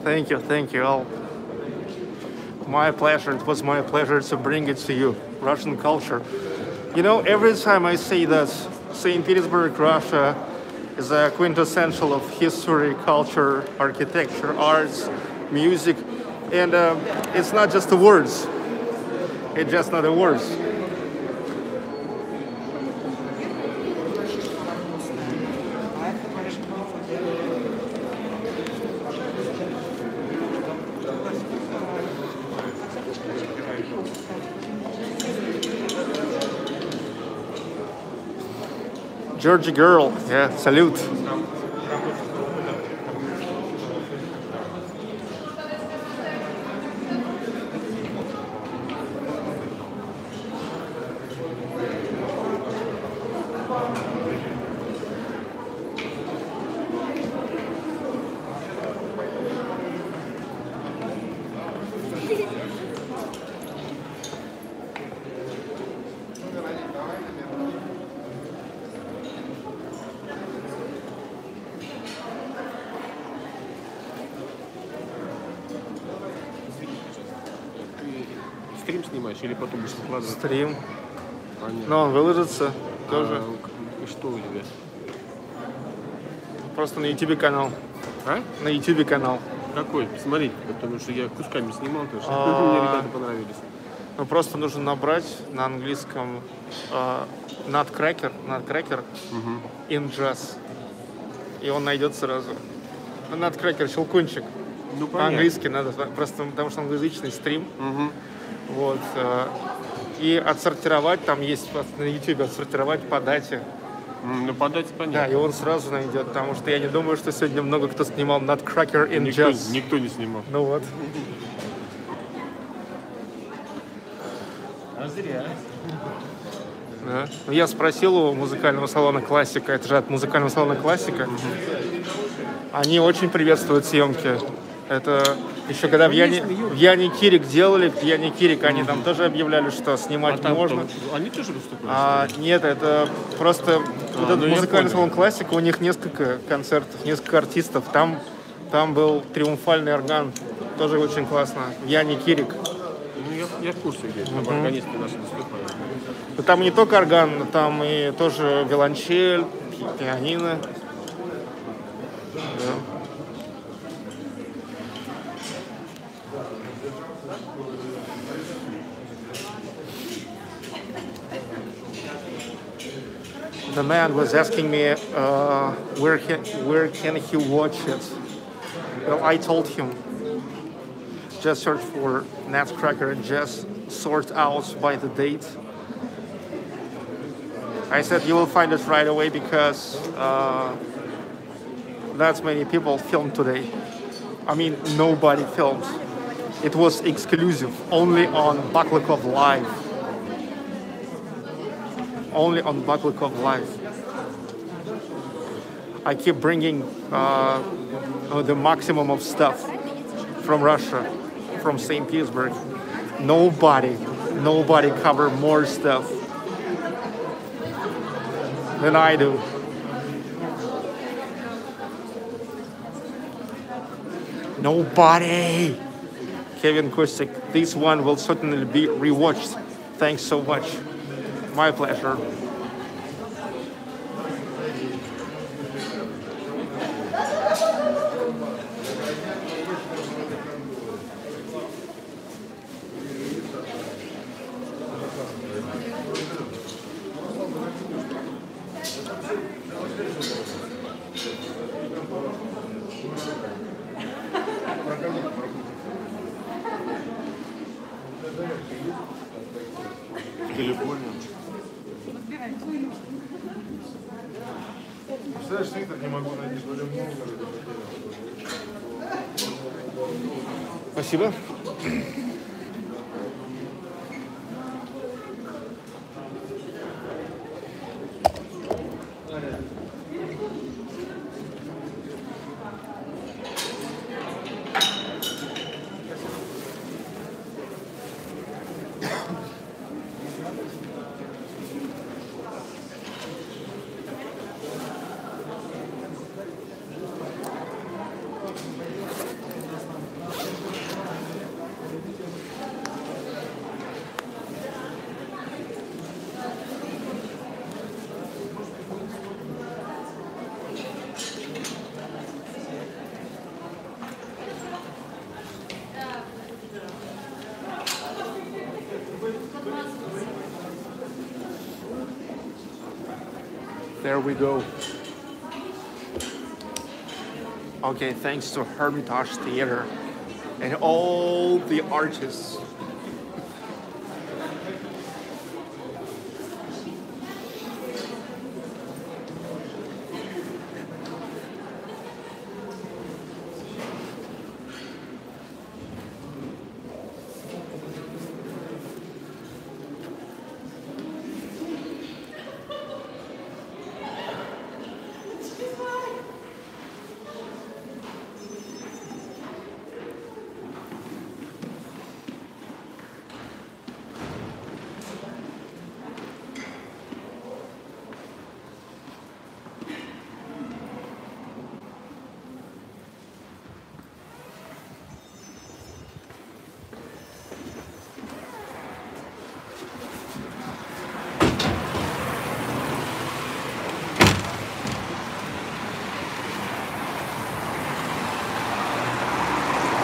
Thank you, thank you all. My pleasure, it was my pleasure to bring it to you, Russian culture. You know, every time I say that Saint Petersburg, Russia is a quintessential of history, culture, architecture, arts, music, and uh, it's not just the words, it's just not the words. Georgia girl, yeah, salute. Или потом будешь выкладывать? Стрим. Понятно. Но он выложится а, тоже. И что у тебя? Просто на YouTube канал. А? На YouTube канал. Какой? Посмотри, потому что я кусками снимал, потому что а... мне ребята понравились. Ну просто нужно набрать на английском uh, Nutcracker, Nutcracker угу. in Jazz. И он найдет сразу. Nutcracker, щелкунчик. Ну, по-английски надо, просто потому что англоязычный стрим. Угу. Вот, и отсортировать, там есть на YouTube, отсортировать по дате. Ну, по дате понятно. Да, и он сразу найдет, потому что я не думаю, что сегодня много кто снимал Nutcracker in никто, Jazz. Никто не снимал. Ну вот. А зря. Да. Я спросил у музыкального салона «Классика», это же от музыкального салона «Классика». Они очень приветствуют съемки. Это... Еще когда в Яне, в Яне Кирик делали, в Яне Кирик они там тоже объявляли, что снимать а там, можно. Там, они тоже выступали? А, нет, это просто а, вот этот музыкальный салон «Классика», у них несколько концертов, несколько артистов. Там, там был триумфальный орган, тоже очень классно. В Яне Кирик. Ну, я, я в курсе, где там mm-hmm. органисты наши выступают. Там не только орган, там и тоже виолончель, пианино. Да. The man was asking me uh, where he, where can he watch it. Well, I told him just search for Nutcracker and just sort out by the date. I said you will find it right away because uh, not many people filmed today. I mean nobody filmed. It was exclusive only on Baklykov Live. Only on Baklykov Live. I keep bringing uh, the maximum of stuff from Russia, from Saint Petersburg. Nobody, nobody cover more stuff than I do. Nobody! Kevin Kostic, this one will certainly be rewatched. Thanks so much. My pleasure. Спасибо. There we go. Okay, thanks to Hermitage Theater and all the artists.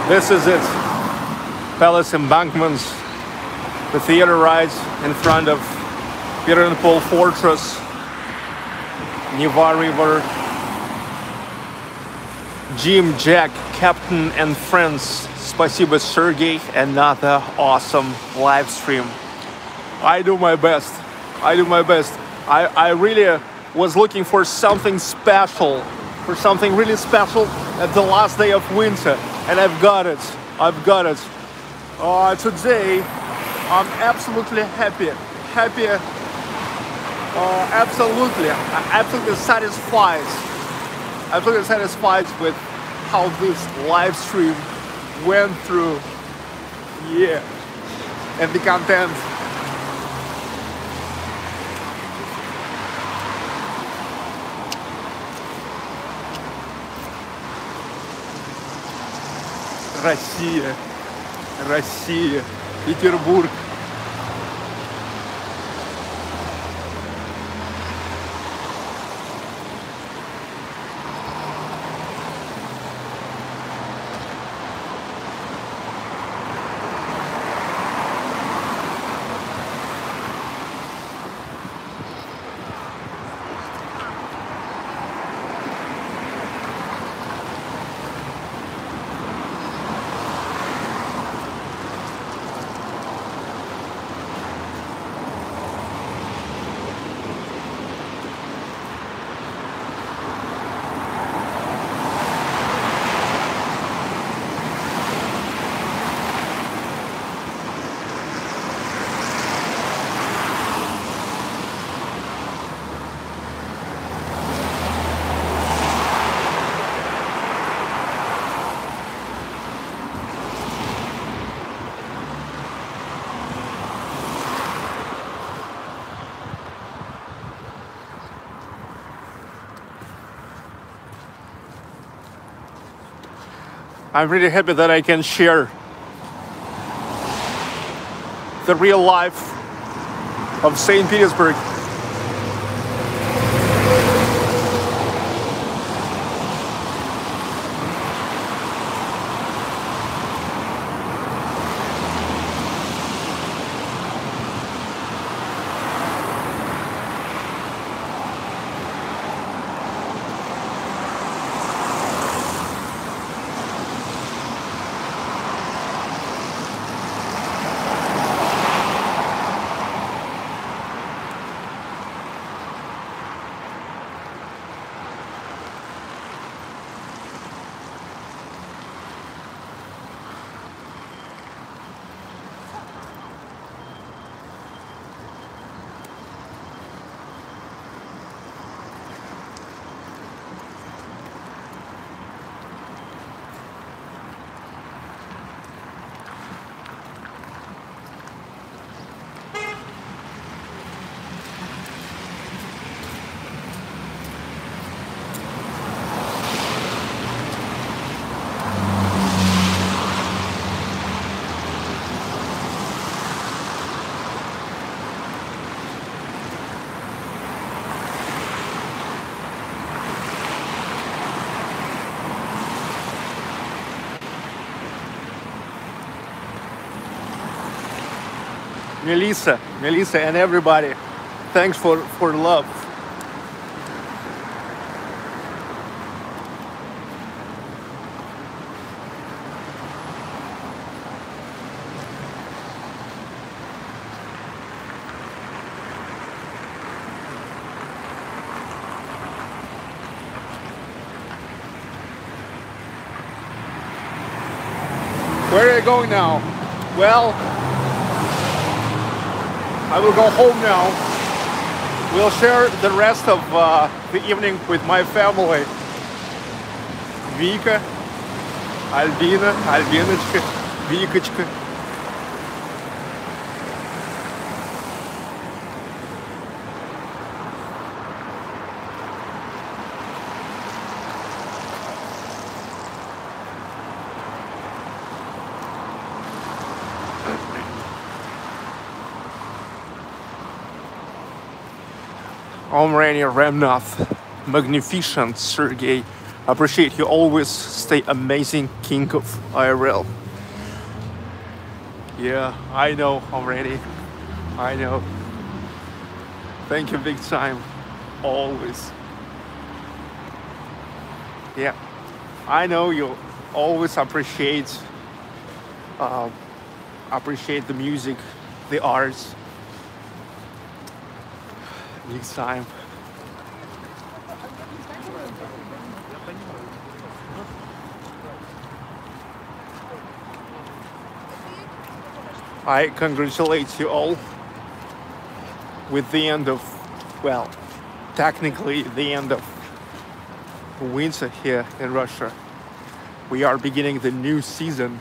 This is it, Palace Embankments. The theater rides in front of Peter and Paul Fortress, Neva River, Jim, Jack, Captain and friends. Спасибо, Sergey. Another awesome live stream. I do my best. I do my best. I, I really was looking for something special, for something really special at the last day of winter. And I've got it, I've got it. Uh, today, I'm absolutely happy, happy, uh, absolutely, absolutely satisfied, absolutely satisfied with how this live stream went through, yeah, and the content. Россия, Россия, Петербург. I'm really happy that I can share the real life of Saint Petersburg. Melissa, Melissa and everybody, thanks for, for love. Where are they going now? Well, I will go home now. We'll share the rest of uh, the evening with my family. Vika, Albina, Albinочka, Викочка. Omrania Remnov, magnificent Sergey. Appreciate you always stay amazing, king of I R L. Yeah, I know already. I know. Thank you big time. Always. Yeah, I know you always appreciate uh, appreciate the music, the arts. Big time. I congratulate you all with the end of, well, technically the end of winter here in Russia. We are beginning the new season,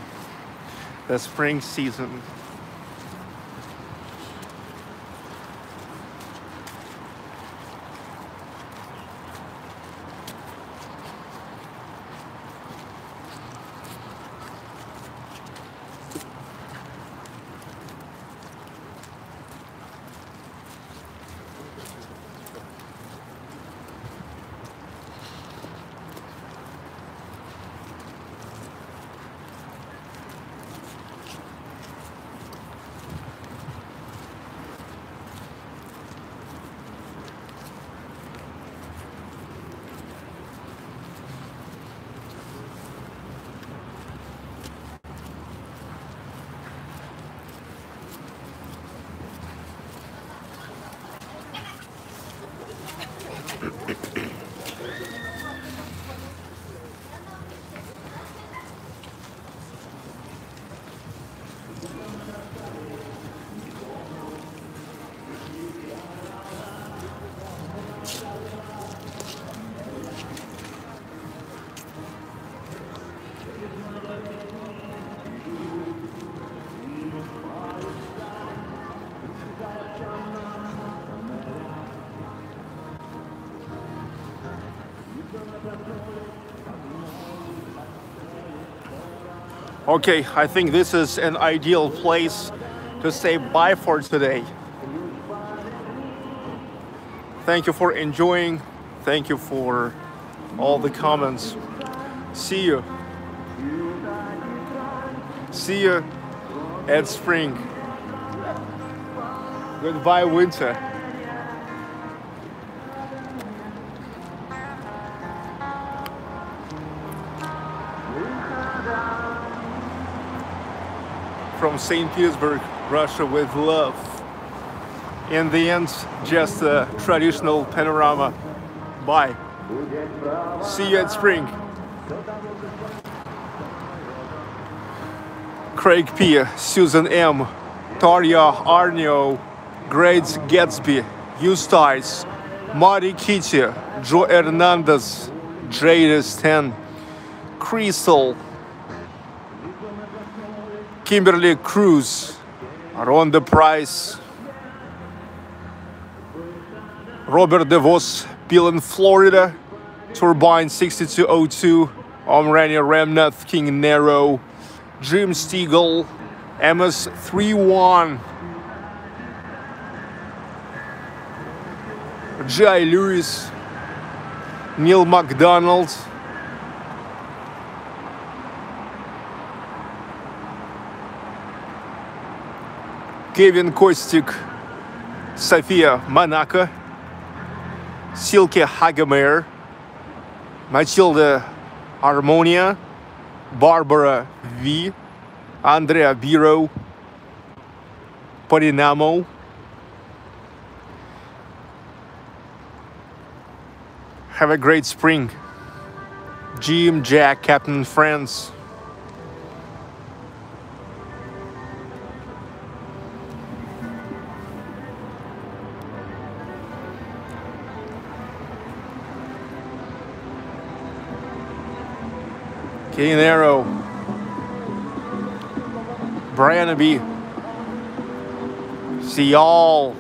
the spring season. Okay, I think this is an ideal place to say bye for today. Thank you for enjoying. Thank you for all the comments. See you. See you at spring. Goodbye, winter. From Saint Petersburg, Russia, with love. In the end, just a traditional panorama. Bye. See you at spring. Craig P, Susan M, Tarja Arnio, Great Gatsby, Eustice, Mari Kitty, Joe Hernandez, J D S ten, Crystal, Kimberly Cruz, Rhonda Price, Robert DeVos, Pillin, Florida, Turbine sixty-two oh two, Omrania Remnath, King Nero, Jim Stiegel, M S thirty-one, J I. Lewis, Neil McDonald, Kevin Kostik, Sofia Manaka, Silke Hagemeyer, Matilda Harmonia, Barbara V, Andrea Biro, Parinamo, have a great spring. Jim Jack, Captain France, King and Arrow, Branaby, Sial,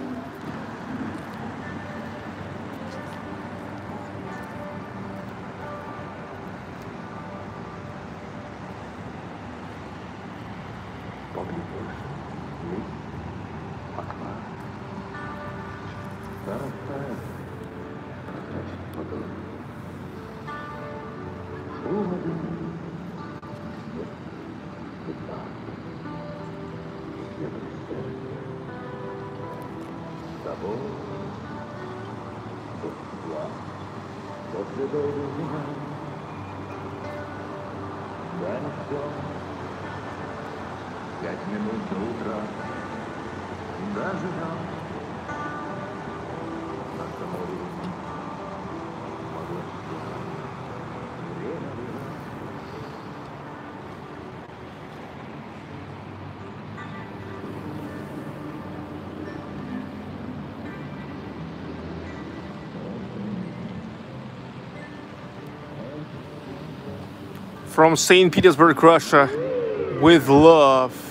from Saint Petersburg, Russia, with love.